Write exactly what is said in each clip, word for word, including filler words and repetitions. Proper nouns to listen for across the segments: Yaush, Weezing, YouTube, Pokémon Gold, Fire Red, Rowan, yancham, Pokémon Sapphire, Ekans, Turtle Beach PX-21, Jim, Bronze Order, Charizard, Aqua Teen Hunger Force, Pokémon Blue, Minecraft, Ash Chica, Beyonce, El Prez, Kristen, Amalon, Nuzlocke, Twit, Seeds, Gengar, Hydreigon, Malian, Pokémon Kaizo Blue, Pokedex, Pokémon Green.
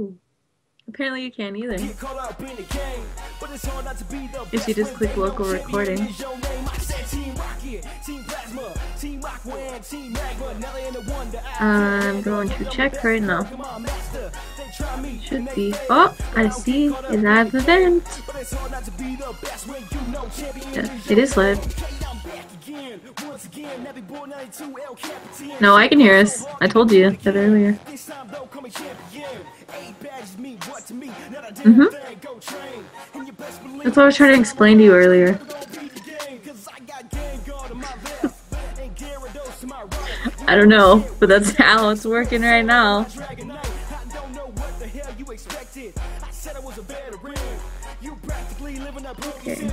Oh. Apparently you can't either. If you just click local recording. I'm going to check right now. Should be. Oh, I see a live event. Yeah, it is live. No, I can hear us. I told you that earlier. Mm-hmm. That's what I was trying to explain to you earlier. I don't know, but that's how it's working right now. Okay.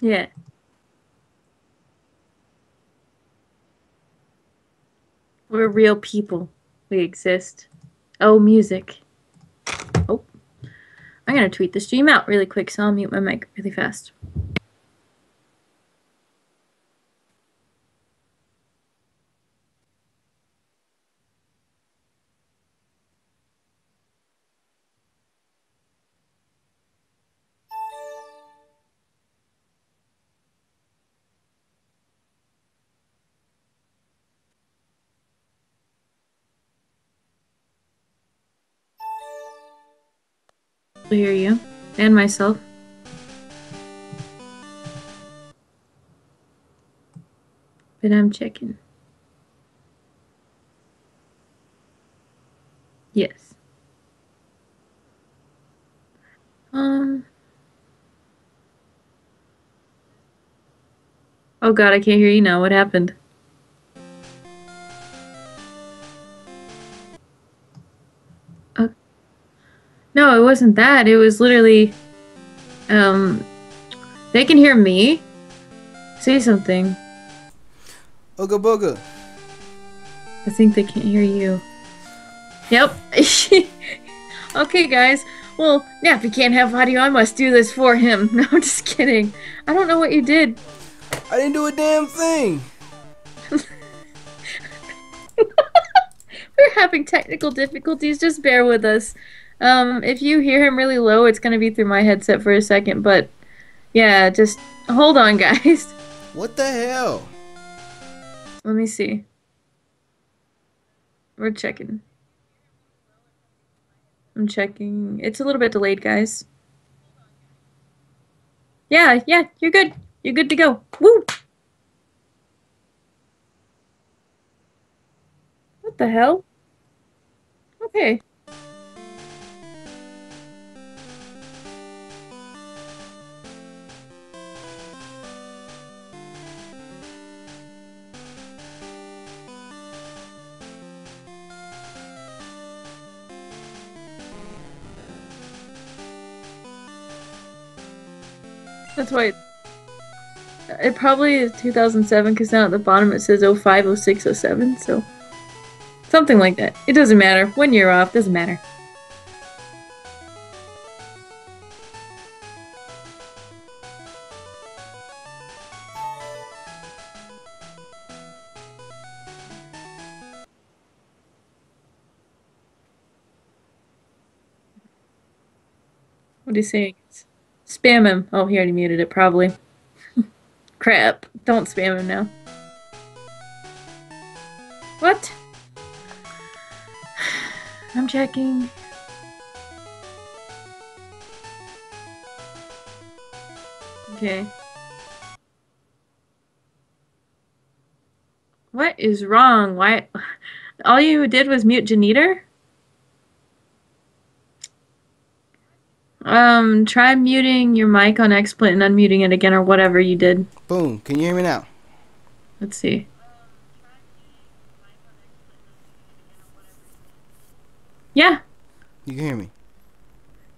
Yeah. We're real people. We exist. Oh, music. Oh. I'm gonna tweet the stream out really quick, so I'll mute my mic really fast. Hear you and myself. But I'm checking. Yes. Um Oh god, I can't hear you now. What happened? No, it wasn't that. It was literally, um, they can hear me. Say something. Ooga booga. I think they can't hear you. Yep. Okay, guys. Well, Nappy can't have audio. I must do this for him. No, I'm just kidding. I don't know what you did. I didn't do a damn thing. We're having technical difficulties. Just bear with us. Um, if you hear him really low, it's gonna be through my headset for a second, but yeah, just hold on, guys. What the hell? Let me see. We're checking. I'm checking. It's a little bit delayed, guys. Yeah, yeah, you're good. You're good to go. Woo! What the hell? Okay. That's why it, it probably is two thousand seven, because now at the bottom it says oh five, oh six, oh seven, so something like that. It doesn't matter. One year off, doesn't matter. What are you saying? Spam him. Oh, he already muted it, probably. Crap. Don't spam him now. What? I'm checking. Okay. What is wrong? Why? All you did was mute Janiter? Um, try muting your mic on XSplit and unmuting it again, or whatever you did. Boom. Can you hear me now? Let's see. Yeah. You can hear me?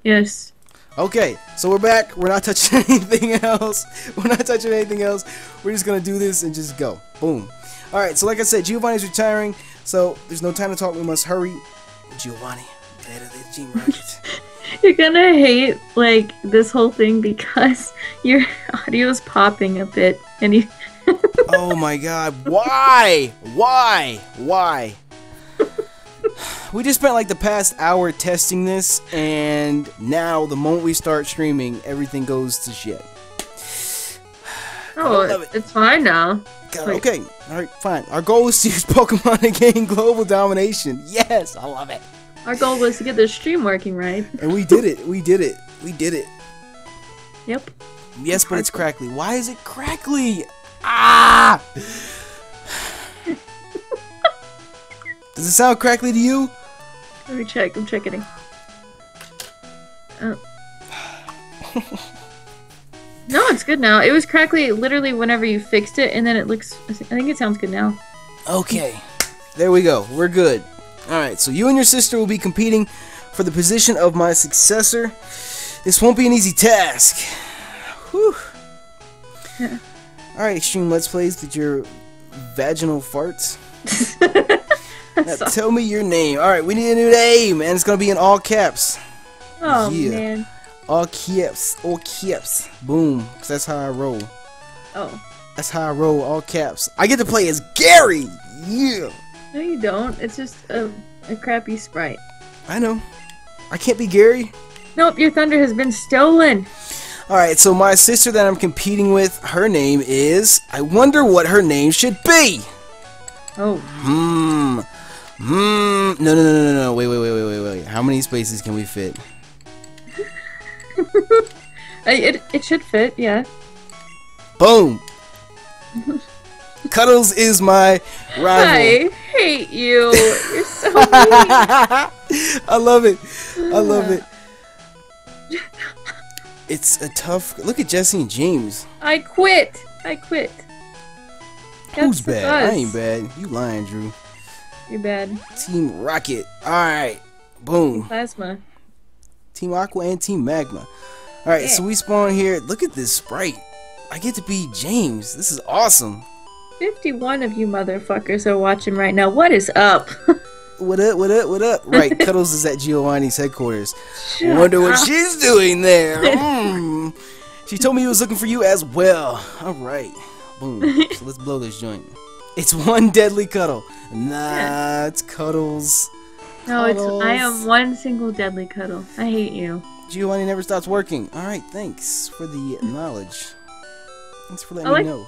Yes. Okay, so we're back. We're not touching anything else. We're not touching anything else. We're just going to do this and just go. Boom. Alright, so like I said, Giovanni's retiring, so there's no time to talk. We must hurry. Giovanni, the head of the Team Rocket. You're gonna hate, like, this whole thing because your audio is popping a bit and you... Oh my god, why? Why? Why? We just spent like the past hour testing this, and now the moment we start streaming, everything goes to shit. Oh, it. it's fine now. God, like... Okay, alright, fine. Our goal was to use Pokemon to gain global domination. Yes, I love it. Our goal was to get the stream working right. And we did it. We did it. We did it. Yep. Yes, but it's crackly. Why is it crackly? Ah! Does it sound crackly to you? Let me check. I'm checking. Oh. No, it's good now. It was crackly literally whenever you fixed it, and then it looks... I think it sounds good now. Okay. There we go. We're good. Alright, so you and your sister will be competing for the position of my successor. This won't be an easy task. Whew. Yeah. Alright, Extreme Let's Plays with your vaginal farts. Now, tell me your name. Alright, we need a new name, and it's going to be in all caps. Oh, yeah. Man. All caps. All caps. Boom. Because that's how I roll. Oh. That's how I roll, all caps. I get to play as Gary! Yeah! No, you don't. It's just a, a crappy sprite. I know. I can't be Gary. Nope, your thunder has been stolen. Alright, so my sister that I'm competing with, her name is... I wonder what her name should be! Oh. Hmm. Hmm. No, no, no, no, no. Wait, wait, wait, wait, wait, wait. How many spaces can we fit? it, it should fit, yeah. Boom! Cuddles is my rival. I hate you. You're so mean. I love it. I love it. It's a tough... Look at Jesse and James. I quit. I quit. Who's That's bad? I ain't bad. You lying, Drew. You're bad. Team Rocket. Alright. Boom. Plasma. Team Aqua and Team Magma. Alright, yeah. So we spawn here. Look at this sprite. I get to be James. This is awesome. fifty-one of you motherfuckers are watching right now. What is up? What up, what up, what up? Right, Cuddles is at Giovanni's headquarters. Shut Wonder up. What she's doing there. Mm. She told me he was looking for you as well. All right. Boom. So let's blow this joint. It's one deadly cuddle. Nah, it's Cuddles. No, Cuddles. It's I am one single deadly cuddle. I hate you. Giovanni never stops working. All right, thanks for the knowledge. Thanks for letting oh, me know.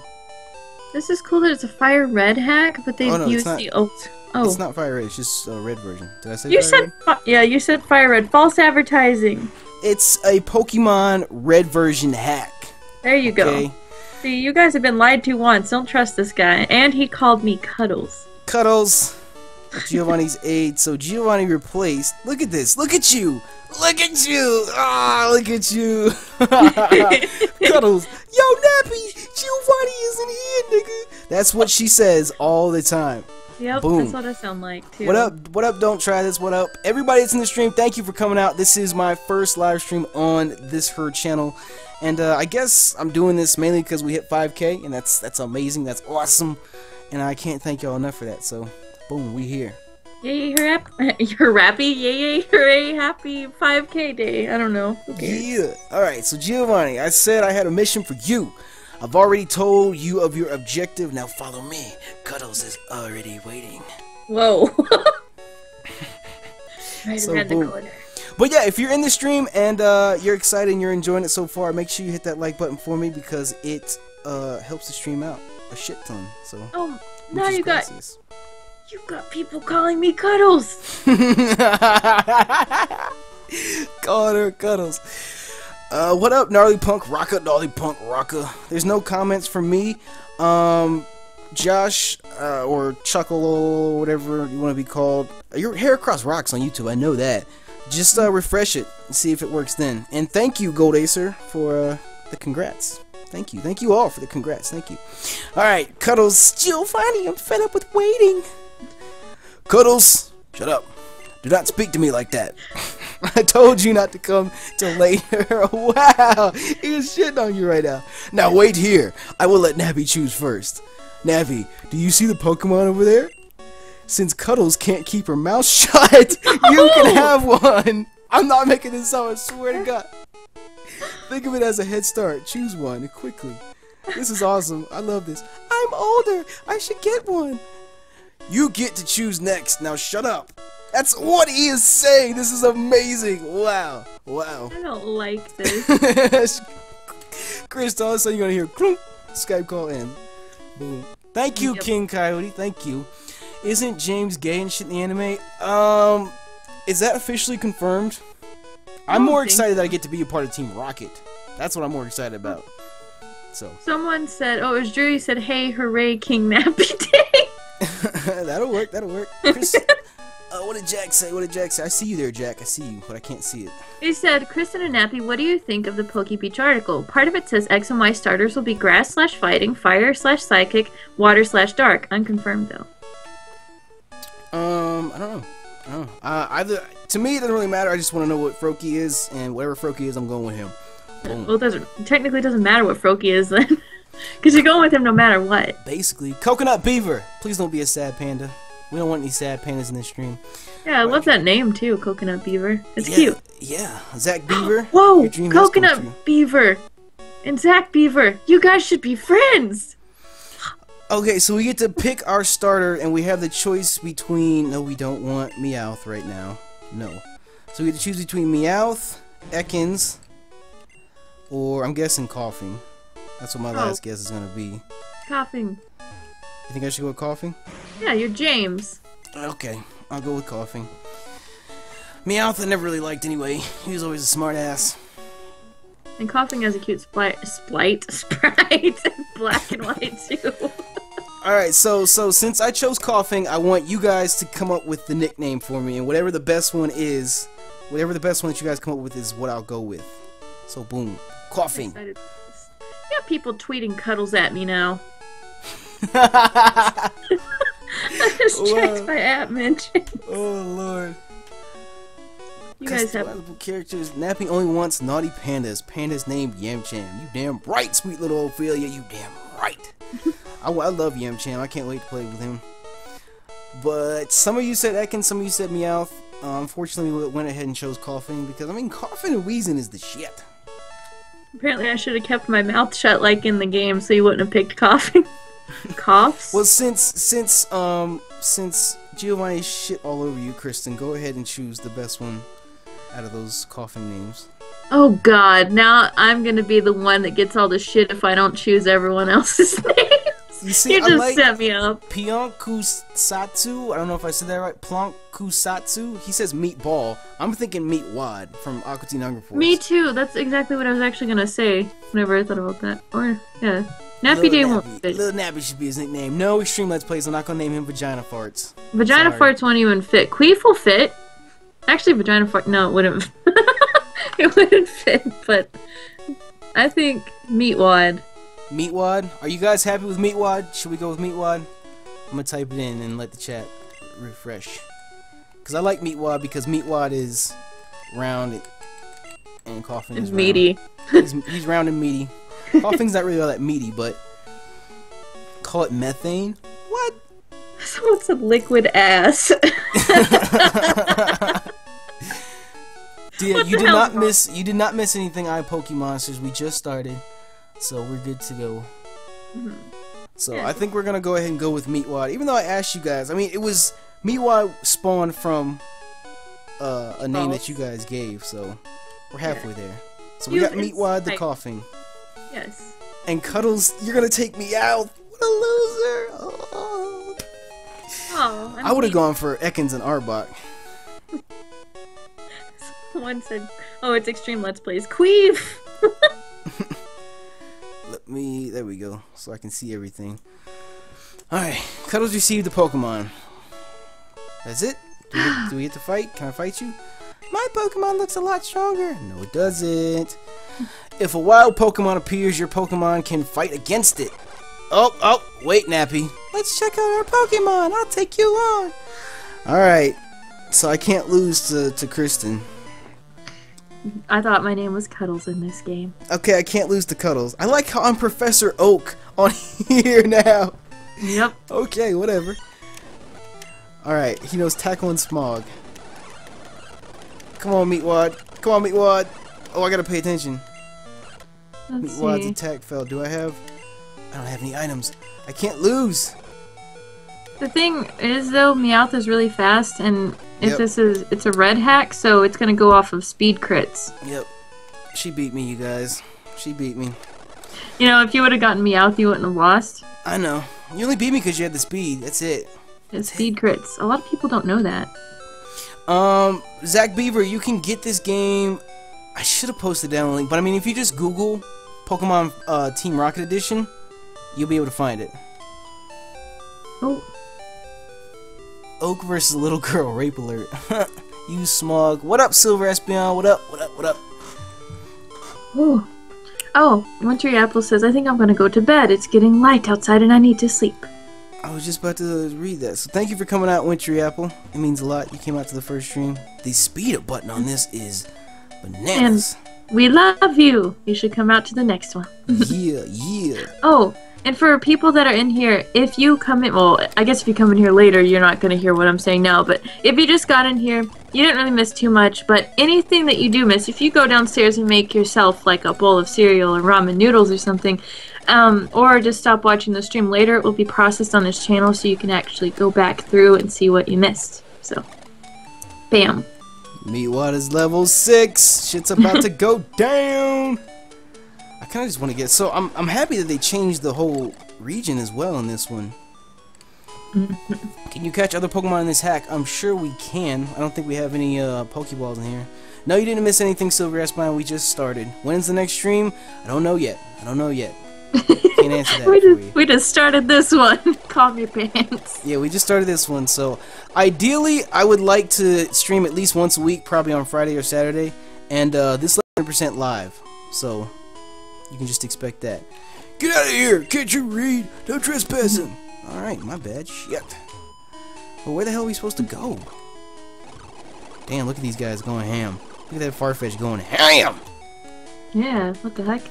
This is cool that it's a Fire Red hack, but they've oh, no, used not, the old... Oh. It's not Fire Red, it's just a Red version. Did I say you Fire said Red? Yeah, you said Fire Red. False advertising. It's a Pokemon Red version hack. There you okay. go. See, you guys have been lied to once. Don't trust this guy. And he called me Cuddles. Cuddles. Giovanni's aide. So Giovanni replaced... Look at this. Look at you. Look at you. Ah, oh, look at you. Cuddles. Yo, Nappy. Giovanni isn't here, nigga. That's what she says all the time. Yep, Boom. That's what I sound like, too. What up? What up? Don't try this. What up? Everybody that's in the stream, thank you for coming out. This is my first live stream on this her channel. And uh, I guess I'm doing this mainly because we hit five K, and that's that's amazing. That's awesome. And I can't thank y'all enough for that, so... Boom, we here. Yay, hurrah, hurrah, yay, hooray, happy five K day. I don't know. Okay. Yeah. Alright, so Giovanni, I said I had a mission for you. I've already told you of your objective. Now follow me. Cuddles is already waiting. Whoa. Right so, around boom. the corner. But yeah, if you're in the stream and uh, you're excited and you're enjoying it so far, make sure you hit that like button for me because it uh, helps the stream out a shit ton. So, oh, now you got... Crisis. You got people calling me Cuddles! Call her Cuddles. Uh, what up, Gnarly Punk Rocker, Gnarly Punk Rocker? There's no comments from me. Um, Josh, uh, or Chuckle, whatever you want to be called. Your hair cross rocks on YouTube, I know that. Just uh, refresh it and see if it works then. And thank you, Gold Acer, for uh, the congrats. Thank you. Thank you all for the congrats. Thank you. Alright, Cuddles. Giovanni, I'm fed up with waiting. Cuddles, shut up. Do not speak to me like that. I told you not to come till later. Wow, he's shitting on you right now. Now wait here. I will let Nappy choose first. Nappy, do you see the Pokemon over there? Since Cuddles can't keep her mouth shut, you can have one. I'm not making this up, I swear to God. Think of it as a head start. Choose one quickly. This is awesome. I love this. I'm older. I should get one. You get to choose next. Now shut up. That's what he is saying. This is amazing. Wow. Wow. I don't like this. Chris, all of a sudden you're going to hear clunk, Skype call in. Boom. Thank you, yep. King Coyote. Thank you. Isn't James gay and shit in the anime? Um, is that officially confirmed? I'm more excited that I get to be a part of Team Rocket. That's what I'm more excited about. So someone said, oh, it was Drew, he said, hey, hooray, King Nappy Day. That'll work, that'll work. Chris, uh, what did Jack say? What did Jack say? I see you there, Jack. I see you, but I can't see it. He said, Kristen and Nappy, what do you think of the PokeBeach article? Part of it says X and Y starters will be grass slash fighting, fire slash psychic, water slash dark. Unconfirmed, though. Um, I don't know. I don't know. Uh, either, to me, it doesn't really matter. I just want to know what Froakie is, and whatever Froakie is, I'm going with him. Boom. Well, it doesn't, technically doesn't matter what Froakie is, then. Because you're going with him no matter what. Basically. Coconut Beaver! Please don't be a sad panda. We don't want any sad pandas in this stream. Yeah, I but, love that name, too, Coconut Beaver. It's yeah, cute. Yeah, Zach Beaver. Whoa! Coconut Beaver! And Zach Beaver! You guys should be friends! Okay, so we get to pick our starter, and we have the choice between... No, we don't want Meowth right now. No. So we get to choose between Meowth, Ekans... Or, I'm guessing coughing. That's what my oh. last guess is going to be. Coughing. You think I should go with coughing? Yeah, you're James. Okay, I'll go with coughing. Meowth I never really liked anyway. He was always a smart ass. And coughing has a cute spli splite, sprite in Black and White too. Alright, so so since I chose coughing, I want you guys to come up with the nickname for me. And whatever the best one is, whatever the best one that you guys come up with is what I'll go with. So boom. Coughing. You got people tweeting cuddles at me now. I just Whoa. checked my app mentions. Oh lord. You guys have characters. Nappy only wants naughty pandas. Pandas named Yamcham. You damn right, sweet little Ophelia. You damn right. I, I love Yamcham. I can't wait to play with him. But some of you said Ekans, some of you said Meowth. Uh, unfortunately, we went ahead and chose coughing because I mean, coughing and wheezing is the shit. Apparently, I should have kept my mouth shut like in the game, so you wouldn't have picked coughing. Coughs. Well, since since um since Giovanni shit all over you, Kristen, go ahead and choose the best one out of those coughing names. Oh god, now I'm gonna be the one that gets all the shit if I don't choose everyone else's names. You, see, you just I like set me up. Pionkusatsu, I don't know if I said that right. Plonkusatsu, he says meatball. I'm thinking Meatwad from Akuti Hunger Force. Me too, that's exactly what I was actually gonna say whenever I thought about that. Or, yeah. Nappy Day won't fit. Little Nappy should be his nickname. No Extreme Let's Plays, I'm not gonna name him Vagina Farts. Vagina Sorry. Farts won't even fit. Queef will fit. Actually, Vagina Fart, no, it wouldn't. It wouldn't fit, but I think Meatwad. Meatwad? Are you guys happy with Meatwad? Should we go with Meatwad? I'm gonna type it in and let the chat refresh. Because I like Meatwad because Meatwad is round and coughing is meaty. He's, he's round and meaty. Coughing's not really all that meaty, but call it methane? What? Someone said liquid ass. Dear, you did not miss you did not miss anything. I Poke Monsters. We just started, so we're good to go. Mm-hmm. So yeah. I think we're gonna go ahead and go with Meatwad, even though I asked you guys. I mean, it was Meatwad spawned from uh, a name oh. that you guys gave, so we're halfway yeah. there. So we got Meatwad the coughing. Yes. And Cuddles, you're gonna take me out. What a loser! Oh. Oh, I would have gone for Ekans and Arbok. One said, oh, it's Extreme Let's Plays. Queef! Let me, there we go, so I can see everything. Alright, Cuddles received the Pokemon. That's it? Do we, do we get to fight? Can I fight you? My Pokemon looks a lot stronger. No, it doesn't. If a wild Pokemon appears, your Pokemon can fight against it. Oh, oh, wait, Nappy. Let's check out our Pokemon. I'll take you on. Alright, so I can't lose to, to Kristen. I thought my name was Cuddles in this game. Okay, I can't lose to Cuddles. I like how I'm Professor Oak on here now. Yep. Okay, whatever. Alright, he knows Tackle and Smog. Come on, Meatwad. Come on, Meatwad. Oh, I gotta pay attention. Let's Meatwad's see. Attack fell. Do I have... I don't have any items. I can't lose. The thing is, though, Meowth is really fast, and if yep. this is... It's a red hack, so it's gonna go off of speed crits. Yep. She beat me, you guys. She beat me. You know, if you would have gotten Meowth, you wouldn't have lost. I know. You only beat me because you had the speed. That's it. It's speed crits. A lot of people don't know that. Um, Zach Beaver, you can get this game. I should have posted down a link, but I mean, if you just Google Pokemon uh, Team Rocket Edition, you'll be able to find it. Oh. Oak versus Little Girl Rape Alert. You smug. What up, Silver Espeon? What up? What up? What up? Ooh. Oh, Wintry Apple says, I think I'm going to go to bed. It's getting light outside and I need to sleep. I was just about to read that. So thank you for coming out, Wintry Apple. It means a lot. You came out to the first stream. The speed up button on this is bananas. And we love you. You should come out to the next one. Yeah, yeah. Oh, and for people that are in here, if you come in, well, I guess if you come in here later, you're not going to hear what I'm saying now, but if you just got in here, you didn't really miss too much, but anything that you do miss, if you go downstairs and make yourself like a bowl of cereal or ramen noodles or something, um, or just stop watching the stream later, it will be processed on this channel so you can actually go back through and see what you missed. So, bam. Meatwad is level six. Shit's about to go down. I kind of just want to get... So, I'm, I'm happy that they changed the whole region as well in this one. Can you catch other Pokemon in this hack? I'm sure we can. I don't think we have any uh, Pokeballs in here. No, you didn't miss anything, Silver Espine. We just started. When's the next stream? I don't know yet. I don't know yet. Can't answer that. we, just, we just started this one. Call me pants. Yeah, we just started this one. So, ideally, I would like to stream at least once a week, probably on Friday or Saturday. And uh, this is one hundred percent live. So... You can just expect that. Get out of here! Can't you read? Don't trespass him! Alright, my bad. Shit. But where the hell are we supposed to go? Damn, look at these guys going ham. Look at that Farfetch'd going ham! Yeah, what the heck?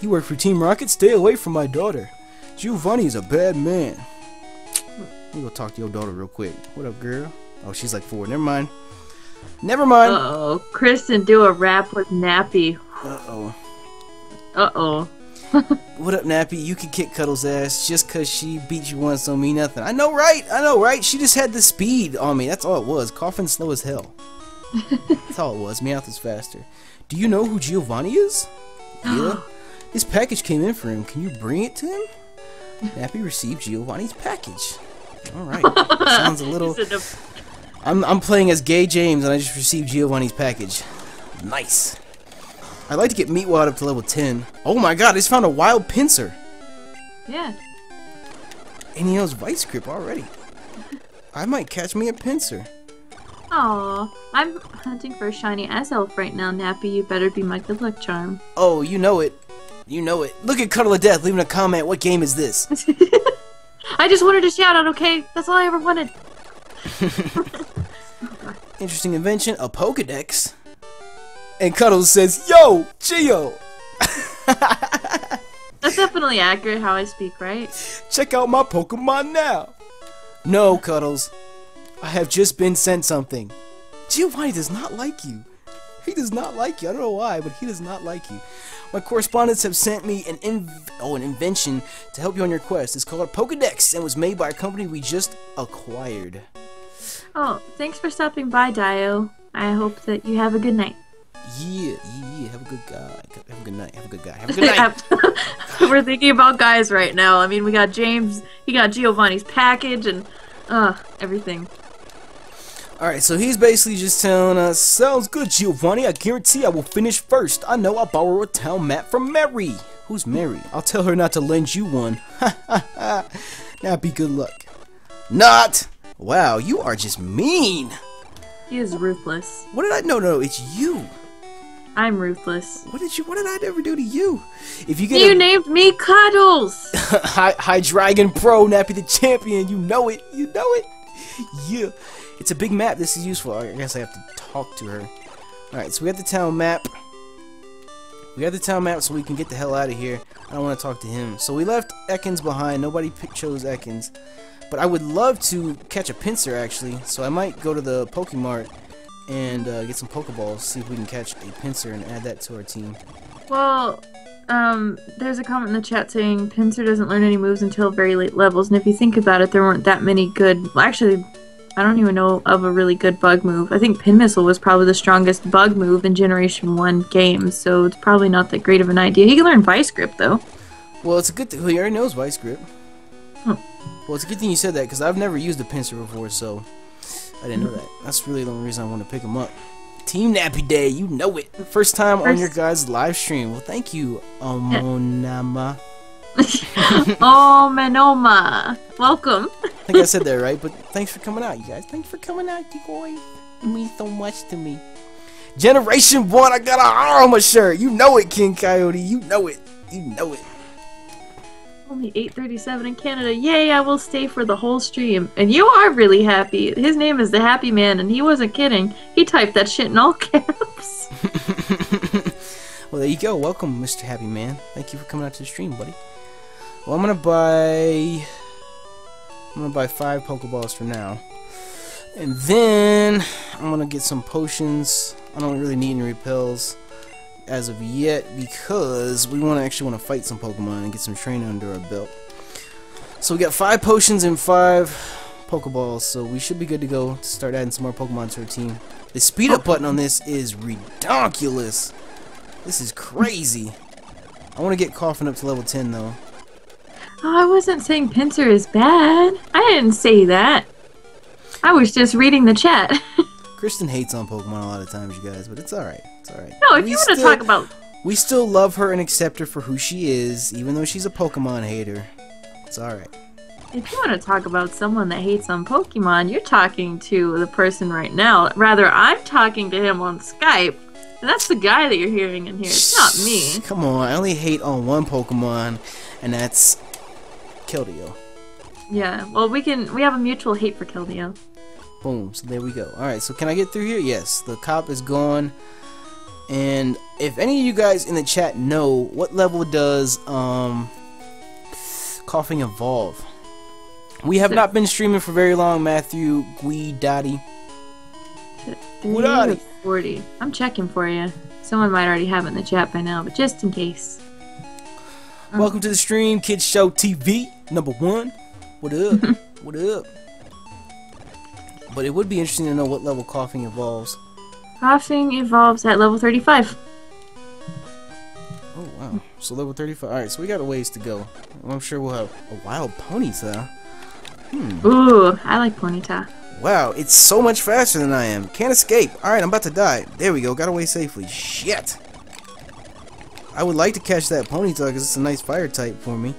You work for Team Rocket? Stay away from my daughter. Giovanni is a bad man. Let me go talk to your daughter real quick. What up, girl? Oh, she's like four. Never mind. Never mind! Uh-oh. Kristen, do a rap with Nappy. Uh-oh. Uh-oh. What up, Nappy? You can kick Cuddle's ass just because she beat you once on me, nothing. I know, right? I know, right? She just had the speed on me. That's all it was. Coughing slow as hell. That's all it was. Meowth is faster. Do you know who Giovanni is? Yeah. This package came in for him. Can you bring it to him? Nappy received Giovanni's package. All right. Sounds a little... I'm, I'm playing as Gay James, and I just received Giovanni's package. Nice. I'd like to get Meatwad up to level ten. Oh my god, I just found a wild pincer. Yeah. And he knows Vice Grip already. I might catch me a pincer. Aw, I'm hunting for a shiny ass elf right now, Nappy. You better be my good luck charm. Oh, you know it. You know it. Look at Cuddle of Death leaving a comment. What game is this? I just wanted to shout out, okay? That's all I ever wanted. Interesting invention, a Pokedex. And Cuddles says, yo, Gio! That's definitely accurate how I speak, right? Check out my Pokemon now! No, Cuddles. I have just been sent something. Giovanni does not like you. He does not like you. I don't know why, but he does not like you. My correspondents have sent me an inv oh, an invention to help you on your quest. It's called Pokedex and was made by a company we just acquired. Oh, thanks for stopping by, Dio. I hope that you have a good night. Yeah, yeah, have a good guy. Have a good night. Have a good guy. Have a good night. We're thinking about guys right now. I mean, we got James, he got Giovanni's package, and uh, everything. Alright, so he's basically just telling us, sounds good, Giovanni. I guarantee I will finish first. I know I borrow a town map from Mary. Who's Mary? I'll tell her not to lend you one. Ha ha ha. Now be good luck. Not! Wow, you are just mean. He is ruthless. What did I? No, no, it's you. I'm ruthless. What did you? What did I ever do to you? If you get you a... named me Cuddles. Hi, hi, Dragon Pro, Nappy the champion. You know it. You know it. Yeah, it's a big map. This is useful. I guess I have to talk to her. All right, so we have the town map. We have the town map, so we can get the hell out of here. I don't want to talk to him. So we left Ekans behind. Nobody chose Ekans, but I would love to catch a pincer actually. So I might go to the Pokemart and uh, get some Pokeballs, see if we can catch a pincer and add that to our team. Well, um, there's a comment in the chat saying pincer doesn't learn any moves until very late levels, and if you think about it, there weren't that many good... Well, actually, I don't even know of a really good bug move. I think Pin Missile was probably the strongest bug move in Generation one games, so it's probably not that great of an idea. He can learn Vice Grip, though. Well, it's a good thing. Well, he already knows Vice Grip. Huh. Well, it's a good thing you said that, because I've never used a pincer before, so... I didn't know that. That's really the only reason I want to pick him up. Team Nappy Day, you know it. First time First. on your guys' live stream. Well, thank you, Omonama. Omanoma. Welcome. I think I said that right, but thanks for coming out, you guys. Thanks for coming out, you boys. It means so much to me. Generation one, I got an armor shirt. You know it, King Coyote. You know it. You know it. Only eight thirty-seven in Canada. Yay, I will stay for the whole stream. And you are really happy. His name is the Happy Man, and he wasn't kidding. He typed that shit in all caps. Well, there you go. Welcome, Mister Happy Man. Thank you for coming out to the stream, buddy. Well, I'm gonna buy... I'm gonna buy five Pokeballs for now. And then... I'm gonna get some potions. I don't really need any repels as of yet, because we want to actually want to fight some Pokemon and get some training under our belt. So we got five potions and five Pokeballs, so we should be good to go to start adding some more Pokemon to our team. The speed up button on this is redonkulous. This is crazy. I want to get Coughing up to level ten though. Oh, I wasn't saying pincer is bad. I didn't say that. I was just reading the chat. Kristen hates on Pokemon a lot of times, you guys, but it's alright. It's alright. No, if we you want to talk about... We still love her and accept her for who she is, even though she's a Pokemon hater. It's alright. If you want to talk about someone that hates on Pokemon, you're talking to the person right now. Rather, I'm talking to him on Skype. And that's the guy that you're hearing in here. It's not me. Come on, I only hate on one Pokemon, and that's... Keldeo. Yeah, well, we can... We have a mutual hate for Keldeo. Boom, so there we go. Alright, so can I get through here? Yes, the cop is gone. And if any of you guys in the chat know, what level does um, Coughing evolve? We have not been streaming for very long, Matthew Guidotti. forty. I'm checking for you. Someone might already have it in the chat by now, but just in case. Um. Welcome to the stream, Kids Show T V, number one. What up? What up? But it would be interesting to know what level Coughing evolves. Coughing evolves at level thirty-five. Oh, wow. So level thirty-five. Alright, so we got a ways to go. I'm sure we'll have a wild Ponyta. Hmm. Ooh, I like Ponyta. Wow, it's so much faster than I am. Can't escape. Alright, I'm about to die. There we go. Got away safely. Shit. I would like to catch that Ponyta because it's a nice fire type for me.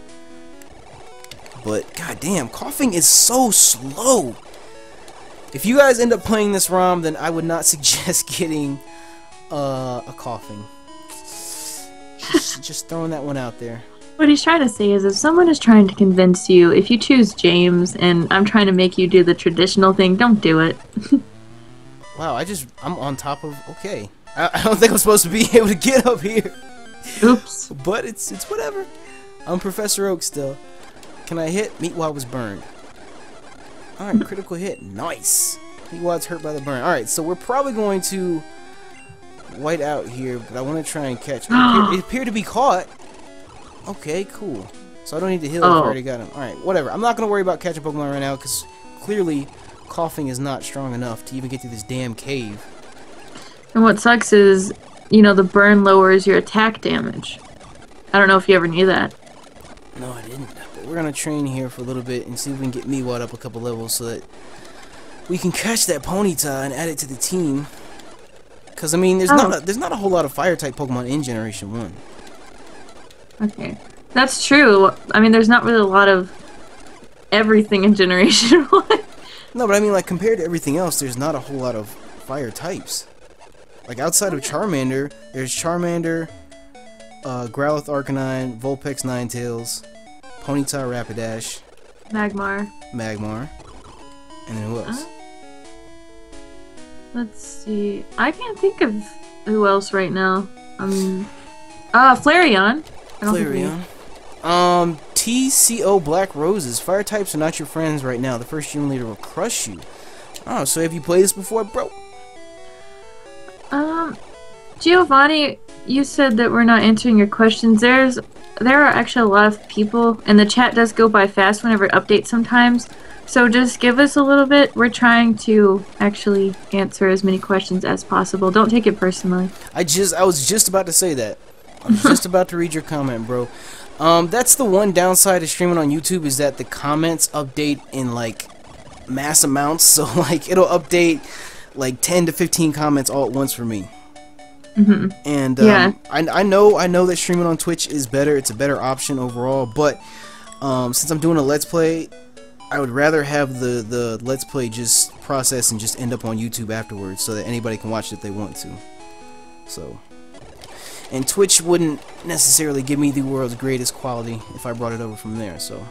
But, goddamn, Coughing is so slow. If you guys end up playing this ROM, then I would not suggest getting uh, a Coughing. Just, just throwing that one out there. What he's trying to say is if someone is trying to convince you, if you choose James and I'm trying to make you do the traditional thing, don't do it. Wow, I just, I'm on top of, okay. I, I don't think I'm supposed to be able to get up here. Oops. But it's it's whatever. I'm Professor Oak still. Can I hit? Meatwad was burned. Alright, critical hit. Nice. Meatwad's hurt by the burn. Alright, so we're probably going to white out here, but I want to try and catch. It appeared, it appeared to be caught. Okay, cool. So I don't need to heal. Oh. I already got him. Alright, whatever. I'm not going to worry about catching Pokemon right now, because clearly Coughing is not strong enough to even get through this damn cave. And what sucks is, you know, the burn lowers your attack damage. I don't know if you ever knew that. No, I didn't. We're gonna train here for a little bit and see if we can get Meatwad up a couple levels so that we can catch that Ponyta and add it to the team. Cause I mean, there's oh. not a, there's not a whole lot of fire type Pokemon in Generation One. Okay, that's true. I mean, there's not really a lot of everything in Generation One. No, but I mean, like compared to everything else, there's not a whole lot of fire types. Like outside of Charmander, there's Charmander, uh, Growlithe, Arcanine, Vulpix, Ninetales. Ponyta, Rapidash, Magmar, Magmar, and then who else? Uh, let's see. I can't think of who else right now. Um, uh, Flareon. I don't Flareon. Think um, T C O Black Roses. Fire types are not your friends right now. The first gym leader will crush you. Oh, so have you played this before, bro? Um, Giovanni, you said that we're not answering your questions. There's, there are actually a lot of people, and the chat does go by fast whenever it updates sometimes. So just give us a little bit. We're trying to actually answer as many questions as possible. Don't take it personally. I just, I was just about to say that. I was just about to read your comment, bro. Um, that's the one downside of streaming on YouTube, is that the comments update in like mass amounts. So like it'll update like ten to fifteen comments all at once for me. Mm-hmm. And um, yeah. I, I know I know that streaming on Twitch is better. It's a better option overall. But um, since I'm doing a Let's Play, I would rather have the, the Let's Play just process and just end up on YouTube afterwards, so that anybody can watch it if they want to. So, and Twitch wouldn't necessarily give me the world's greatest quality if I brought it over from there, so.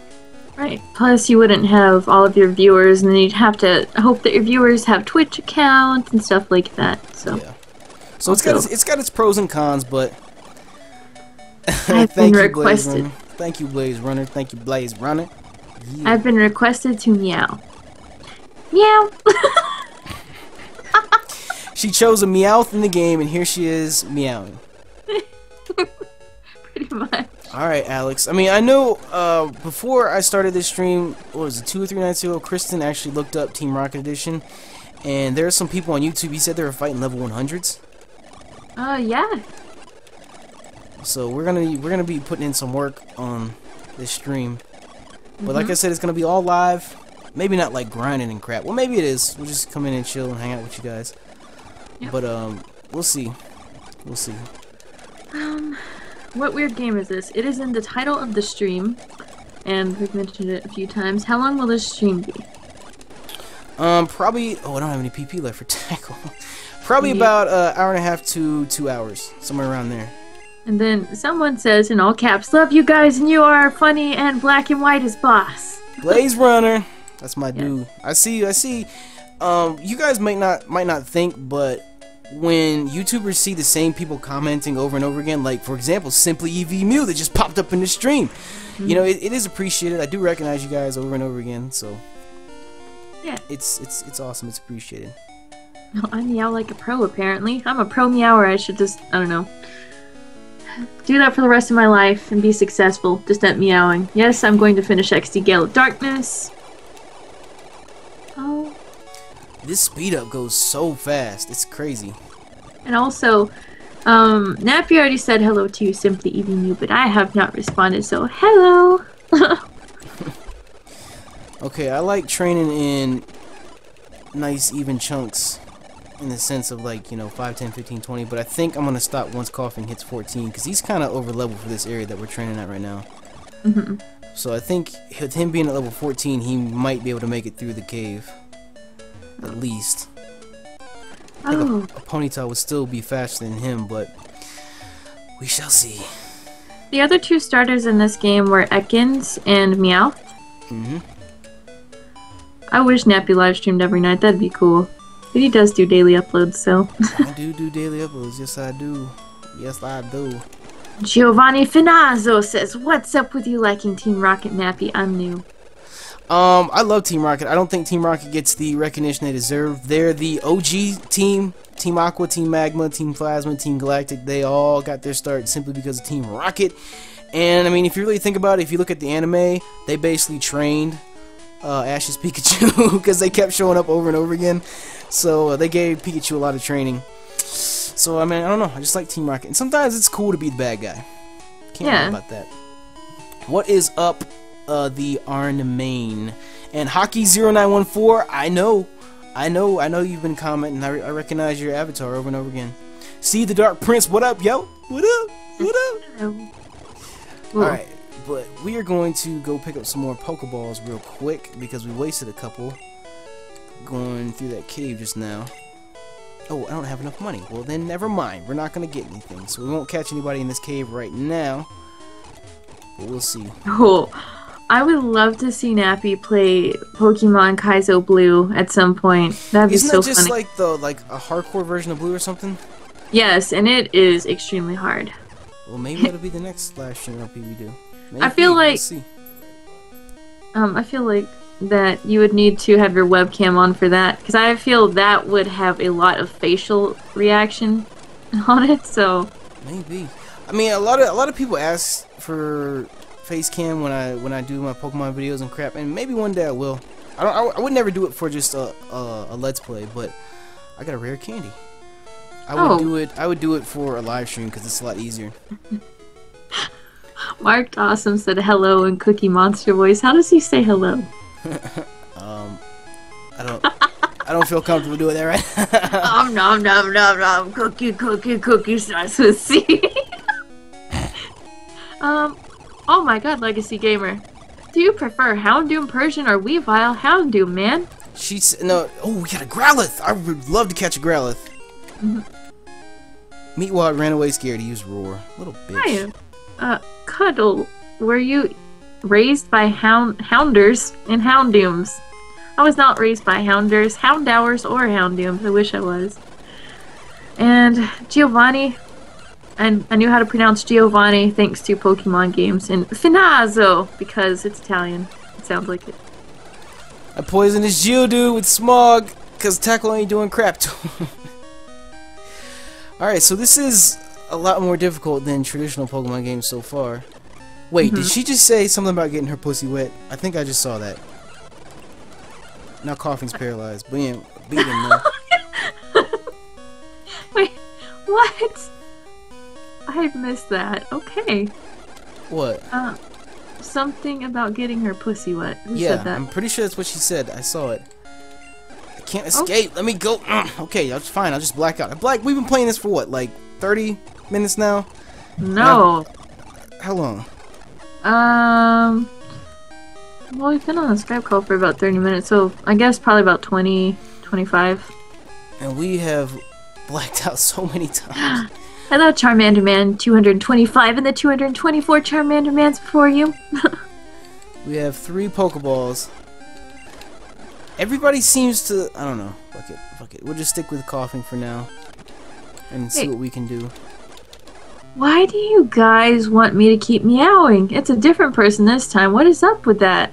Right. Plus, you wouldn't have all of your viewers, and then you'd have to hope that your viewers have Twitch accounts and stuff like that, so. Yeah. So it's got, its, it's got its pros and cons, but... I've been requested. Thank you, Blaze Runner. Thank you, Blaze Runner. Yeah. I've been requested to meow. Meow! She chose a meowth in the game, and here she is meowing. Pretty much. Alright, Alex. I mean, I know uh, before I started this stream, what was it, two or three nights ago, Kristen actually looked up Team Rocket Edition, and there are some people on YouTube, he said they were fighting level one hundreds. Oh, uh, yeah. So we're gonna we're gonna be putting in some work on this stream. But like I said, it's going to be all live. Maybe not like grinding and crap. Well, maybe it is. We'll just come in and chill and hang out with you guys. Yep. But um, we'll see. We'll see. Um, what weird game is this? It is in the title of the stream. And we've mentioned it a few times. How long will this stream be? Um, probably... Oh, I don't have any P P left for tackle. Probably yeah. about an hour and a half to two hours. Somewhere around there. And then someone says in all caps, "Love you guys, and you are funny, and Black and White is boss." Blaze Runner, that's my yes. dude. I see, I see. Um, you guys might not might not think, but when YouTubers see the same people commenting over and over again, like for example, Simply E V Mew that just popped up in the stream, mm-hmm. you know, it, it is appreciated. I do recognize you guys over and over again, so yeah, it's it's it's awesome. It's appreciated. No, I meow like a pro. Apparently, I'm a pro meower. I should just I don't know. Do that for the rest of my life and be successful. Just at meowing. Yes, I'm going to finish X D Gale of Darkness. Oh. This speed up goes so fast. It's crazy. And also, um, Nappy already said hello to you, Simply even you, but I have not responded, so hello! Okay, I like training in nice, even chunks. In the sense of like, you know, five, ten, fifteen, twenty, but I think I'm going to stop once Coughing hits fourteen, because he's kind of over level for this area that we're training at right now. Mm-hmm. So I think with him being at level fourteen, he might be able to make it through the cave. At least. Oh. A, a Ponyta would still be faster than him, but we shall see. The other two starters in this game were Ekans and Meowth. Mm-hmm. I wish Nappy live streamed every night. That'd be cool. But he does do daily uploads, so... I do do daily uploads, yes I do. Yes I do. Giovanni Finazzo says, "What's up with you liking Team Rocket, Nappy? I'm new." Um, I love Team Rocket. I don't think Team Rocket gets the recognition they deserve. They're the O G team. Team Aqua, Team Magma, Team Plasma, Team Galactic. They all got their start simply because of Team Rocket. And, I mean, if you really think about it, if you look at the anime, they basically trained... Uh, Ash's Pikachu, because they kept showing up over and over again, so uh, they gave Pikachu a lot of training. So I mean, I don't know. I just like Team Rocket, and sometimes it's cool to be the bad guy. Can't yeah. about that. What is up, uh, the Arnemain and Hockey zero nine one four? I know, I know, I know you've been commenting. I, re I recognize your avatar over and over again. See the Dark Prince. What up, yo? What up? What up? All right. But we are going to go pick up some more Pokeballs real quick, because we wasted a couple going through that cave just now. Oh, I don't have enough money. Well, then never mind. We're not going to get anything, so we won't catch anybody in this cave right now. But we'll see. Oh, I would love to see Nappy play Pokemon Kaizo Blue at some point. That'd be so funny. Isn't it just like the like a hardcore version of Blue or something? Yes, and it is extremely hard. Well, maybe that'll be the next Slash and R P we do. Maybe. I feel like, we'll um, I feel like that you would need to have your webcam on for that, because I feel that would have a lot of facial reaction on it. So maybe, I mean, a lot of a lot of people ask for face cam when I when I do my Pokemon videos and crap, and maybe one day I will. I don't. I, I would never do it for just a, a a let's play, but I got a rare candy. I would oh. do it. I would do it for a live stream because it's a lot easier. Mark Awesome said hello in Cookie Monster voice. How does he say hello? um, I don't. I don't feel comfortable doing that right. Om nom nom nom nom. Cookie cookie cookie starts with C. Um. Oh my God, Legacy Gamer. Do you prefer Houndoom, Persian, or Weavile? Houndoom, man. She's no. Oh, we got a Growlithe. I would love to catch a Growlithe. Mm-hmm. Meatwad ran away scared. He used Roar. Little bitch. Hi. Uh, Cuddle, were you raised by hound hounders and houndooms? I was not raised by hounders, houndours, or houndooms. I wish I was. And Giovanni, and I knew how to pronounce Giovanni thanks to Pokemon games. And Finazzo, because it's Italian. It sounds like it. I poisoned his Geodude with Smog, because Tackle ain't doing crap to him. Alright, so this is a lot more difficult than traditional Pokemon games so far. Wait, mm-hmm. did she just say something about getting her pussy wet? I think I just saw that. Now coughing's paralyzed. But yeah, beat him, man. Wait, what? I missed that. Okay. What? Uh, something about getting her pussy wet. Who yeah, said that? I'm pretty sure that's what she said. I saw it. Can't escape. Oh. Let me go. Okay, that's fine. I'll just black out. Black. We've been playing this for what, like thirty minutes now? No. I, how long? Um. Well, we've been on the Skype call for about thirty minutes, so I guess probably about twenty, twenty-five. And we have blacked out so many times. Hello, Charmander Man two hundred twenty-five and the two hundred twenty-four Charmander Mans before you. We have three Pokeballs. Everybody seems to... I don't know. Fuck it. Fuck it. We'll just stick with coughing for now. And see hey. what we can do. Why do you guys want me to keep meowing? It's a different person this time. What is up with that?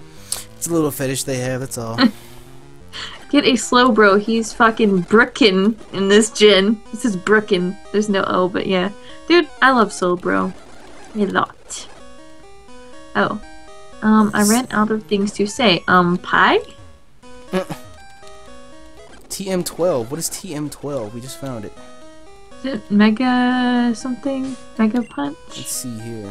It's a little fetish they have, that's all. Get a Slowbro. He's fucking brickin' in this gin. This is brickin'. There's no O, but yeah. Dude, I love Slowbro. A lot. Oh. Um, I ran out of things to say. Um, pie? T M twelve. What is T M twelve? We just found it. Is it Mega something? Mega Punch? Let's see here.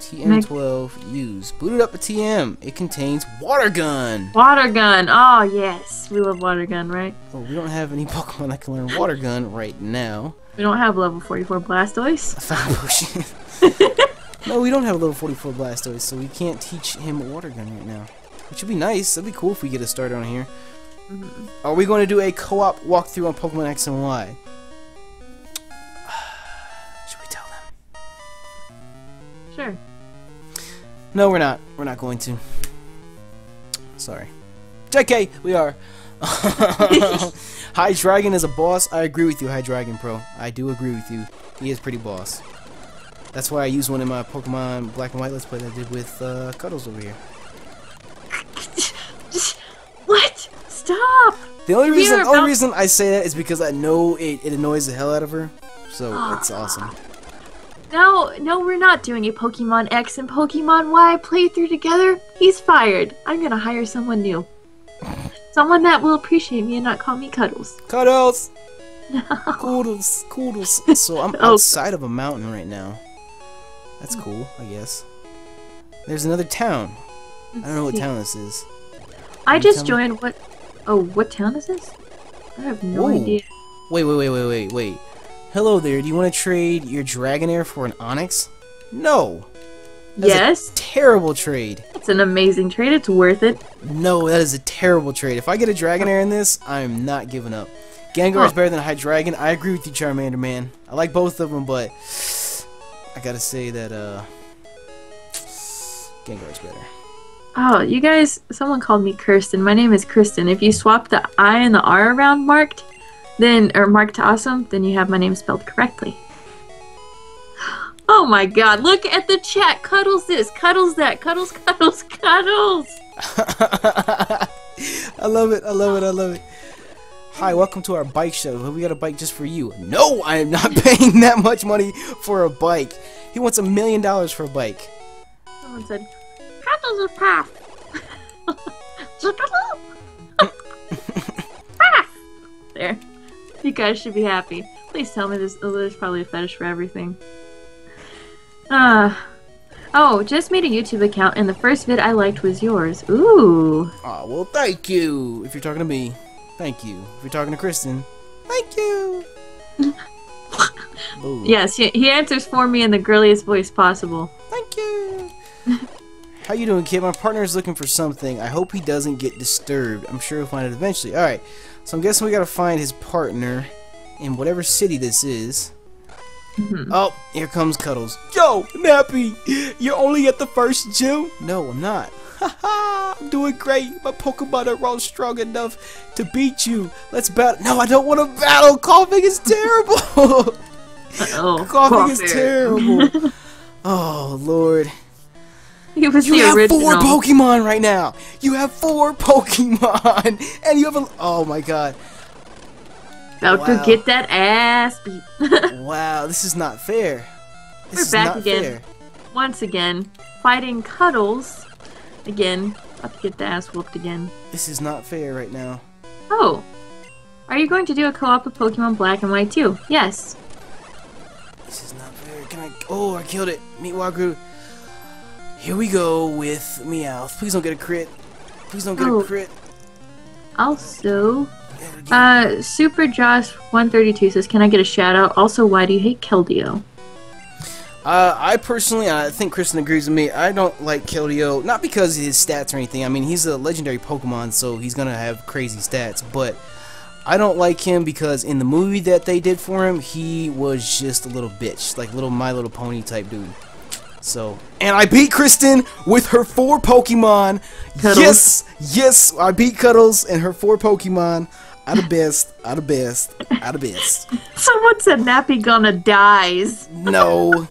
T M twelve. Use. Boot it up a T M. It contains Water Gun. Water Gun. Oh, yes. We love Water Gun, right? Well, we don't have any Pokemon that can learn Water Gun right now. We don't have level forty-four Blastoise. I found Potion. No, we don't have level forty-four Blastoise, so we can't teach him Water Gun right now. Which would be nice. That'd be cool if we get a start on here. Mm-hmm. Are we going to do a co-op walkthrough on Pokemon X and Y? Should we tell them? Sure. No, we're not. We're not going to. Sorry. J K, we are. Hydreigon is a boss. I agree with you, Hydreigon Pro. I do agree with you. He is pretty boss. That's why I used one in my Pokemon Black and White Let's Play that I did with uh, Cuddles over here. What? Stop! The only reason, the only reason I say that is because I know it, it annoys the hell out of her, so uh, it's awesome. No, no, we're not doing a Pokemon X and Pokemon Y playthrough together. He's fired. I'm gonna hire someone new, someone that will appreciate me and not call me Cuddles. Cuddles. No. Cuddles. Cuddles. So I'm oh. outside of a mountain right now. That's cool, I guess. There's another town. Let's I don't know see. what town this is. I just joined what... Oh, what town is this? I have no Whoa. idea. Wait, wait, wait, wait, wait, wait. Hello there, do you want to trade your Dragonair for an Onix? No! That's yes? a terrible trade. It's an amazing trade, it's worth it. No, that is a terrible trade. If I get a Dragonair in this, I'm not giving up. Gengar huh. is better than Hydreigon. I agree with you, Charmander Man. I like both of them, but... I gotta say that, uh... Gengar is better. Oh, you guys, someone called me Kirsten. My name is Kristen. If you swap the I and the R around marked, then, or marked to awesome, then you have my name spelled correctly. Oh my God, look at the chat. Cuddles this, cuddles that, cuddles, cuddles, cuddles. I love it, I love it, I love it. Hi, welcome to our bike show. We got a bike just for you. No, I am not paying that much money for a bike. He wants a million dollars for a bike. Someone said, how does it pass? There. You guys should be happy. Please tell me this. There's probably a fetish for everything. Uh, oh, just made a YouTube account, and the first vid I liked was yours. Ooh. Aw, well, thank you. If you're talking to me, thank you. If you're talking to Kristen, thank you. Yes, he, he answers for me in the girliest voice possible. Thank you. How you doing, kid? My partner is looking for something. I hope he doesn't get disturbed. I'm sure he'll find it eventually. All right, so I'm guessing we gotta find his partner in whatever city this is. Mm-hmm. Oh, here comes Cuddles. Yo, Nappy, you're only at the first gym? No, I'm not. Ha ha! I'm doing great. My Pokemon are all strong enough to beat you. Let's battle. No, I don't want to battle. Coughing is terrible. Uh-oh. Coughing Cough is it. terrible. Oh Lord. It was you the have original. four Pokemon right now. You have four Pokemon, and you have a. Oh my God! About wow. to get that ass beat. Wow, this is not fair. This We're is back not again, fair. once again, fighting Cuddles. Again, about to get the ass whooped again. This is not fair right now. Oh, are you going to do a co-op with Pokemon Black and White too? Yes. This is not fair. Can I? Oh, I killed it. Meatwad grew. Here we go with Meowth. Please don't get a crit. Please don't get oh. a crit. Also, uh, Super Josh one thirty-two says, "Can I get a shout out?" Also, why do you hate Keldeo? Uh, I personally, I think Kristen agrees with me. I don't like Keldeo, not because of his stats or anything. I mean, he's a legendary Pokemon, so he's gonna have crazy stats. But I don't like him because in the movie that they did for him, he was just a little bitch, like little My Little Pony type dude. So, and I beat Kristen with her four Pokemon. Cuddles. Yes, yes, I beat Cuddles and her four Pokemon. I the best, I the best, I the best. Someone said Nappy gonna dies. No,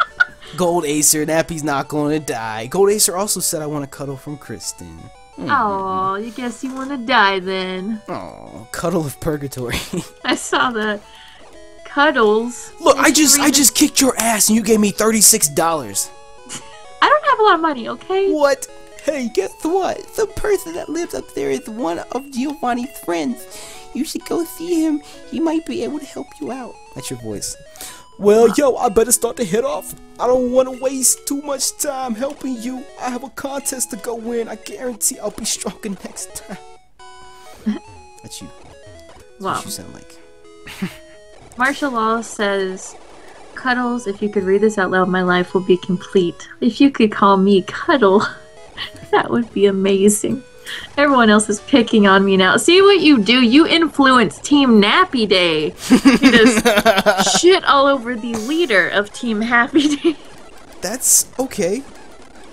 Gold Acer, Nappy's not gonna die. Gold Acer also said I want to cuddle from Kristen. Mm. Oh, you guess you want to die then. Oh, Cuddle of Purgatory. I saw that. Cuddles. Look, I just, I just kicked your ass and you gave me thirty-six dollars. I don't have a lot of money, okay? What? Hey, guess what? The person that lives up there is one of Giovanni's friends. You should go see him. He might be able to help you out. That's your voice. Well, wow. yo, I better start to head off. I don't want to waste too much time helping you. I have a contest to go win. I guarantee I'll be stronger next time. That's you. That's wow. what you sound like. Martial Law says... Cuddles, if you could read this out loud, my life will be complete. If you could call me Cuddle, that would be amazing. Everyone else is picking on me now. See what you do? You influence Team Nappy Day. You just shit all over the leader of Team Happy Day. That's okay.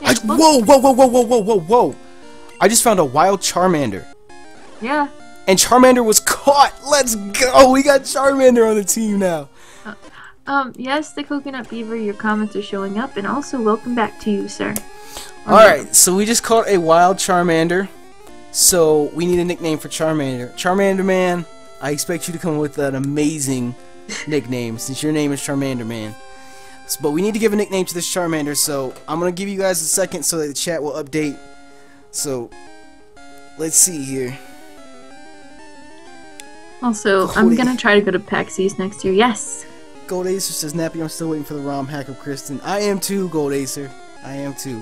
Yeah, I, whoa, whoa, whoa, whoa, whoa, whoa, whoa, whoa. I just found a wild Charmander. Yeah. And Charmander was caught. Let's go. We got Charmander on the team now. Uh Um, yes, the Coconut Beaver, your comments are showing up, and also welcome back to you, sir. Alright, um, so we just caught a wild Charmander, so we need a nickname for Charmander. Charmander Man, I expect you to come up with an amazing nickname, since your name is Charmander Man. So, but we need to give a nickname to this Charmander, so I'm going to give you guys a second so that the chat will update. So, let's see here. Also, Holy I'm going to try to go to PAX East next year. Yes! Gold Acer says, Nappy, I'm still waiting for the ROM hack of Kristen. I am too, Gold Acer. I am too.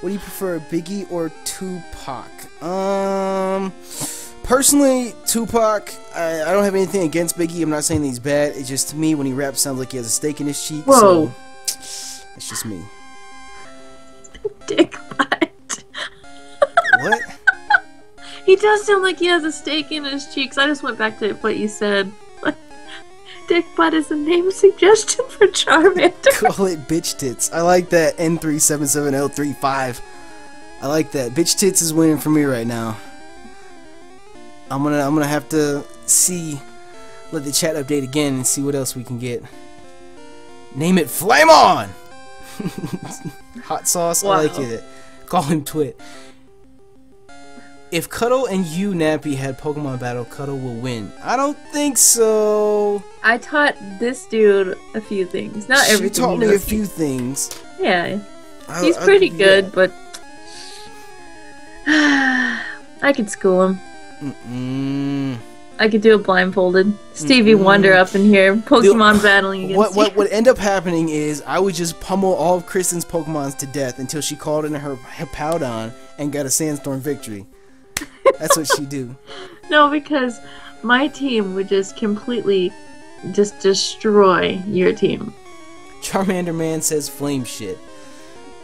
What do you prefer, Biggie or Tupac? Um, personally, Tupac, I, I don't have anything against Biggie. I'm not saying that he's bad. It's just, to me, when he raps, sounds like he has a steak in his cheek. Whoa. So, that's just me. Dick butt. What? He does sound like he has a steak in his cheeks. I just went back to what you said. Dickbutt is a name suggestion for Charmander. Call it Bitch Tits. I like that. N three seven seven L three five. I like that. Bitch Tits is winning for me right now. I'm gonna, I'm gonna have to see, let the chat update again and see what else we can get. Name it Flame On. Hot sauce. Wow. I like it. Call him Twit. If Cuddle and you, Nappy, had Pokemon battle, Cuddle will win. I don't think so. I taught this dude a few things. Not she everything. Taught me a few things. Yeah. I, He's I, pretty I, good, yeah. but... I could school him. Mm-mm. I could do it blindfolded. Stevie mm-mm. Wonder up in here. Pokemon Dude, battling against What What would end up happening is I would just pummel all of Kristen's Pokemons to death until she called in her Hippowdon and got a Sandstorm victory. That's what she do. No, because my team would just completely just destroy your team. Charmander Man says flame shit.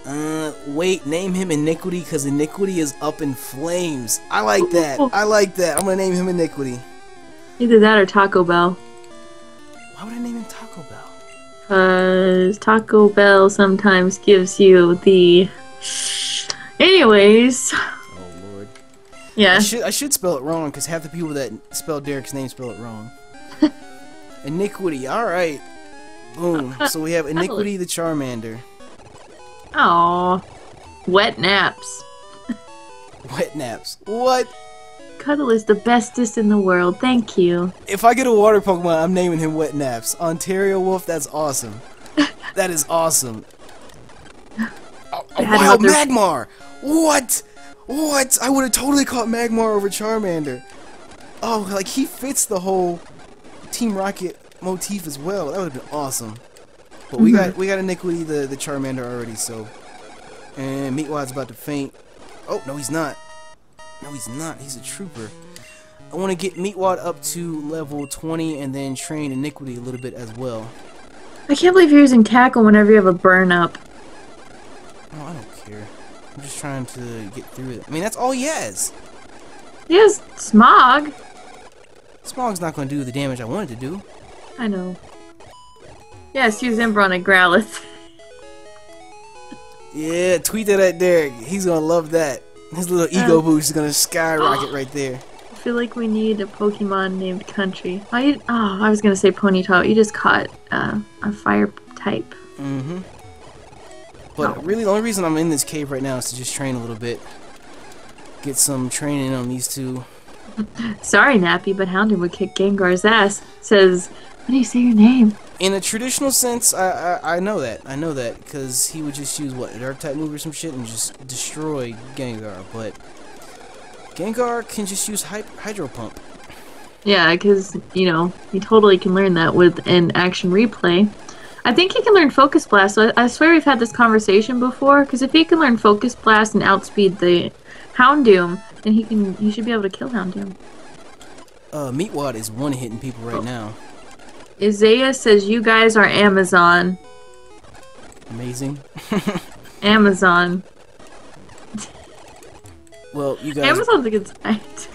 Uh, wait, name him Iniquity because Iniquity is up in flames. I like that. I like that. I'm gonna name him Iniquity. Either that or Taco Bell. Why would I name him Taco Bell? Because Taco Bell sometimes gives you the... Anyways... Yeah. I should, I should spell it wrong because half the people that spell Derek's name spell it wrong. Iniquity, alright. Boom. So we have Iniquity the Charmander. Aww. Wet naps. Wet naps. What? Cuddle is the bestest in the world, thank you. If I get a water Pokemon, I'm naming him Wet Naps. Ontario Wolf, that's awesome. That is awesome. Oh, oh, wow, another... Magmar! What? What? I would have totally caught Magmar over Charmander. Oh, like he fits the whole Team Rocket motif as well. That would have been awesome. But mm-hmm. we got we got Iniquity the the Charmander already. So, and Meatwad's about to faint. Oh no, he's not. No, he's not. He's a trooper. I want to get Meatwad up to level twenty and then train Iniquity a little bit as well. I can't believe you're using Tackle whenever you have a burn up. Oh, I don't care. I'm just trying to get through it. I mean, that's all he has. He has Smog. Smog's not going to do the damage I wanted to do. I know. Yes, use Embryon and Growlithe. Yeah, tweet that at Derek. He's going to love that. His little ego um, boost is going to skyrocket right there. I feel like we need a Pokemon named Country. I, oh, I was going to say Ponyta. You just caught uh, a fire type. Mm-hmm. But oh. really, the only reason I'm in this cave right now is to just train a little bit. Get some training on these two. Sorry, Nappy, but Houndoom would kick Gengar's ass. Says, when do you say your name? In a traditional sense, I I, I know that. I know that, because he would just use, what, an Earth-type move or some shit and just destroy Gengar. But Gengar can just use hy Hydro Pump. Yeah, because, you know, you totally can learn that with an action replay. I think he can learn Focus Blast. So I, I swear we've had this conversation before. Because if he can learn Focus Blast and outspeed the Houndoom, then he can. He should be able to kill Houndoom. Uh, Meatwad is one hitting people right oh. now. Isaiah says you guys are Amazon. Amazing. Amazon. Well, you guys. Amazon's a good site.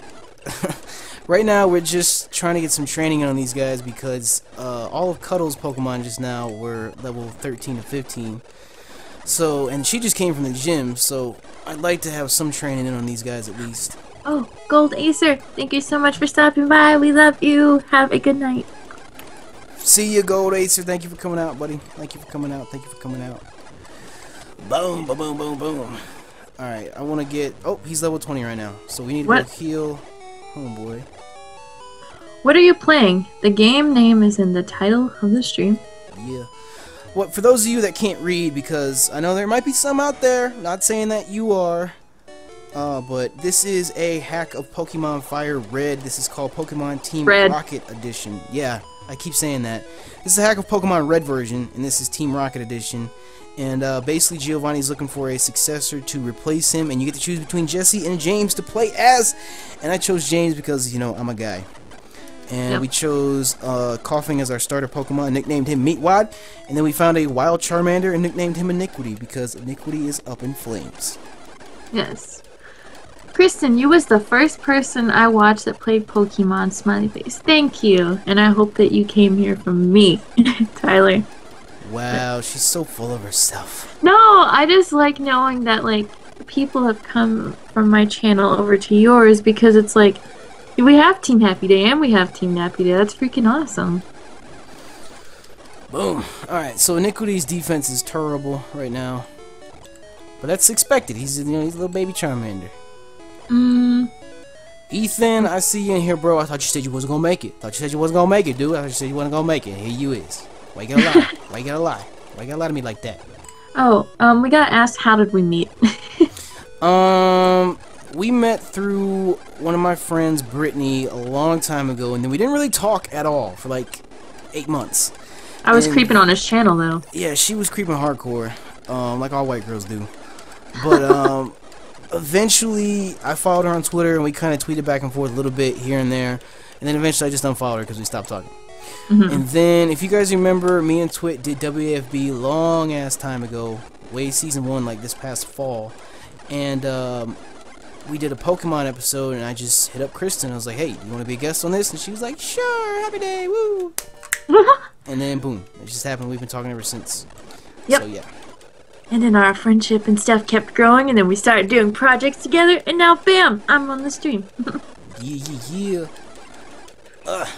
Right now, we're just trying to get some training on these guys because uh, all of Cuddle's Pokemon just now were level thirteen to fifteen. So, and she just came from the gym, so I'd like to have some training in on these guys at least. Oh, Gold Acer, thank you so much for stopping by. We love you. Have a good night. See you, Gold Acer. Thank you for coming out, buddy. Thank you for coming out. Thank you for coming out. Boom, boom, boom, boom, boom. Alright, I want to get... Oh, he's level twenty right now, so we need to what? Go heal... Oh boy. What are you playing? The game name is in the title of the stream. Yeah. Well, for those of you that can't read, because I know there might be some out there, not saying that you are, uh, but this is a hack of Pokemon Fire Red. This is called Pokemon Team Red. Rocket Edition. Yeah, I keep saying that. This is a hack of Pokemon Red version, and this is Team Rocket Edition. And uh, basically Giovanni's looking for a successor to replace him, and you get to choose between Jesse and James to play as. And I chose James because, you know, I'm a guy. And yep. we chose uh, Coughing as our starter Pokemon and nicknamed him Meatwad. And then we found a wild Charmander and nicknamed him Iniquity because Iniquity is up in flames. Yes. Kristen, you was the first person I watched that played Pokemon, smiley face. Thank you. And I hope that you came here from me, Tyler. Wow, she's so full of herself. No, I just like knowing that like people have come from my channel over to yours because it's like we have Team Happy Day and we have Team Nappy Day. That's freaking awesome. Boom. Alright, so Iniquity's defense is terrible right now. But that's expected. He's you know he's a little baby Charmander. Mm, Ethan, I see you in here, bro. I thought you said you wasn't gonna make it. Thought you said you wasn't gonna make it, dude. I thought you said you wasn't gonna make it. Here you is. Why you gotta lie? Why you gotta lie? Why you gotta lie to me like that? Oh, um, we got asked how did we meet? um, we met through one of my friends, Brittany, a long time ago, and then we didn't really talk at all for like eight months. I was and, creeping on his channel, though. Yeah, she was creeping hardcore, um, like all white girls do. But um, eventually, I followed her on Twitter, and we kind of tweeted back and forth a little bit here and there. And then eventually, I just unfollowed her because we stopped talking. Mm-hmm. And then, if you guys remember, me and Twit did W A F B long ass time ago, way season one, like this past fall. And um, we did a Pokemon episode, and I just hit up Kristen. I was like, "Hey, you want to be a guest on this?" And she was like, "Sure, happy day, woo!" And then boom, it just happened. We've been talking ever since. Yep. So yeah. And then our friendship and stuff kept growing, and then we started doing projects together, and now bam, I'm on the stream. yeah, yeah, yeah. Ugh.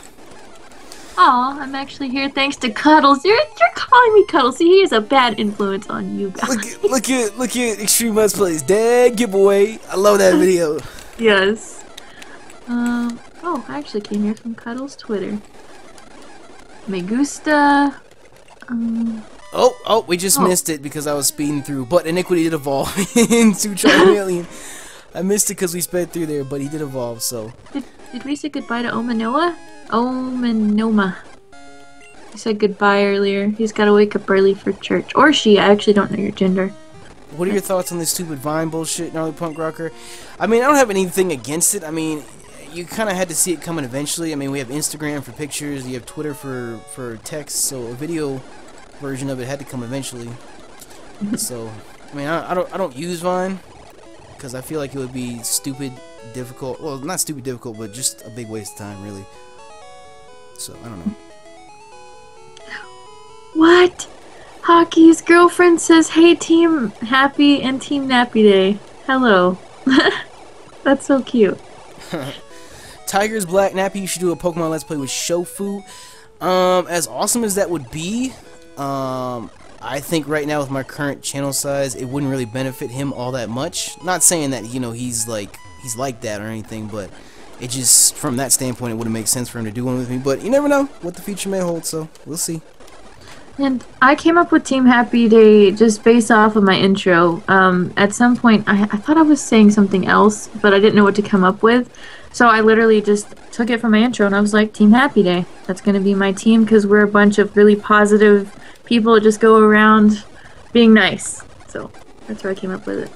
Aw, I'm actually here thanks to Cuddles. You're, you're calling me Cuddles. See, he is a bad influence on you guys. Look at, look at, look at Extreme Let's Plays. Dad giveaway. I love that video. Yes. Um, oh, I actually came here from Cuddles' Twitter. Me gusta. Um, oh, oh, we just oh. missed it because I was speeding through. But Iniquity did evolve into Charmeleon. I missed it because we sped through there, but he did evolve, so. Did, did we say goodbye to Omanoa? Omanoma. He said goodbye earlier. He's got to wake up early for church. Or she. I actually don't know your gender. What are your thoughts on this stupid Vine bullshit, Gnarly Punk Rocker? I mean, I don't have anything against it. I mean, you kind of had to see it coming eventually. I mean, we have Instagram for pictures. You have Twitter for, for text. So a video version of it had to come eventually. So, I mean, I, I, don't, I don't use Vine. Because I feel like it would be stupid, difficult. Well, not stupid, difficult, but just a big waste of time, really. So, I don't know. What? Hockey's girlfriend says, "Hey, Team Happy and Team Nappy Day. Hello." That's so cute. Tigers Black Nappy, you should do a Pokemon Let's Play with Shofu. Um, as awesome as that would be, um, I think right now with my current channel size, it wouldn't really benefit him all that much. Not saying that, you know, he's like, he's like that or anything, but it just, from that standpoint, it wouldn't make sense for him to do one with me. But you never know what the future may hold, so we'll see. And I came up with Team Happy Day just based off of my intro. Um, at some point, I, I thought I was saying something else, but I didn't know what to come up with. So I literally just took it from my intro, and I was like, Team Happy Day. That's going to be my team because we're a bunch of really positive people that just go around being nice. So that's where I came up with it.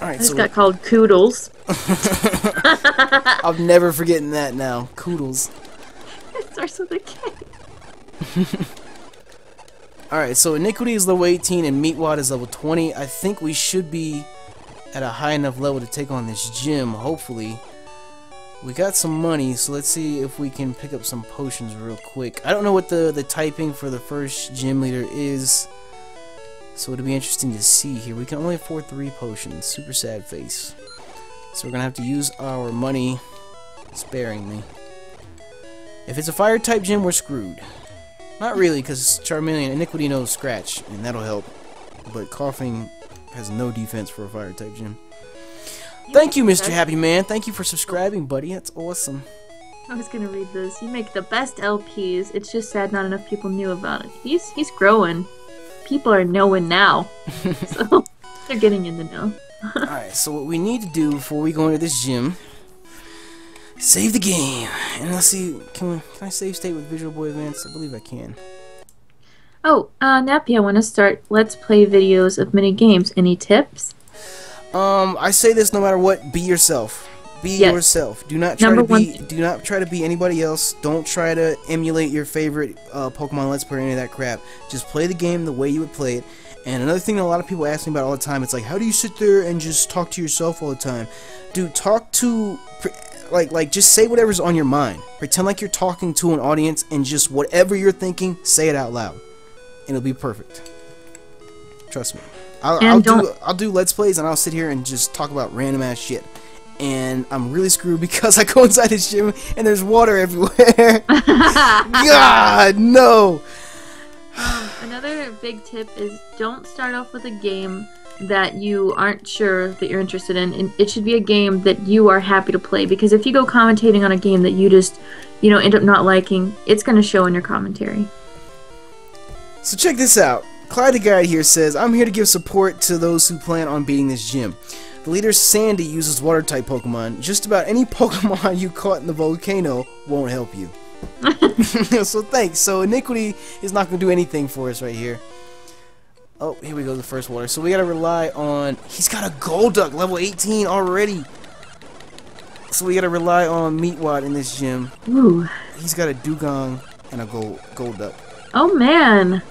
All right, I just so got called Koodles. I'm never forgetting that now. Koodles. It starts with a K. Alright, so Iniquity is level eighteen and Meatwad is level twenty. I think we should be at a high enough level to take on this gym, hopefully. We got some money, so let's see if we can pick up some potions real quick. I don't know what the, the typing for the first gym leader is. So it'll be interesting to see here. We can only afford three potions. Super sad face. So we're gonna have to use our money sparingly. If it's a fire type gym, we're screwed. Not really, because Charmeleon Iniquity knows Scratch, and that'll help. But coughing has no defense for a fire type gym. Thank you, Mister Happy Man. Thank you for subscribing, buddy. That's awesome. I was gonna read this. You make the best L Ps. It's just sad not enough people knew about it. He's he's growing. People are knowing now, so they're getting in the know. Alright, so what we need to do before we go into this gym, save the game, and let's see, can, we, can I save state with Visual Boy Advance? I believe I can. Oh, uh, Nappy, I want to start Let's Play videos of mini games. Any tips? Um, I say this no matter what, be yourself. Be yes. yourself. Do not try Number to be. Do not try to be anybody else. Don't try to emulate your favorite uh, Pokemon Let's Play or any of that crap. Just play the game the way you would play it. And another thing that a lot of people ask me about all the time, it's like, how do you sit there and just talk to yourself all the time? Dude, talk to, like, like just say whatever's on your mind. Pretend like you're talking to an audience, and just whatever you're thinking, say it out loud, and it'll be perfect. Trust me. I'll, I'll do. I'll do Let's Plays, and I'll sit here and just talk about random ass shit. And I'm really screwed because I go inside this gym and there's water everywhere. God, no. Um, another big tip is don't start off with a game that you aren't sure that you're interested in. And it should be a game that you are happy to play, because if you go commentating on a game that you just, you know, end up not liking, it's going to show in your commentary. So check this out. Clyde the Guide here says, I'm here to give support to those who plan on beating this gym. The leader Sandy uses water-type Pokemon. Just about any Pokemon you caught in the volcano won't help you. So thanks. So Iniquity is not going to do anything for us right here. Oh, here we go, the first water. So we gotta rely on... He's got a Golduck, level eighteen already. So we gotta rely on Meatwad in this gym. Ooh. He's got a Dugong and a Gold Golduck. Oh, man.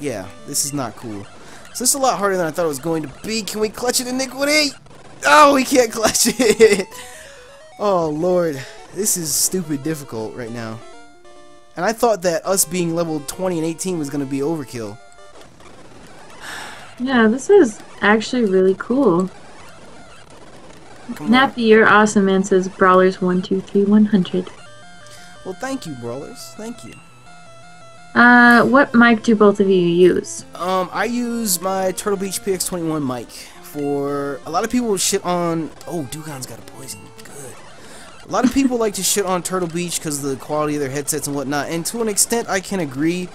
Yeah, this is not cool. So this is a lot harder than I thought it was going to be. Can we clutch it, Iniquity? Oh, we can't clutch it. Oh, Lord. This is stupid difficult right now. And I thought that us being level twenty and eighteen was gonna be overkill. Yeah, this is actually really cool. Nappy, you're awesome, man, says Brawlers one two three one hundred. Well, thank you, Brawlers. Thank you. Uh, what mic do both of you use? Um, I use my Turtle Beach P X twenty-one mic. For a lot of people shit on... Oh, Dugon's got a poison. Good. A lot of people like to shit on Turtle Beach because of the quality of their headsets and whatnot. And to an extent, I can agree.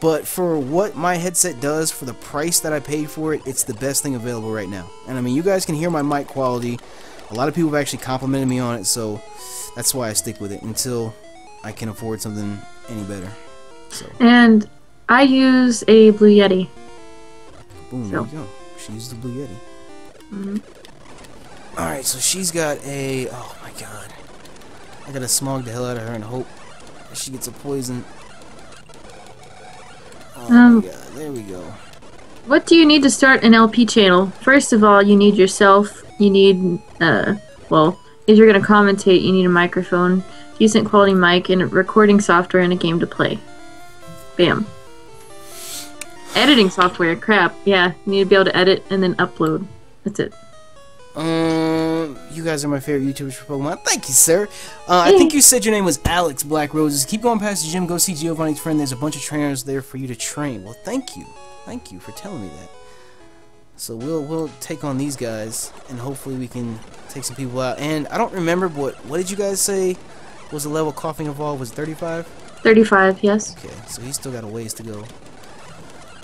But for what my headset does, for the price that I paid for it, it's the best thing available right now. And I mean, you guys can hear my mic quality. A lot of people have actually complimented me on it, so that's why I stick with it until I can afford something any better. So. And I use a Blue Yeti. Boom, so. There you go. She used the Blue Yeti. Mm-hmm. Alright, so she's got a... Oh my god. I gotta smog the hell out of her and hope that she gets a poison... Oh um, my god, there we go. What do you need to start an L P channel? First of all, you need yourself, you need, uh, well, if you're going to commentate, you need a microphone, decent quality mic, and recording software and a game to play. Bam. Editing software, crap. Yeah, you need to be able to edit and then upload. That's it. Um, you guys are my favorite YouTubers for Pokemon. Thank you, sir. Uh, hey. I think you said your name was Alex Black Roses. Keep going past the gym. Go see Giovanni's friend. There's a bunch of trainers there for you to train. Well, thank you. Thank you for telling me that. So we'll we'll take on these guys, and hopefully we can take some people out. And I don't remember what what did you guys say was the level coughing evolved was thirty-five? thirty-five, yes. Okay, so he's still got a ways to go. All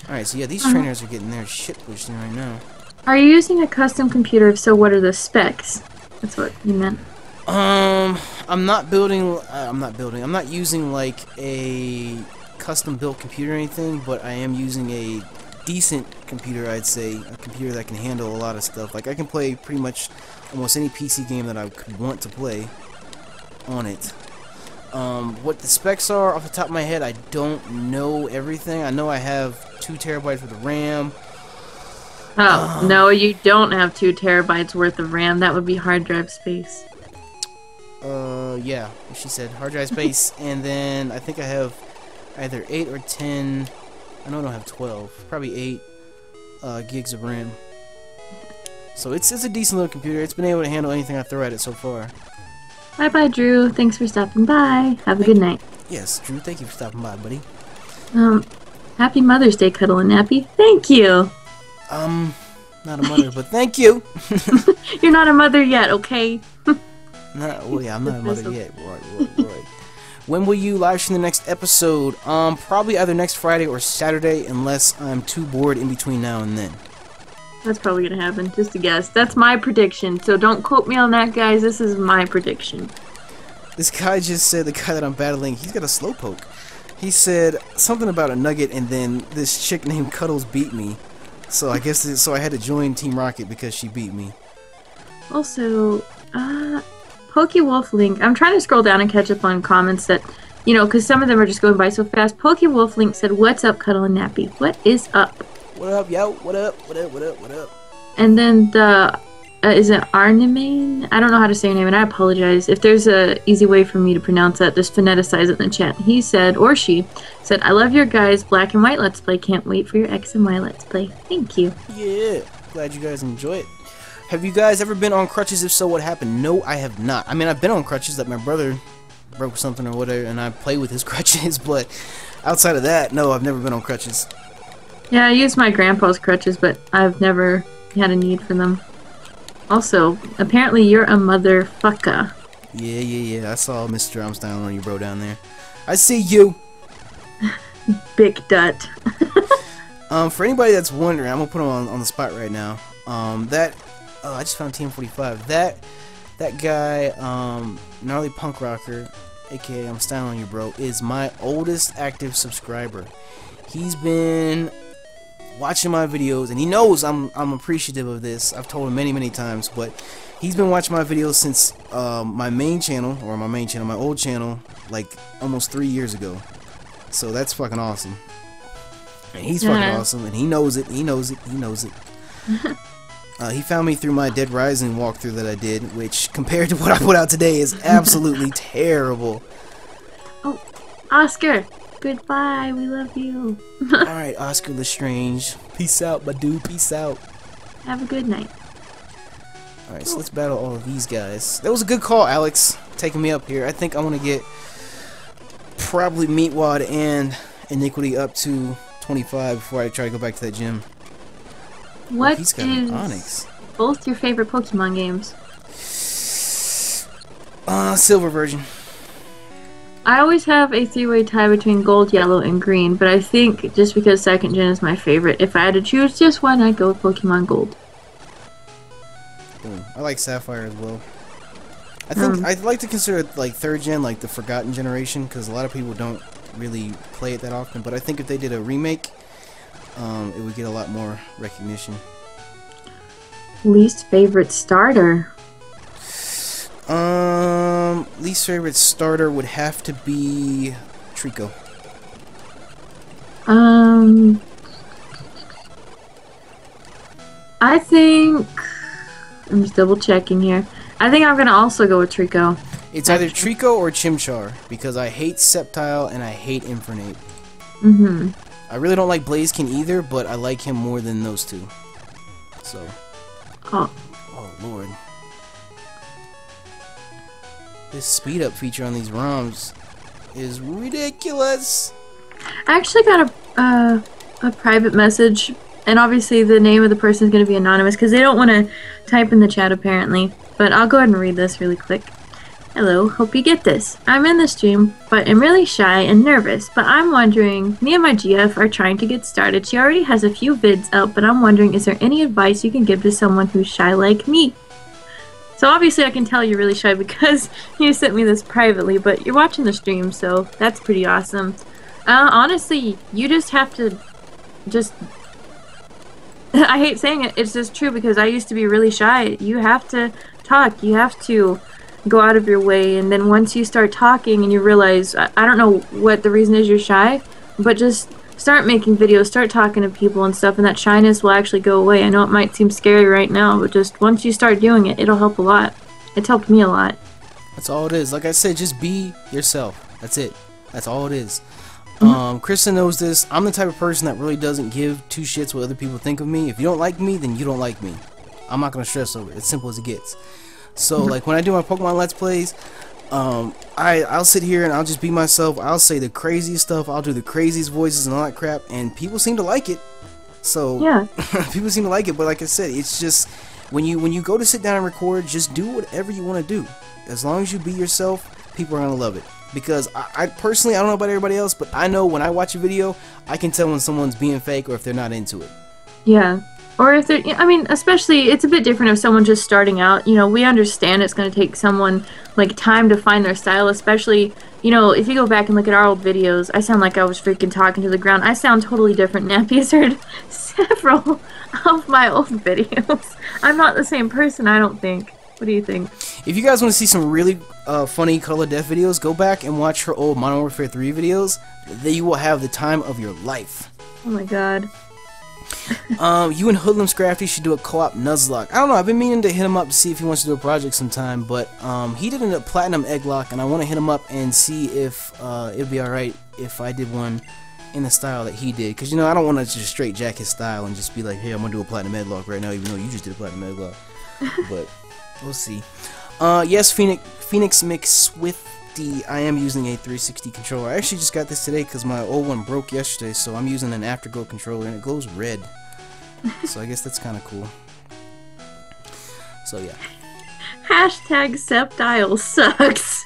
right, so yeah, these uh-huh. trainers are getting their shit pushed in right now. Are you using a custom computer? If so, what are the specs? That's what you meant. Um, I'm not building, I'm not building, I'm not using like a custom built computer or anything, but I am using a decent computer, I'd say. A computer that can handle a lot of stuff. Like I can play pretty much almost any P C game that I could want to play on it. Um, what the specs are off the top of my head, I don't know everything. I know I have two terabytes worth of RAM. Oh, um, no, you don't have two terabytes worth of RAM. That would be hard drive space. Uh, yeah, she said hard drive space. And then I think I have either eight or ten. I know I don't have twelve. Probably eight uh, gigs of RAM. So it's, it's a decent little computer. It's been able to handle anything I throw at it so far. Bye-bye, Drew. Thanks for stopping by. Have a thank good night. Yes, Drew, thank you for stopping by, buddy. Um, Happy Mother's Day, Cuddle and Nappy. Thank you. Um, not a mother, but thank you. You're not a mother yet, okay? Not, well, yeah, I'm not a mother yet. Right, right, right. When will you live stream the next episode? Um, probably either next Friday or Saturday, unless I'm too bored in between now and then. That's probably gonna happen. Just a guess. That's my prediction. So don't quote me on that, guys. This is my prediction. This guy just said, the guy that I'm battling, he's got a Slowpoke. He said something about a nugget, and then this chick named Cuddles beat me. So I guess it, so I had to join Team Rocket because she beat me. Also, uh, PokeWolf Link. I'm trying to scroll down and catch up on comments that, you know, because some of them are just going by so fast. PokeWolf Link said, "What's up, Cuddle and Nappy? What is up? What up, yo? What up? What up? What up? What up?" And then the uh, is it Arnimane? I don't know how to say your name, and I apologize if there's a easy way for me to pronounce that. Just phoneticize it in the chat. He said, or she said, "I love your guys' Black and White Let's Play. Can't wait for your X and Y Let's Play." Thank you. Yeah, glad you guys enjoy it. Have you guys ever been on crutches? If so, what happened? No, I have not. I mean, I've been on crutches that my brother broke something or whatever, and I play with his crutches. But outside of that, no, I've never been on crutches. Yeah, I use my grandpa's crutches, but I've never had a need for them. Also, apparently you're a motherfucker. Yeah, yeah, yeah. I saw Miss Drums down on you, bro, down there. I see you! Big dut. um, for anybody that's wondering, I'm gonna put him on, on the spot right now. Um, that... Oh, I just found Team forty-five. That... That guy, um, Gnarly Punk Rocker, aka I'm styling on you, bro, is my oldest active subscriber. He's been watching my videos, and he knows I'm I'm appreciative of this. I've told him many many times, but he's been watching my videos since um, my main channel or my main channel, my old channel, like almost three years ago. So that's fucking awesome. And he's yeah. fucking awesome, and he knows it. He knows it. He knows it. Uh, he found me through my Dead Rising walkthrough that I did, which, compared to what I put out today, is absolutely terrible. Oh, Oscar! Goodbye, we love you. Alright, Oscar Lestrange. Peace out, my dude, peace out. Have a good night. Alright, so let's battle all of these guys. That was a good call, Alex, taking me up here. I think I want to get probably Meatwad and Iniquity up to twenty-five before I try to go back to that gym. What oh, is Onyx. Both your favorite Pokemon games? Uh, Silver Virgin. I always have a three-way tie between Gold, Yellow, and Green, but I think just because second gen is my favorite, if I had to choose just one, I'd go with Pokemon Gold. Ooh, I like Sapphire as well. I think um, I'd like to consider like third gen, like the forgotten generation, because a lot of people don't really play it that often. But I think if they did a remake, Um, it would get a lot more recognition. Least favorite starter? Um, least favorite starter would have to be Trico. Um, I think I'm just double checking here. I think I'm gonna also go with Trico. It's either Trico or Chimchar because I hate Sceptile and I hate Infernape. Mm-hmm. I really don't like Blaziken either, but I like him more than those two. So. Oh. Oh, Lord. This speed up feature on these ROMs is ridiculous. I actually got a uh, a private message, and obviously the name of the person is going to be anonymous because they don't want to type in the chat apparently. But I'll go ahead and read this really quick. Hello, hope you get this. I'm in the stream, but I'm really shy and nervous, but I'm wondering, me and my G F are trying to get started. She already has a few vids out, but I'm wondering, is there any advice you can give to someone who's shy like me? So obviously I can tell you're really shy because you sent me this privately, but you're watching the stream, so that's pretty awesome. Uh, honestly, you just have to just... I hate saying it, it's just true because I used to be really shy. You have to talk, you have to... go out of your way, and then once you start talking and you realize, I, I don't know what the reason is you're shy, but just start making videos, start talking to people and stuff, and that shyness will actually go away. I know it might seem scary right now, but just once you start doing it, it'll help a lot. It's helped me a lot. That's all it is. Like I said, just be yourself. That's it. That's all it is. Mm-hmm. um, Kristen knows this. I'm the type of person that really doesn't give two shits what other people think of me. If you don't like me, then you don't like me. I'm not going to stress over it. It's simple as it gets. So, like, when I do my Pokemon Let's Plays, um, I, I'll sit here and I'll just be myself. I'll say the craziest stuff. I'll do the craziest voices and all that crap. And people seem to like it. So, yeah. People seem to like it. But like I said, it's just, when you when you go to sit down and record, just do whatever you want to do. As long as you be yourself, people are going to love it. Because I, I personally, I don't know about everybody else, but I know when I watch a video, I can tell when someone's being fake or if they're not into it. Yeah. Or if they're, I mean, especially, it's a bit different if someone's just starting out. You know, we understand it's going to take someone, like, time to find their style, especially, you know, if you go back and look at our old videos, I sound like I was freaking talking to the ground. I sound totally different. Nappy has heard several of my old videos. I'm not the same person, I don't think. What do you think? If you guys want to see some really uh, funny Cuddle of Death videos, go back and watch her old Modern Warfare three videos. They will have the time of your life. Oh, my God. um, you and Hoodlum Scrafty should do a co-op Nuzlocke. I don't know, I've been meaning to hit him up to see if he wants to do a project sometime, but um, he did a Platinum Egglock, and I want to hit him up and see if uh, it'd be alright if I did one in the style that he did. Because, you know, I don't want to just straight jack his style and just be like, hey, I'm going to do a Platinum Egglock right now, even though you just did a Platinum Egglock. But, we'll see. Uh, yes, Phoenix, Phoenix mixed with three sixty. I am using a three sixty controller. I actually just got this today because my old one broke yesterday, so I'm using an Afterglow controller, and it glows red. So I guess that's kind of cool. So yeah. Hashtag Septile sucks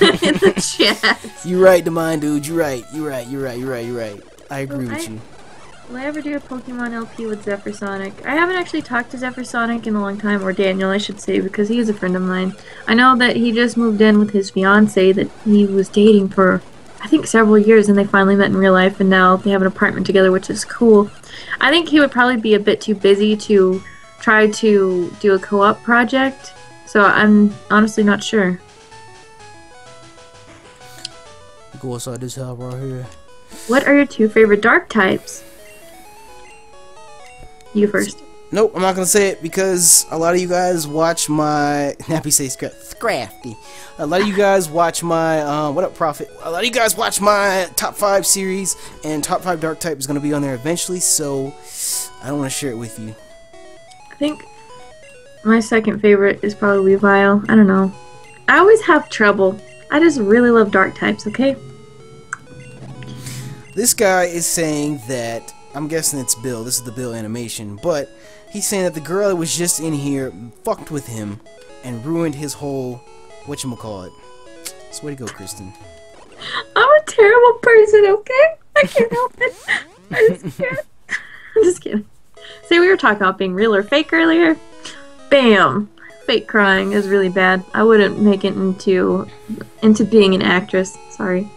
in the chat. You're right, Demine, dude. You're right. You're right. You're right. You're right. You're right. I agree well, with I, you. Will I ever do a Pokemon L P with Zephyr Sonic? I haven't actually talked to Zephyr Sonic in a long time, or Daniel, I should say, because he is a friend of mine. I know that he just moved in with his fiancée that he was dating for, I think, several years, and they finally met in real life, and now they have an apartment together, which is cool. I think he would probably be a bit too busy to try to do a co-op project, so I'm honestly not sure. Go outside this house right here. What are your two favorite dark types? You first. Nope, I'm not gonna say it because a lot of you guys watch my Nappy say Scrafty. A lot of you guys watch my uh, what up, Prophet. A lot of you guys watch my top five series, and top five dark type is gonna be on there eventually. So I don't want to share it with you. I think my second favorite is probably Weavile. I don't know. I always have trouble. I just really love dark types. Okay. This guy is saying that, I'm guessing it's Bill, this is the Bill animation, but he's saying that the girl that was just in here fucked with him and ruined his whole, whatchamacallit. So way to go, Kristen. I'm a terrible person, okay? I can't help it. I just can't. I'm just kidding. See, we were talking about being real or fake earlier. Bam! Fake crying is really bad. I wouldn't make it into, into being an actress. Sorry.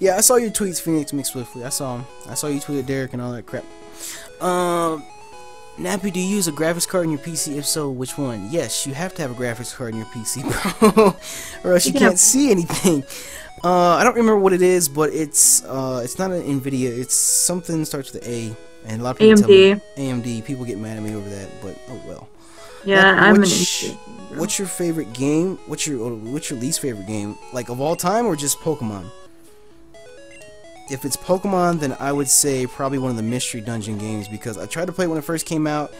Yeah, I saw your tweets, Phoenix McSwiftly. I saw him. I saw you tweet at Derek and all that crap. Um, Nappy, do you use a graphics card in your P C? If so, which one? Yes, you have to have a graphics card in your P C, bro, or else you yeah. can't see anything. Uh, I don't remember what it is, but it's uh, it's not an NVIDIA. It's something that starts with an A, and a lot of people A M D. Tell me A M D. People get mad at me over that, but oh well. Yeah, like, I'm which, an idiot, What's your favorite game? What's your what's your least favorite game? Like of all time, or just Pokemon? If it's Pokemon, then I would say probably one of the Mystery Dungeon games, because I tried to play it when it first came out,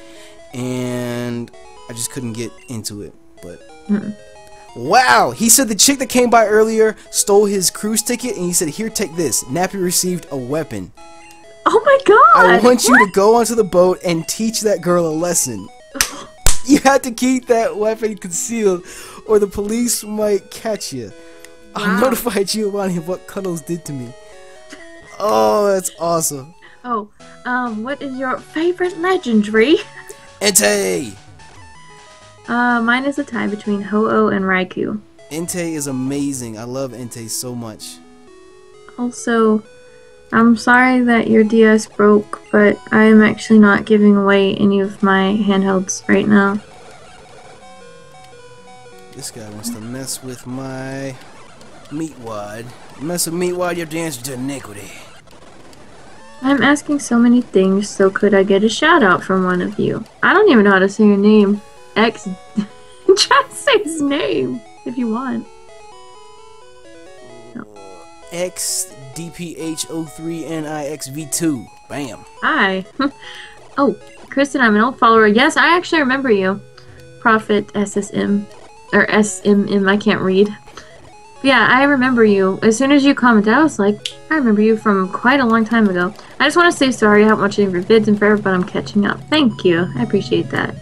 and I just couldn't get into it. But mm-mm. Wow, he said the chick that came by earlier stole his cruise ticket, and he said, "Here, take this." Nappy received a weapon. Oh my God! I want you what? to go onto the boat and teach that girl a lesson. You had to keep that weapon concealed, or the police might catch you. Wow. I'll notify Giovanni of what Cuddles did to me. Oh, that's awesome. Oh, um, what is your favorite legendary? Entei! Uh, mine is a tie between Ho-Oh and Raikou. Entei is amazing. I love Entei so much. Also, I'm sorry that your D S broke, but I'm actually not giving away any of my handhelds right now. This guy wants to mess with my Meatwad. Mess with Meatwad, you're dancing to Iniquity. I'm asking so many things, so could I get a shout out from one of you? I don't even know how to say your name. X. Just say his name if you want. X D P H zero three N I X V two. Bam. Hi. Oh, Kristen, I'm an old follower. Yes, I actually remember you. Prophet S S M. Or S M M, I can't read. But yeah, I remember you. As soon as you commented, I was like, I remember you from quite a long time ago. I just want to say sorry, I haven't watched any of your vids in forever, but I'm catching up. Thank you. I appreciate that.